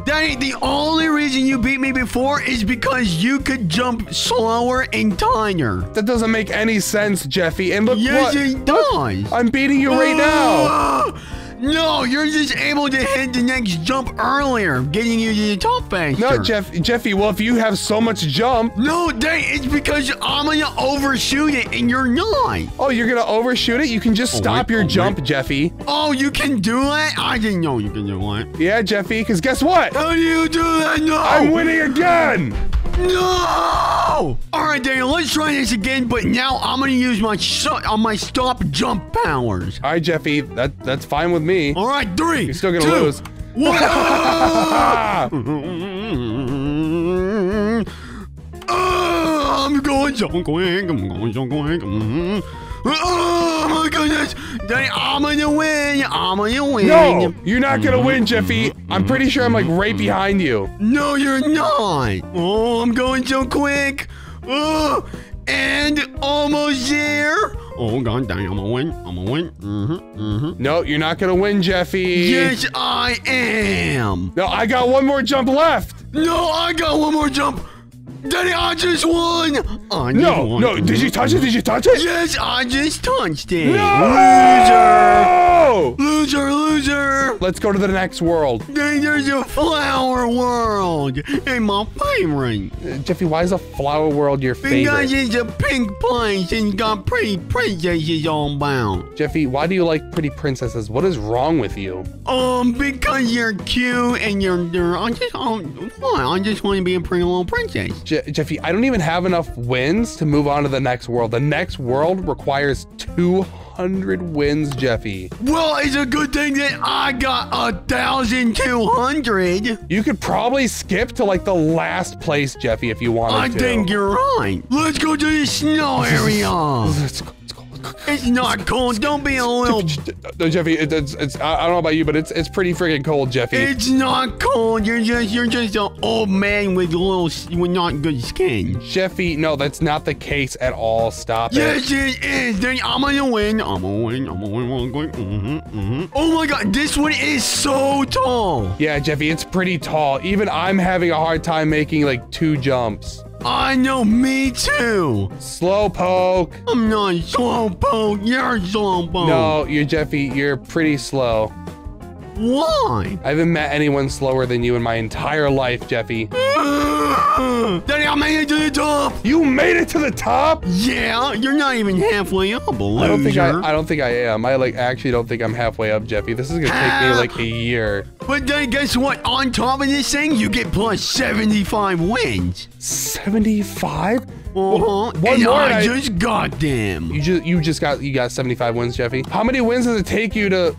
Daddy, the only reason you beat me before is because you could jump slower and tinier. That doesn't make any sense, Jeffy. And look it does. Look, I'm beating you right now. No, you're just able to hit the next jump earlier, getting you to the top faster. No, Jeffy, well, if you have so much jump. No, Dang, it's because I'm going to overshoot it, and you're not. Oh, you're going to overshoot it? You can just stop your jump, Jeffy. Oh, you can do it? I didn't know you can do it. Yeah, Jeffy, because guess what? How do you do that? No! I'm winning again! No! All right, Daniel, let's try this again, but now I'm going to use my shot on my stop jump powers. All right, Jeffy, that's fine with me. All right, 3, you're still going to lose. 1. I'm going so quick. I'm going so quick. Oh, my goodness. Daddy, I'm going to win. I'm going to win. No, you're not going to win, Jeffy. I'm pretty sure I'm, like, right behind you. No, you're not. Oh, I'm going so quick. Oh, and almost there. Oh, God, dang, I'm going to win. I'm going to win. No, you're not going to win, Jeffy. Yes, I am. No, I got one more jump left. No, I got one more jump. Daddy, I just won! No, did you touch it? Did you touch it? Yes, I just touched it. No! Loser! Loser, loser! Let's go to the next world. Daddy, there's a flower world. And my favorite. Jeffy, why is a flower world your favorite? Because it's a pink place and got pretty princesses all about. Jeffy, why do you like pretty princesses? What is wrong with you? Because you're cute and you're I just want to be a pretty little princess. Jeffy, I don't even have enough wins to move on to the next world. The next world requires 200 wins, Jeffy. Well, it's a good thing that I got 1,200. You could probably skip to, like, the last place, Jeffy, if you wanted to. I think you're right. Let's go to the snow area. Let's go. It's not cold. Don't be a little. No, Jeffy. It's I don't know about you, but it's pretty freaking cold, Jeffy. It's not cold. You're just an old man with not good skin. Jeffy, no, that's not the case at all. Stop it. Yes, it is. Then I'm gonna win. I'm gonna win. I'm gonna win. I'm gonna win. Oh my God, this one is so tall. Yeah, Jeffy, it's pretty tall. Even I'm having a hard time making like 2 jumps. I know, me too. Slowpoke. I'm not slowpoke. You're slowpoke. No, you're Jeffy. You're pretty slow. Why? I haven't met anyone slower than you in my entire life, Jeffy. Daddy, I made it to the top. You made it to the top? Yeah, you're not even halfway up, loser. I don't think I am. I actually don't think I'm halfway up, Jeffy. This is gonna take me like a year. But then guess what? On top of this thing, you get plus 75 wins. 75? One more. I just got them. You got 75 wins, Jeffy. How many wins does it take you to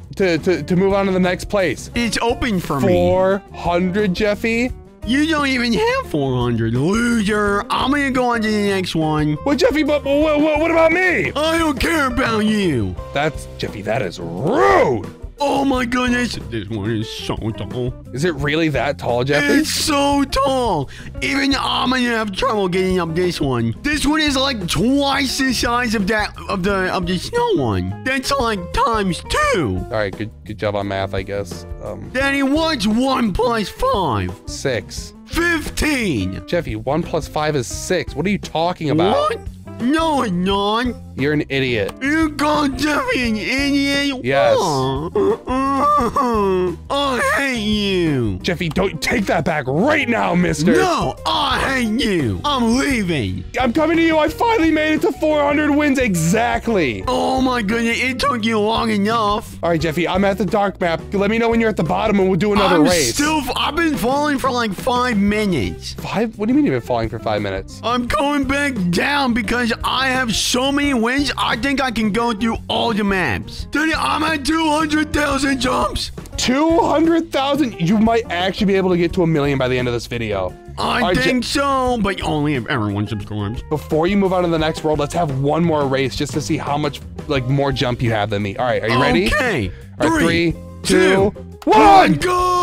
move on to the next place? It's open for me. 400, Jeffy. You don't even have 400, loser. I'm gonna go on to the next one. Well, Jeffy, but what about me? I don't care about you. That's Jeffy. That is rude. Oh my goodness, this one is so tall. Is it really that tall, Jeffy? It's so tall. Even I'm gonna have trouble getting up this one. This one is like twice the size of the snow one. That's like ×2. All right, good job on math, I guess. Danny, what's 1 + 5? 6. 15. Jeffy, 1 + 5 is 6. What are you talking about? What? No, it's not. You're an idiot. You called Jeffy an idiot? Yes. I hate you. Jeffy, don't take that back right now, mister. No, I hate you. I'm leaving. I'm coming to you. I finally made it to 400 wins exactly. Oh, my goodness. It took you long enough. All right, Jeffy, I'm at the dark map. Let me know when you're at the bottom and we'll do another race. I've been falling for like 5 minutes. 5? What do you mean you've been falling for 5 minutes? I'm going back down because I have so many wins, I think I can go through all the maps. Dude, I'm at 200,000 jumps. 200,000? You might actually be able to get to 1 million by the end of this video. I think so, but only if everyone subscribes. Before you move on to the next world, let's have one more race just to see how much more jump you have than me. All right, are you ready? Okay. All right, 3, 2, 1, go!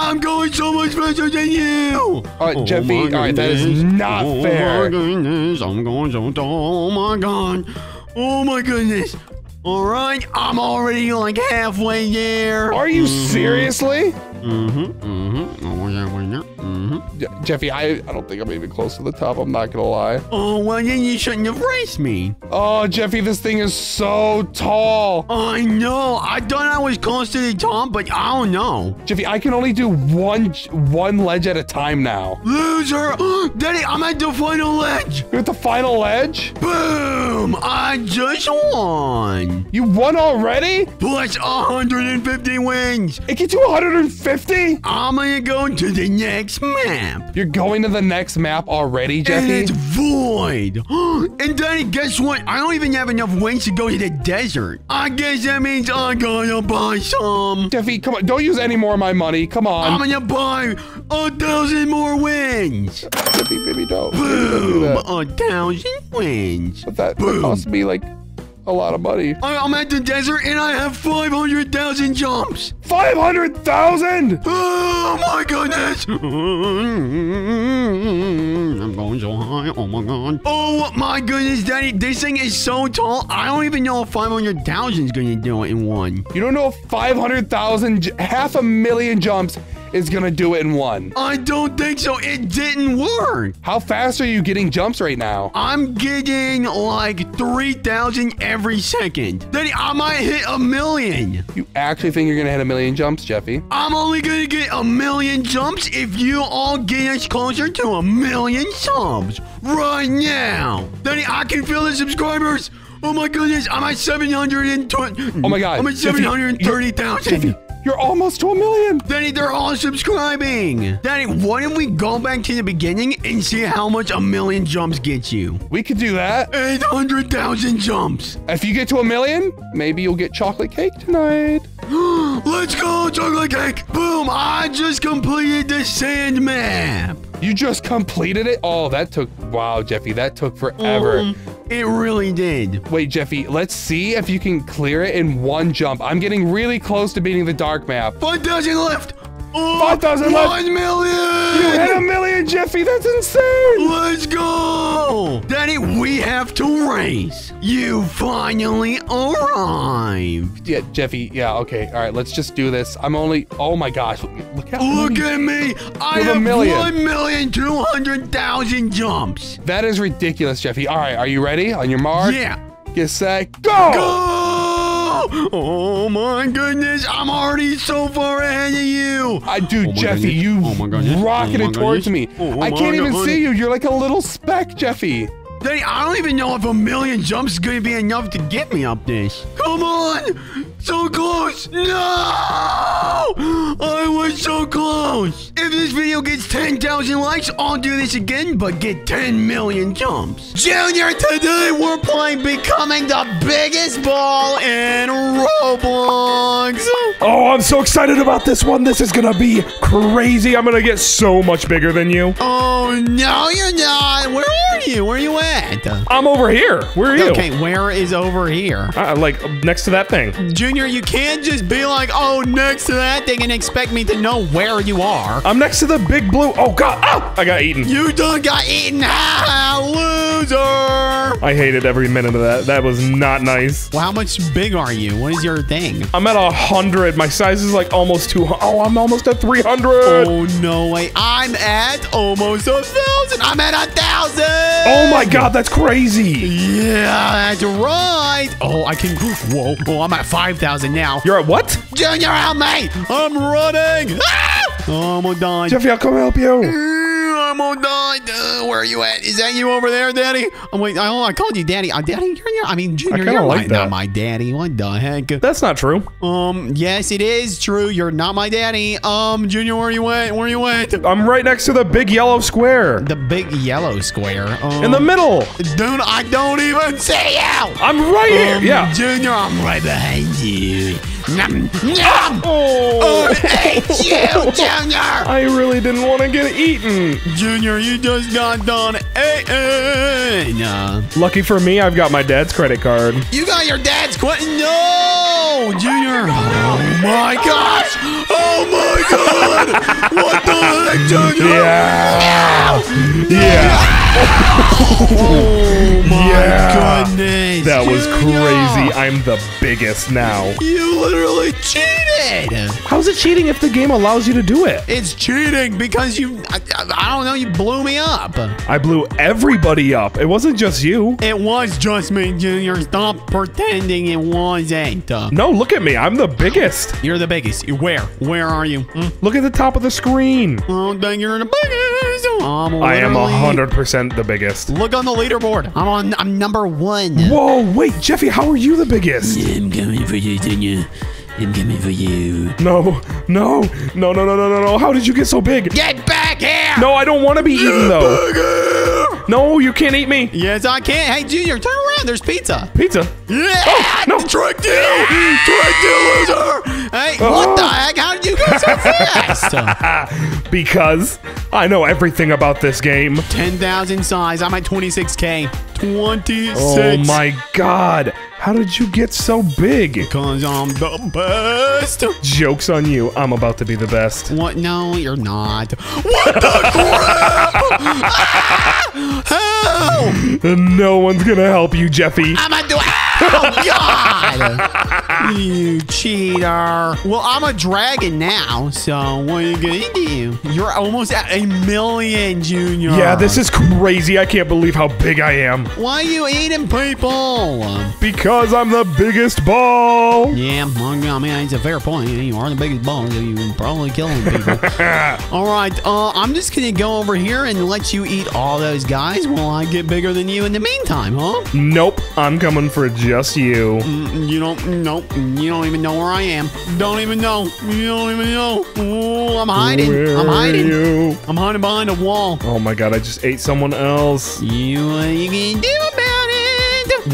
I'm going so much faster than you! Jeffy, alright, that is not fair. Oh my goodness, I'm going so tall, oh my god. Oh my goodness. Alright, I'm already like halfway there. Are you seriously? Jeffy, I don't think I'm even close to the top, I'm not gonna lie. Oh, well then you shouldn't have raced me. Oh, Jeffy, this thing is so tall. I know, I thought I was close to the top, but I don't know. Jeffy, I can only do one ledge at a time now. Loser, Daddy, I'm at the final ledge. You're at the final ledge? Boom, I just won. You won already? Plus 150 wins. It gets you 150? I'm gonna go to the next map. You're going to the next map already, Jeffy? And it's void. And Danny, guess what? I don't even have enough wings to go to the desert. I guess that means I'm gonna buy some. Jeffy, come on. Don't use any more of my money. Come on. I'm gonna buy 1,000 more wins. Jeffy, baby, don't. Boom. Baby, don't do that. 1,000 wins. But that cost me like a lot of money. I'm at the desert and I have 500,000 jumps. 500,000? Oh my goodness. I'm going so high. Oh my god. Oh my goodness, Daddy. This thing is so tall. I don't even know if 500,000 is going to do it in one. You don't know if 500,000, 500,000 jumps is going to do it in one. I don't think so. It didn't work. How fast are you getting jumps right now? I'm getting like 3,000 every second. Then I might hit 1 million. You actually think you're going to hit 1 million jumps, Jeffy? I'm only going to get 1 million jumps if you all get us closer to 1 million subs right now. Then I can feel the subscribers. Oh my goodness. I'm at 720. Oh my god. I'm at 730,000. You're almost to 1 million. Danny, they're all subscribing. Danny, why don't we go back to the beginning and see how much 1 million jumps gets you? We could do that. 800,000 jumps. If you get to 1 million, maybe you'll get chocolate cake tonight. Let's go, chocolate cake. Boom, I just completed the sand map. You just completed it? Oh, that took... Wow, Jeffy, that took forever. It really did. Wait, Jeffy, let's see if you can clear it in one jump. I'm getting really close to beating the dark map. 5,000 left. 5,000 left. 1 million. You hit 1 million, Jeffy. That's insane. Let's go. Daddy, we have to race. You finally arrived. Yeah, Jeffy. Yeah, okay. All right, let's just do this. I'm only... Oh, my gosh. Look at me. I have 1,200,000 jumps. That is ridiculous, Jeffy. All right, are you ready? On your mark? Yeah. Get set. Go. Go. Oh my goodness, I'm already so far ahead of you. Jeffy, you rocketed towards me. I can't even see you. You're like a little speck, Jeffy. I don't even know if a million jumps is gonna be enough to get me up this. Come on! So close! No! I was so close! If this video gets 10,000 likes, I'll do this again, but get 10 million jumps. Junior, today we're playing Becoming the Biggest Ball in Roblox. Oh, I'm so excited about this one. This is gonna be crazy. I'm gonna get so much bigger than you. Oh, no, you're not. Where are you? Where are you at? I'm over here. Where are you? Okay, where is over here? Like, next to that thing. Junior, you can't just be like, oh, next to that thing and expect me to know where you are. I'm next to the big blue. Oh, God. Oh, I got eaten. You done got eaten. Ah, loser. I hated every minute of that. That was not nice. Well, how much big are you? What is your thing? I'm at 100. My size is like almost 200. Oh, I'm almost at 300. Oh, no way. I'm at almost 1,000. I'm at 1,000. Oh, my God. That's crazy. Yeah, that's right. Oh, I can group. Whoa. Oh, I'm at 5,000 now. You're at what? Junior, help me! I'm running! Ah! Oh, I'm gonna die. Jeffy, I'll come help you. I'm gonna die. Where are you at? Is that you over there, Daddy? Oh, wait, I called you Daddy. Daddy, Junior? I mean, Junior, you're like not my daddy. What the heck? That's not true. Yes, it is true. You're not my daddy. Junior, where are you at? Where are you at? I'm right next to the big yellow square. The big yellow square? In the middle. Dude, I don't even see you. I'm right here. Yeah. Junior, I'm right behind you. Nom, nom. Oh, I hate you, Junior. I really didn't want to get eaten. Junior, you just got done eating. Lucky for me, I've got my dad's credit card. You got your dad's credit? No, Junior. Oh, my gosh. Oh, my God. What the heck, Junior? Yeah. No. Oh, my goodness. That was crazy. I'm the biggest now. You literally cheated. How's it cheating if the game allows you to do it? It's cheating because you, I don't know, you blew me up. I blew everybody up. It wasn't just you. It was just me, Junior. Stop pretending it wasn't. No, look at me. I'm the biggest. You're the biggest. Where? Where are you? Hmm? Look at the top of the screen. Oh, dang, you're the biggest. I am 100% the biggest. Look on the leaderboard. I'm number one. Whoa, wait, Jeffy, how are you the biggest? I'm coming for you, Junior. I'm coming for you. No, no, no, no, no, no, no, no. How did you get so big? Get back here! No, I don't want to be eaten though. No, you can't eat me. Yes, I can. Hey, Junior, turn around. There's pizza. Pizza? Yeah! Oh, no. Tricked you! Tricked you, loser! Hey, what the heck? How did you go so fast? Because I know everything about this game. 10,000 size. I'm at 26K. 26. Oh, my God. How did you get so big? Because I'm the best. Joke's on you. I'm about to be the best. What? No, you're not. What the crap? Ah! Help! No one's going to help you, Jeffy. I'm a oh, God. You cheater. Well, I'm a dragon now, so what are you going to do? You're almost at 1 million, Junior. Yeah, this is crazy. I can't believe how big I am. Why are you eating people? Because I'm the biggest ball. Yeah, I mean, it's a fair point. You are the biggest ball, so you're probably killing people. All right, I'm just going to go over here and let you eat all those guys while I get bigger than you in the meantime, huh? Nope, I'm coming for just you. You don't, nope, you don't even know where I am. Don't even know. You don't even know. Ooh, I'm hiding. Where I'm hiding. Are you? I'm hiding behind a wall. Oh, my God, I just ate someone else. What are you going to do about it?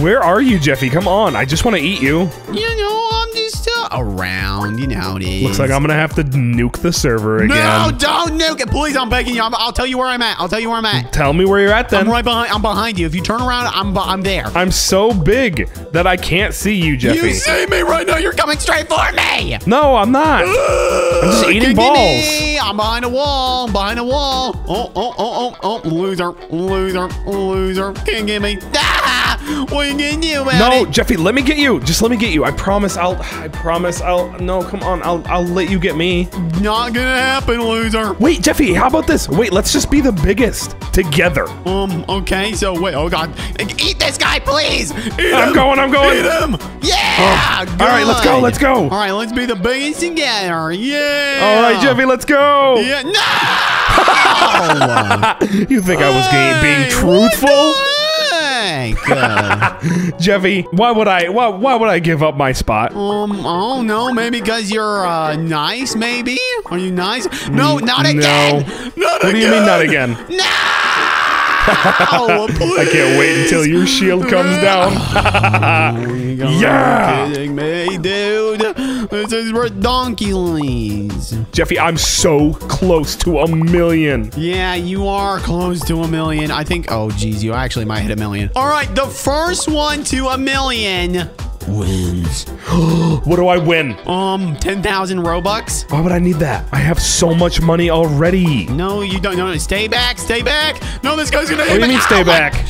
Where are you, Jeffy? Come on. I just want to eat you. You know, I'm just around. You know how it is. Looks like I'm going to have to nuke the server again. No, don't nuke it. Please, I'm begging you. I'll tell you where I'm at. I'll tell you where I'm at. Tell me where you're at then. I'm behind you. If you turn around, I'm there. I'm so big that I can't see you, Jeffy. You see me right now. You're coming straight for me. No, I'm not. I'm just eating balls. Me. I'm behind a wall. I'm behind a wall. Oh, oh, oh, oh, oh. Loser. Loser. Loser. Can't get me. Ah! What are you going to do about it? No, Jeffy, let me get you. Just let me get you. I promise I'll no, come on. I'll let you get me. Not gonna happen, loser. Wait, Jeffy, how about this? Wait, let's just be the biggest together. Okay, so wait, oh God. Eat this guy, please. Eat him. I'm going. Eat him. Yeah. All right, let's go. All right, let's be the biggest together. Yeah. All right, Jeffy, let's go. Yeah. No. You think I was being truthful? back. Jeffy, why would I give up my spot? Oh no, maybe because you're nice. Maybe are you nice? No, not again. Not again. What do you mean not again? No. Oh, I can't wait until your shield comes down. Yeah! Kidding me, dude. This is redonkulous. Jeffy, I'm so close to 1 million. Yeah, you are close to 1 million. I think, oh, geez, you actually might hit 1 million. All right, the first one to 1 million wins. What do I win? 10,000 Robux. Why would I need that? I have so much money already. No, you don't. No, no, stay back. Stay back. No, this guy's gonna hit me. What do you mean stay back?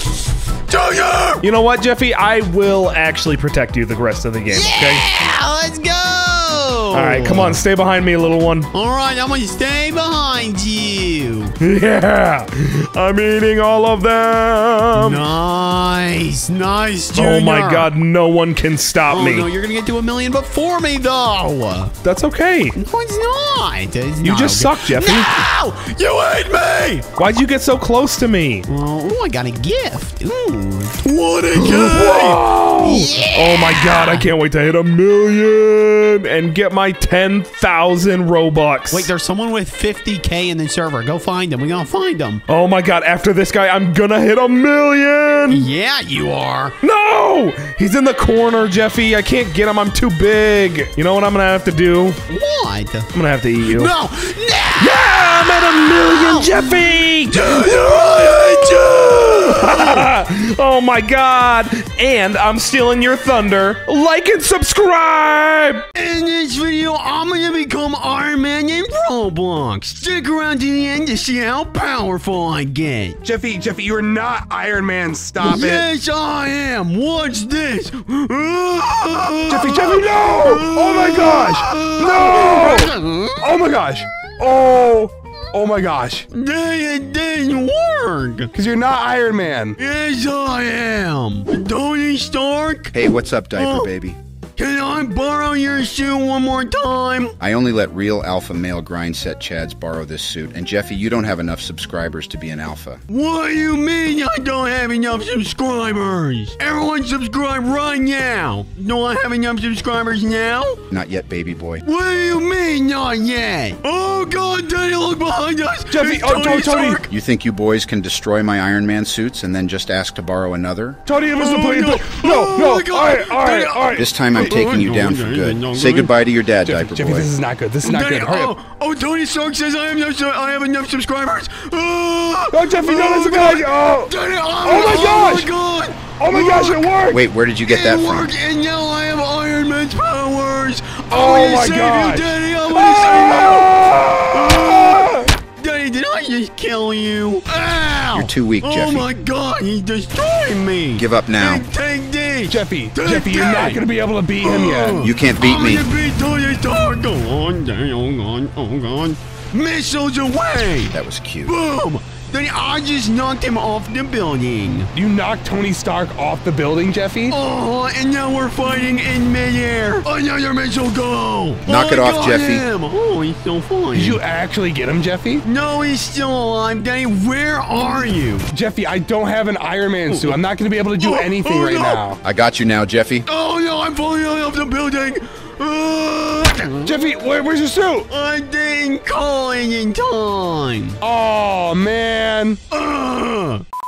You know what, Jeffy? I will actually protect you the rest of the game, okay? Yeah, let's go. All right, come on, stay behind me, little one. All right, I'm gonna stay behind you. Yeah, I'm eating all of them. Nice, nice, Junior. Oh my God, no one can stop me. No, you're gonna get to 1 million before me, though. That's okay. No, it's not. It's you not just okay. Suck, Jeffy. No, you hate me. Why'd you get so close to me? Oh, I got a gift. Ooh. What a gift! Yeah. Oh my God, I can't wait to hit 1 million and get my 10,000 Robux. Wait, there's someone with 50K in the server. Go find him. We're gonna find him. Oh my God, after this guy, I'm gonna hit 1 million. Yeah, you are. No! He's in the corner, Jeffy. I can't get him. I'm too big. You know what I'm gonna have to do? What? I'm gonna have to eat you. No! Yeah, I'm at 1 million, Jeffy! Oh my God. And I'm stealing your thunder. Like and subscribe. In this video, I'm going to become Iron Man in Roblox. Stick around to the end to see how powerful I get. Jeffy, you're not Iron Man. Stop it. Yes, I am. Watch this. Jeffy, no. Oh my gosh. No. Oh my gosh. Oh my gosh. It didn't work. Because you're not Iron Man. Yes, I am. Tony Stark. Hey, what's up, diaper baby? Can I borrow your suit one more time? I only let real alpha male grind set chads borrow this suit. And Jeffy, you don't have enough subscribers to be an alpha. What do you mean I don't have enough subscribers? Everyone subscribe right now. Do I have enough subscribers now? Not yet, baby boy. What do you mean not yet? Oh God, Tony, look behind us. Jeffy, Tony. You think you boys can destroy my Iron Man suits and then just ask to borrow another? Tony, it was the plane. No. All right. This time I'm taking you down for good. Say goodbye to your dad, diaper boy. Jeffy, this is not good. This is not good. Oh, Tony Stark says I have enough subscribers. Oh, Jeffy, no, that's a guy. Oh my gosh. Oh my gosh, it worked! Wait, where did you get that from? It worked, and now I have Iron Man's powers. Oh my gosh. I want to save you, Daddy. Daddy, did I just kill you? Ow! You're too weak, Jeffy. Oh my God, he destroyed me. Give up now. Take this. Jeffy, you're not going to be able to beat him yet. You can't beat me. Go on. Missiles away. That was cute. Boom. Then I just knocked him off the building. You knocked Tony Stark off the building, Jeffy? Oh, and now we're fighting in midair. Another missile go. Knock it off, Jeffy. Oh, he's still fine. Did you actually get him, Jeffy? No, he's still alive, Danny. Where are you? Jeffy, I don't have an Iron Man suit. I'm not going to be able to do anything right now. I got you now, Jeffy. Oh, no, I'm falling off the building. Jeffy, where's your suit? I didn't call it in time. Oh, man.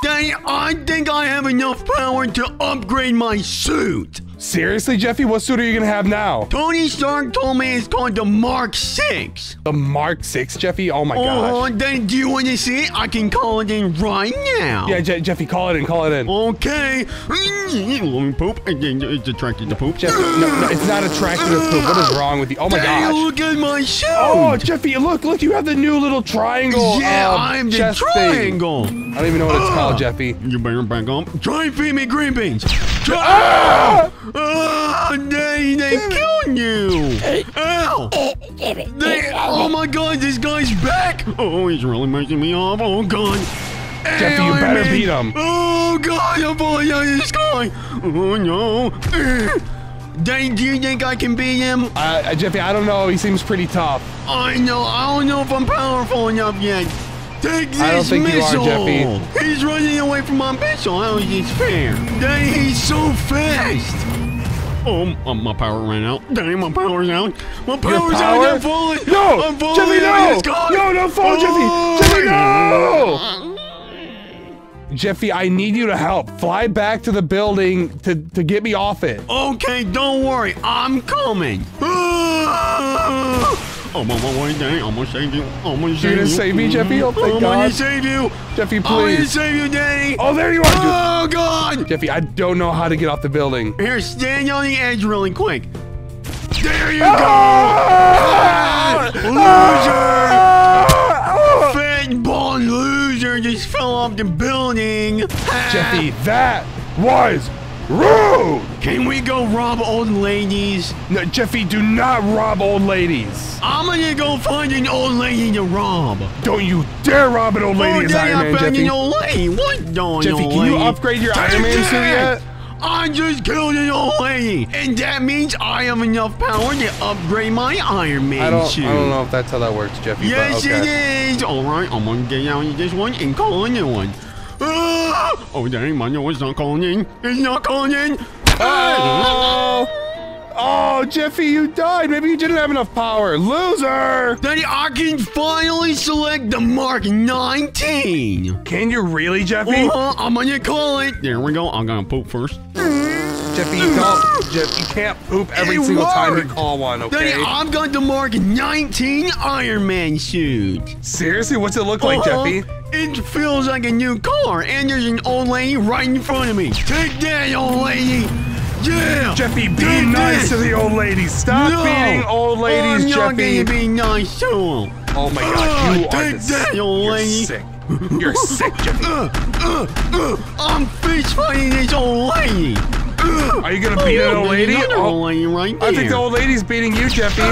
Daddy, I think I have enough power to upgrade my suit. Seriously, Jeffy? What suit are you going to have now? Tony Stark told me it's called the Mark 6. The Mark 6, Jeffy? Oh, my gosh. Oh, then do you want to see it? I can call it in right now. Yeah, Jeffy, call it in. Okay. Poop. It's attracted to poop. Jeffy, no, it's not attracted to poop. What is wrong with you? Oh, my gosh. Look at my suit. Oh, Jeffy, look. You have the new little triangle. Yeah, I'm the triangle. Thing. I don't even know what it's called, Jeffy. You better back up. Try and feed me green beans. They killed you! Ow! Oh my God, this guy's back! Oh, he's really making me off. Oh God! Jeffy, you better beat him! Oh God, I'm falling out of the sky! Oh no! Dang, do you think I can beat him? Jeffy, I don't know. He seems pretty tough. I know. I don't know if I'm powerful enough yet. Take this missile. I don't think you are, Jeffy. He's running away from my missile. How is this fair? Dang, he's so fast. Oh, my power ran out. Dang, my power's out. My power's out. I'm falling. No, I'm falling. Jeffy, no. No, don't fall, oh. Jeffy. Jeffy, no. Jeffy, I need you to help. Fly back to the building to get me off it. Okay, don't worry. I'm coming. I'm on my way, Dang. I'm gonna save you. I'm gonna save you. You're gonna save me, Jeffy? Oh, thank God. I'm gonna save you. Jeffy, please. I'm gonna save you, Dang. Oh, there you are. Oh, God. Jeffy, I don't know how to get off the building. Here, stand on the edge really quick. There you go. Loser. Fat bald loser just fell off the building. Jeffy, that was rude! Can we go rob old ladies? No, Jeffy, do not rob old ladies. I'm gonna go find an old lady to rob. Don't you dare rob an old lady as Iron Man, Jeffy. I found an old lady. What don't Jeffy, old can you upgrade your Iron Man suit yet? I just killed an old lady, and that means I have enough power to upgrade my Iron Man suit. I don't know if that's how that works, Jeffy. Yes, but okay. It is. All right, I'm gonna get out of this one and call a new one. Oh, dang, my nose is not calling in. It's not calling in. Oh, Jeffy, you died. Maybe you didn't have enough power. Loser. Daddy, I can finally select the Mark 19. Can you really, Jeffy? I'm going to call it. There we go. I'm going to poop first. Jeffy, you can't poop every single time you call one, okay? Daddy, I'm going to Mark 19 Iron Man suit. Seriously? What's it look like, Jeffy? It feels like a new car, and there's an old lady right in front of me. Take that, old lady. Yeah. Jeffy, be nice to the old ladies. Stop beating old ladies, Jeffy. I'm not going to be nice to them. Oh, my God. You are sick. You're sick. You're sick, Jeffy. I'm fist fighting this old lady. Are you going to beat an old lady? Old lady right there. I think the old lady's beating you, Jeffy.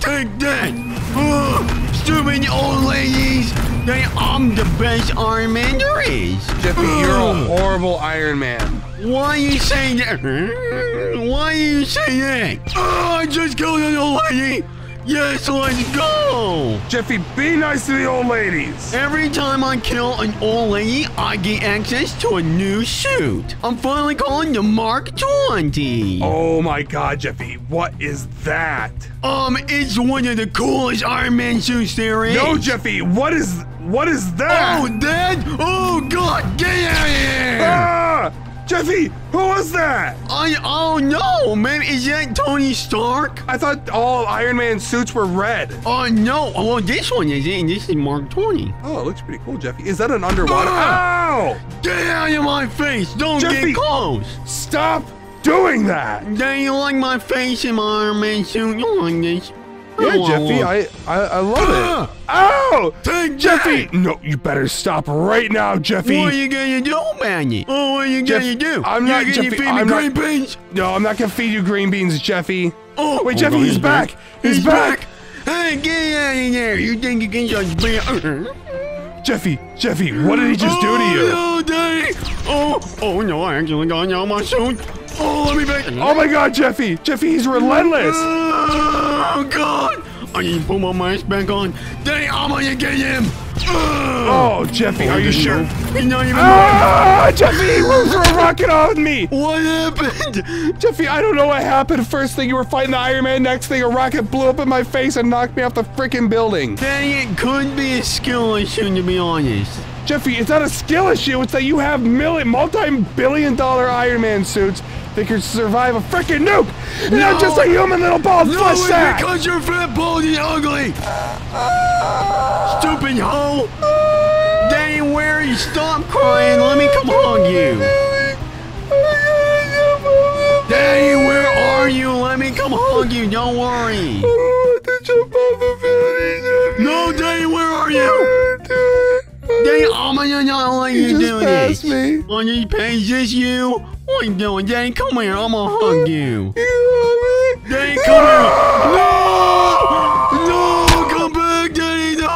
Take that. Stupid old ladies. I'm the best Iron Man there is. Jeffy, you're a horrible Iron Man. Why you say that? Why you say that? Oh, I just killed an old lady. Yes, let's go. Jeffy, be nice to the old ladies. Every time I kill an old lady, I get access to a new suit. I'm finally calling the Mark 20. Oh my God, Jeffy, what is that? It's one of the coolest Iron Man suits there is. No, Jeffy, what is that? Oh, that? Oh God, get out of here! Ah! Jeffy, who was that? I don't know, man. Is that Tony Stark? I thought all Iron Man suits were red. Oh, no. Well, this one is it, and this is Mark 20. Oh, it looks pretty cool, Jeffy. Is that an underwater? Ow! Get out of my face. Don't get close. Stop doing that. Don't you like my face in my Iron Man suit? You don't like this. Yeah, Jeffy, I love it. Ow! Take Jeffy! That. No, you better stop right now, Jeffy. What are you gonna do, Manny? Oh, what are you gonna do? I'm not gonna feed me green beans. No, I'm not gonna feed you green beans, Jeffy. Oh, wait, Jeffy, he's back. He's back. Hey, get out of there! You think you can just be? Jeffy, what did he just do to you? No, Daddy. Oh no, I actually got out my suit. Oh, let me back. Oh my God, Jeffy! Jeffy, he's relentless. Oh God! I need to put my mask back on. Dang, I'm gonna get him. Oh, Jeffy, are you sure? He's not even. Jeffy, he threw a rocket on me. What happened? Jeffy, I don't know what happened. First thing you were fighting the Iron Man. Next thing a rocket blew up in my face and knocked me off the freaking building. Dang, it could be a skill issue, to be honest. Jeffy, it's not a skill issue. It's that you have multi-billion-dollar Iron Man suits that can survive a freaking nuke. And not just a human little bald flesh sack. No, it's because you're fat, bald, and ugly. Stupid hoe. Daddy, where are you? Stop crying. Let me come hug you. Daddy, where are you? Let me come hug you. Don't worry. I want to jump off the building. No, Daddy, where are you? Daddy, I'm not letting you do this. Me. On your page, is you? What are you doing, Daddy? Come here, I'm gonna hug you. You love me. Daddy, come here. No! No! Come back, Daddy! No!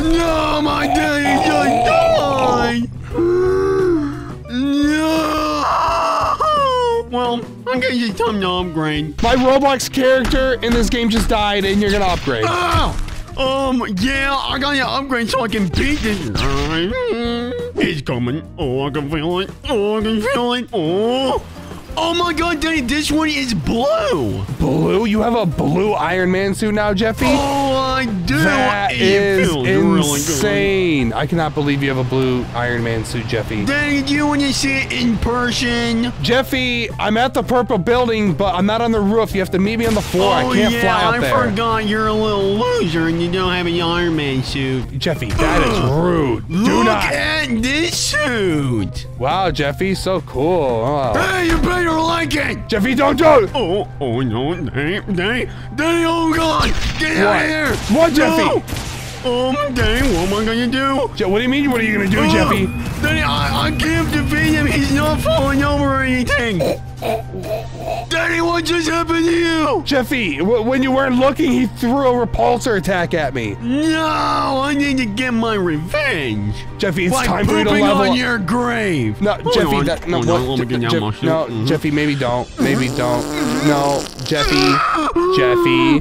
No, my Daddy just died! No! Well, I guess it's time to upgrade. My Roblox character in this game just died, and you're gonna upgrade. Ow! Yeah, I gotta upgrade so I can beat this guy. It's coming. Oh, I can feel it. Oh, I can feel it. Oh. Oh my god, Daddy, this one is blue. Blue? You have a blue Iron Man suit now, Jeffy? Oh, I do. That is insane. Really, I cannot believe you have a blue Iron Man suit, Jeffy. Daddy, do you want to see it in person? Jeffy, I'm at the purple building, but I'm not on the roof. You have to meet me on the floor. Oh, I can't fly out there. I forgot you're a little loser and you don't have an Iron Man suit. Jeffy, that is rude. Look at this suit. Wow, Jeffy, so cool. Oh. Hey, you better like it. Jeffy, don't do it. Oh, oh no, Daddy, oh god, get out of here. What, Jeffy? Oh, Daddy, what am I gonna do? What do you mean, what are you gonna do, Jeffy? Daddy, I can't defeat him. He's not falling over or anything. Daddy, what just happened to you? Jeffy, when you weren't looking, he threw a repulsor attack at me. No, I need to get my revenge. Jeffy, it's time for you to level on your grave. No, Jeffy, no, Jeffy, maybe don't. Maybe don't. No, Jeffy. Jeffy.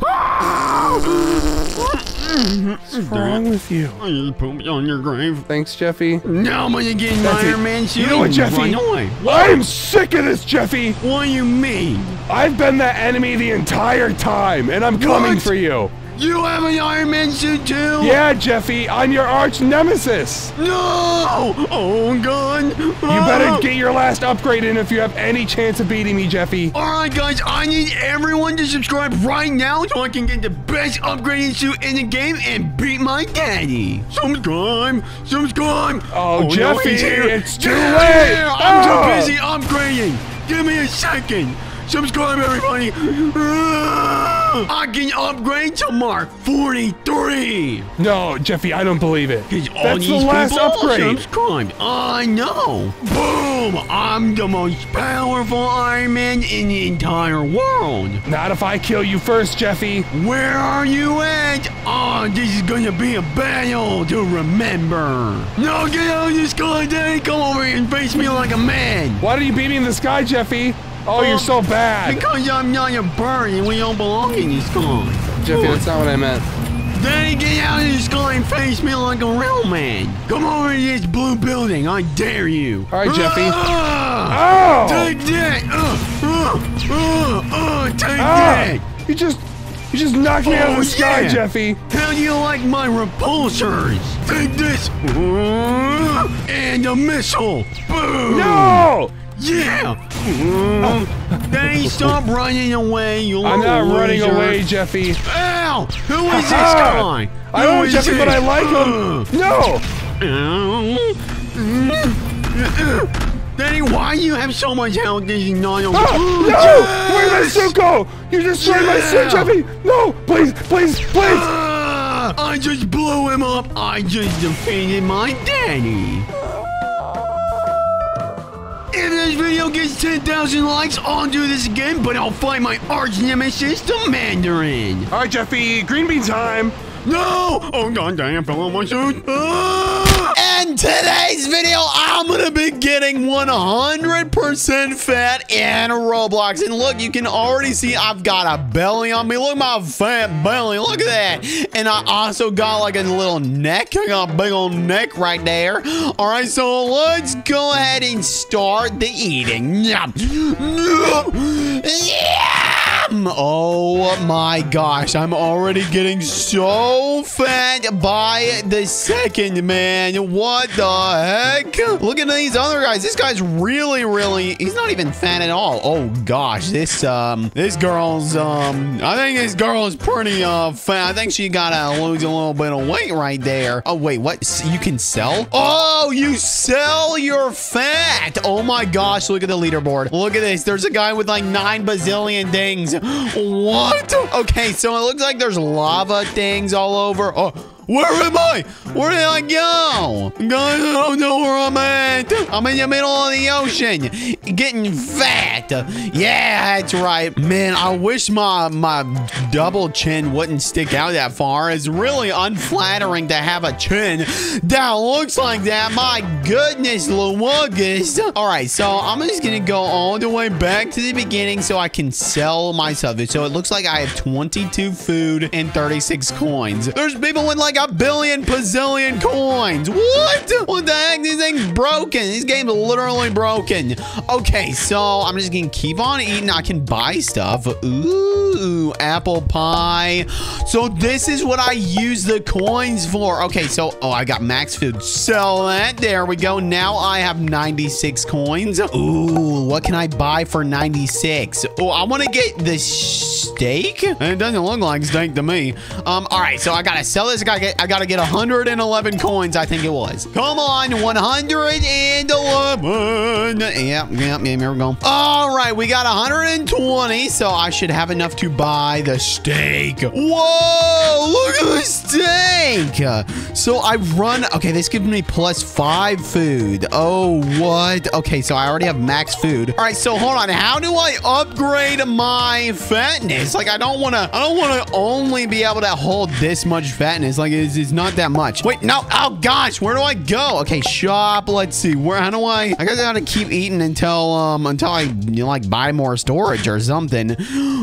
What's wrong with you? I just pooped on your grave. Thanks, Jeffy. Now I'm gonna get an Iron Man suit. You know what, Jeffy? I am sick of this, Jeffy. What do you mean? I've been that enemy the entire time, and I'm coming for you. You have an Iron Man suit too? Yeah, Jeffy, I'm your arch nemesis. No! Oh, God. You better get your last upgrade in if you have any chance of beating me, Jeffy. All right, guys, I need everyone to subscribe right now so I can get the best upgrading suit in the game and beat my daddy. Subscribe, subscribe. Oh, Jeffy, it's too late. I'm too busy upgrading. Give me a second. Subscribe, everybody. I can upgrade to Mark 43. No, Jeffy, I don't believe it. That's the last upgrade. Subscribed. I know. Boom! I'm the most powerful Iron Man in the entire world. Not if I kill you first, Jeffy. Where are you at? Oh, this is gonna be a battle to remember. No, get out of the sky, Daddy. Come over here and face me like a man. Why are you beating the sky, Jeffy? Oh, you're so bad. Because I'm not a bird and we don't belong in this school. Jeffy, that's not what I meant. Daddy, get out of this sky and face me like a real man. Come over to this blue building. I dare you. All right, Jeffy. Take that. Take that. You just knocked me out of the sky, Jeffy. How do you like my repulsors? Take this. And a missile. Boom. No. Yeah! Daddy, stop running away, you little loser. I'm not running away, Jeffy. Ow! Who is this guy? I don't know Jeffy, but I like him. No! Daddy, why do you have so much health? This is not okay. No! Yes! Where did my suit go? You just destroyed my suit, Jeffy! No! Please, please, please! I just blew him up. I just defeated my daddy. If this video gets 10,000 likes, I'll do this again, but I'll find my arch nemesis, the Mandarin. All right, Jeffy, green bean time. No! Oh, God, damn, I fell on my suit. In today's video, I'm going to be getting 100% fat in Roblox. And look, you can already see I've got a belly on me. Look at my fat belly. Look at that. And I also got like a little neck. I got a big old neck right there. All right, so let's go ahead and start the eating. Oh my gosh, I'm already getting so fat by the second, man. What the heck? Look at these other guys. This guy's really, he's not even fat at all. Oh gosh, this girl's, I think this girl is pretty, fat. I think she gotta lose a little bit of weight right there. Oh wait, what? You can sell? Oh, you sell your fat. Oh my gosh, look at the leaderboard. Look at this. There's a guy with like 9 bazillion dings. What? Okay, so it looks like there's lava things all over. Oh, Where am I? Where did I go? Guys, I don't know where I'm at. I'm in the middle of the ocean, getting fat. Yeah, that's right. Man, I wish my double chin wouldn't stick out that far. It's really unflattering to have a chin that looks like that. My goodness, Luwagas. All right, so I'm just going to go all the way back to the beginning so I can sell myself. So it looks like I have 22 food and 36 coins. There's people with like a billion bazillion coins. What the heck? These things broken. These games are literally broken. Okay, so I'm just gonna keep on eating. I can buy stuff. Ooh, apple pie. So this is what I use the coins for. Okay, so oh, I got max food. Sell that. There we go. Now I have 96 coins. Ooh, what can I buy for 96? Oh, I want to get the steak. It doesn't look like steak to me. All right, so I gotta sell this. I gotta get 111 coins, I think it was. Come on, 111. Yep, here we go. All right, we got 120, so I should have enough to buy the steak. Whoa, look at the steak. So I run, okay, this gives me plus 5 food. Oh, what? Okay, so I already have max food. All right, so hold on. How do I upgrade my fatness? Like, I don't wanna only be able to hold this much fatness. Like, it's not that much. Wait, no. Oh, gosh. Where do I go? Okay, shop. Let's see. Where? How do I? I guess I gotta keep eating until I, you know, like, buy more storage or something.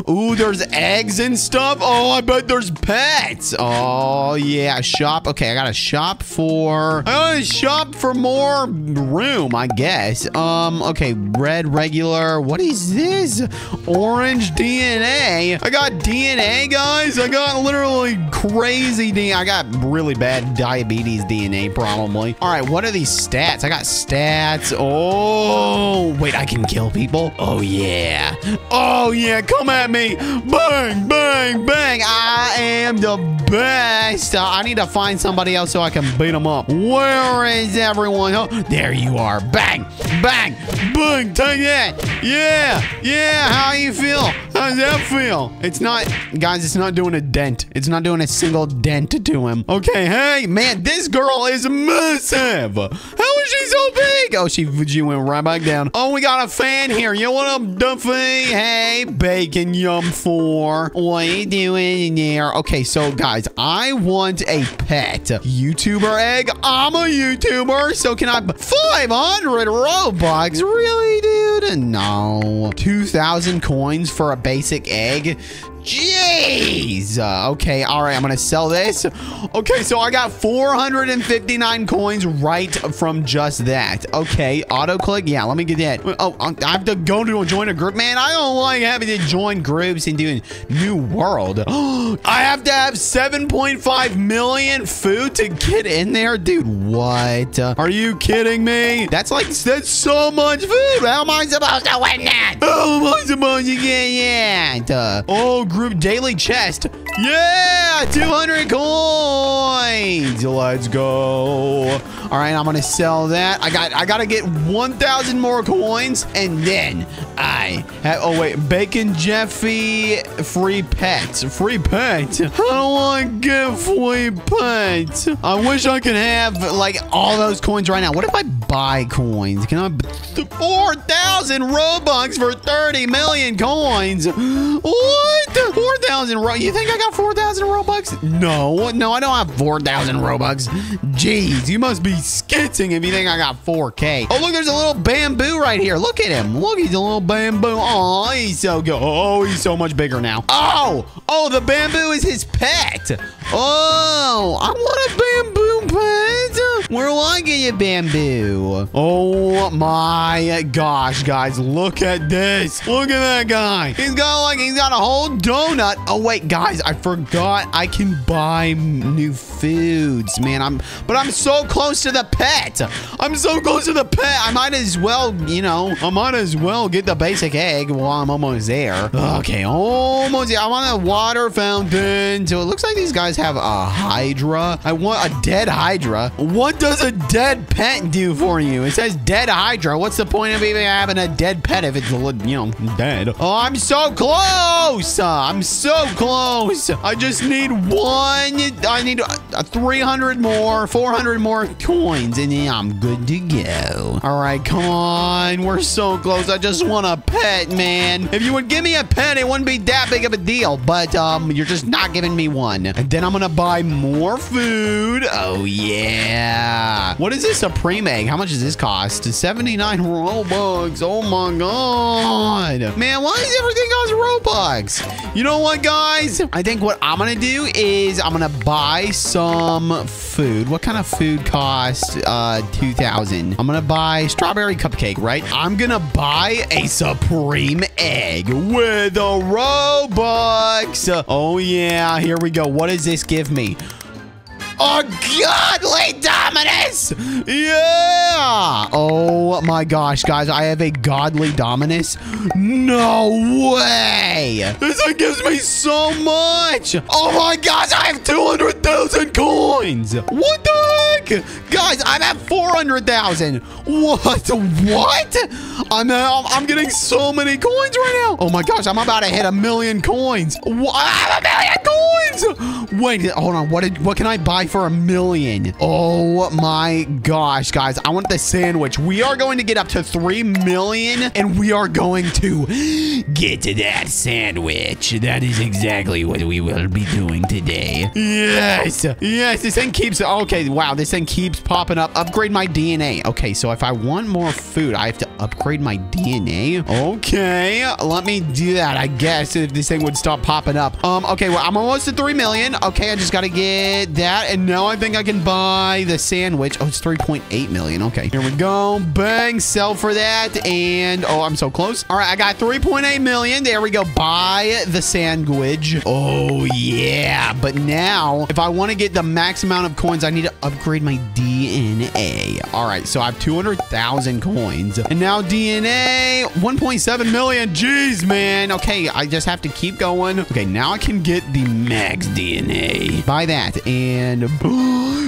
Ooh, there's eggs and stuff. Oh, I bet there's pets. Oh, yeah. Shop. Okay, I gotta shop for... I gotta shop for more room, I guess. Okay, red regular. What is this? Orange DNA. I got DNA, guys. I got literally crazy DNA. I got really bad diabetes DNA, probably. All right, what are these stats? I got stats. Oh, wait, I can kill people. Oh, yeah. Oh, yeah, come at me. Bang, bang, bang. I am the best. I need to find somebody else so I can beat them up. Where is everyone? Oh, there you are. Bang, bang, bang. Take that. Yeah, yeah. How you feel? How does that feel? It's not, guys, it's not doing a dent. It's not doing a single dent to him. Okay, hey, man, this girl is massive. How is she so big? Oh, she went right back down. Oh, we got a fan here. Yo, what up, Duffy? Hey, Bacon Yum 4. What are you doing in there? Okay, so, guys, I want a pet. YouTuber egg. I'm a YouTuber, so can I... 500 Robux? Really, dude? No. 2,000 coins for a basic egg? Jeez. Okay, all right, I'm gonna sell this. Okay, so I got 459 coins right from just that. Okay, auto click. Yeah, let me get that. Oh, I have to go to join a group. Man, I don't like having to join groups and doing new world. I have to have 7.5 million food to get in there, dude. What? Are you kidding me? That's so much food. How am I supposed to win that? How am I supposed to get that? Oh, group daily chest. Yeah, 200 coins. Let's go. All right, I'm gonna sell that. I gotta get 1,000 more coins, and then I have, oh wait, Bacon Jeffy free pets. Free pets. How do I get free pets? I wish I could have like all those coins right now. What if I buy coins? Can I 4,000 Robux for 30 million coins? What? 4,000 Robux? You think I got 4,000 Robux? No, I don't have 4,000 Robux. Jeez, you must be skitzing if you think I got 4K. Oh, look, there's a little bamboo right here. Look at him. Look, he's a little bamboo. Oh, he's so good. Oh, he's so much bigger now. Oh, the bamboo is his pet. Oh, I want a bamboo pet. Where will I get a bamboo? Oh my gosh, guys. Look at this. Look at that guy. He's got a whole donut. Oh wait, guys, I forgot I can buy new foods, man. But I'm so close to the pet. I'm so close to the pet. I might as well, you know, I might as well get the basic egg while I'm almost there. Okay, almost there. I want a water fountain. So it looks like these guys have a hydra. I want a dead hydra. What What does a dead pet do for you? It says dead Hydra. What's the point of even having a dead pet if it's, dead? Oh, I'm so close. I'm so close. I just need one. I need 300 more, 400 more coins, and then I'm good to go. All right, come on. We're so close. I just want a pet, man. If you would give me a pet, it wouldn't be that big of a deal, but you're just not giving me one. And then I'm going to buy more food. Oh, yeah. What is this Supreme Egg? How much does this cost? 79 Robux. Oh, my God. Man, why does everything cost Robux? You know what, guys? I think what I'm going to do is I'm going to buy some food. What kind of food costs 2,000? I'm going to buy strawberry cupcake, right? I'm going to buy a Supreme Egg with a Robux. Oh, yeah. Here we go. What does this give me? Oh, godly Dominus! Yeah! Oh, my gosh, guys. I have a godly Dominus. No way! This thing gives me so much! Oh, my gosh, I have 200,000 coins! What the heck? Guys, I'm at 400,000. What? What? I'm getting so many coins right now. Oh, my gosh, I'm about to hit 1,000,000 coins. I have 1,000,000 coins! Wait, hold on. What can I buy for 1,000,000? Oh my gosh, guys, I want the sandwich. We are going to get up to 3,000,000 and we are going to get to that sandwich. That is exactly what we will be doing today. Yes, yes, this thing keeps, okay, wow, this thing keeps popping up. Upgrade my DNA. Okay, so if I want more food, I have to upgrade my DNA. Okay, let me do that, I guess, if this thing would stop popping up. Okay, well, I'm almost at 3,000,000. Okay, I just gotta get that. And now I think I can buy the sandwich. Oh, it's 3.8 million. Okay, here we go. Bang, sell for that. And, oh, I'm so close. All right, I got 3.8 million. There we go. Buy the sandwich. Oh, yeah. But now, if I want to get the max amount of coins, I need to upgrade my DNA. All right, so I have 200,000 coins. And now DNA, 1.7 million. Jeez, man. Okay, I just have to keep going. Okay, now I can get the max DNA. Buy that. And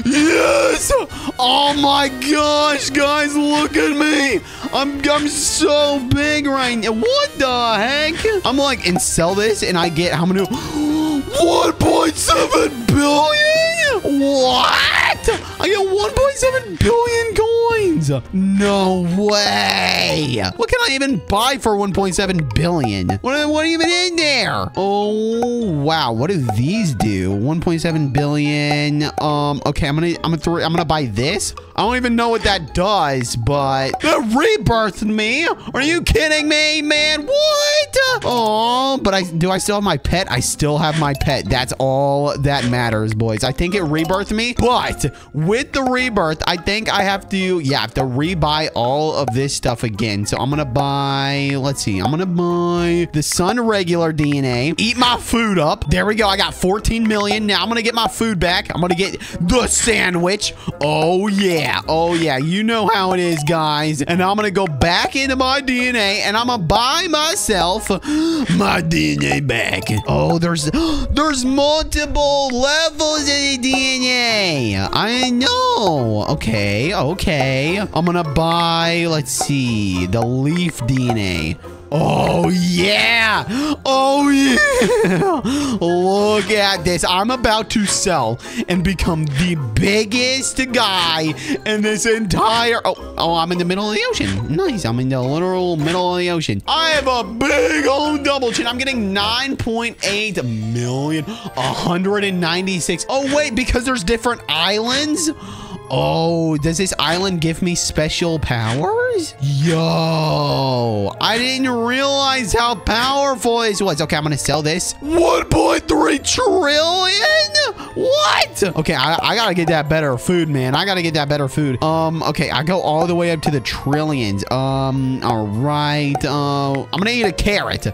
yes! Oh my gosh, guys, look at me! I'm so big right now. What the heck? I'm like, and sell this, and I get how many? 1.7 billion? What? I got 1.7 billion coins. No way. What can I even buy for 1.7 billion? What even in there? Oh, wow. What do these do? 1.7 billion. Okay, I'm going to buy this. I don't even know what that does, but that rebirthed me. Are you kidding me, man? What? Oh, but do I still have my pet? I still have my pet. That's all that matters, boys. I think it rebirthed me, but with the rebirth, I think I have to, yeah, I have to rebuy all of this stuff again. So I'm going to buy, let's see, I'm going to buy the sun regular DNA, eat my food up. There we go. I got 14 million. Now I'm going to get my food back. I'm going to get the sandwich. Oh, yeah. Oh, yeah. You know how it is, guys. And I'm going to go back into my DNA, and I'm going to buy myself my DNA back. Oh, there's multiple levels in the DNA. I know. Okay, okay. I'm going to buy, let's see, the leaf DNA. Oh, yeah. Oh, yeah. Look at this. I'm about to sell and become the biggest guy in this entire... Oh, I'm in the middle of the ocean. Nice. I'm in the literal middle of the ocean. I have a big old double chin. I'm getting 9.8 million, 196. Oh, wait, because there's different islands? Oh, does this island give me special powers? Yo, I didn't realize how powerful this was. Okay, I'm going to sell this. 1.3 trillion? What? Okay, I got to get that better food, man. I got to get that better food. Okay, I go all the way up to the trillions. All right. I'm going to eat a carrot.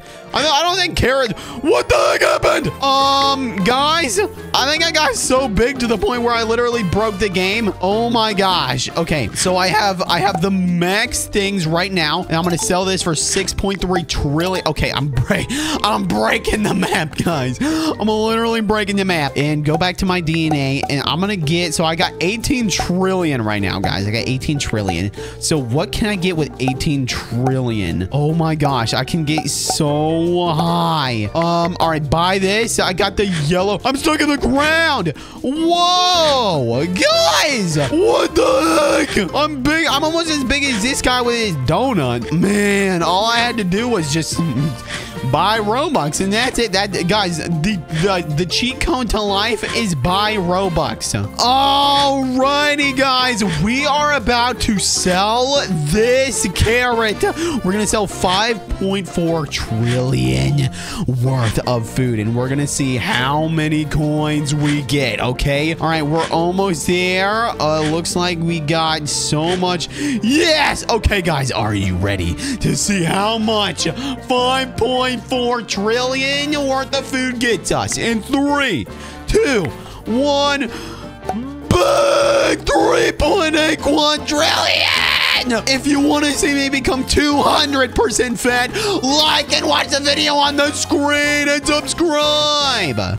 I don't think carrot. What the heck happened? Guys, I think I got so big to the point where I literally broke the game. Oh my gosh. Okay, so I have the max things right now, and I'm gonna sell this for 6.3 trillion. Okay, I'm breaking the map, guys. I'm literally breaking the map. And go back to my DNA, and I'm gonna get. So I got 18 trillion right now, guys. I got 18 trillion. So what can I get with 18 trillion? Oh my gosh, I can get so high. All right, buy this. I got the yellow. I'm stuck in the ground. Whoa, guys, what the heck? I'm big. I'm almost as big as this guy with his donut. Man, all I had to do was just buy Robux, and that's it. That, guys, the cheat code to life is buy Robux. Alrighty, guys, we are about to sell this carrot. We're gonna sell 5.4 trillion worth of food, and we're gonna see how many coins we get. Okay, all right, we're almost there. Looks like we got so much. Yes. Okay, guys, are you ready to see how much 5.4 trillion worth of food gets us? In 3, 2, 1, big 3.8 quadrillion. If you want to see me become 200% fat, like and watch the video on the screen and subscribe.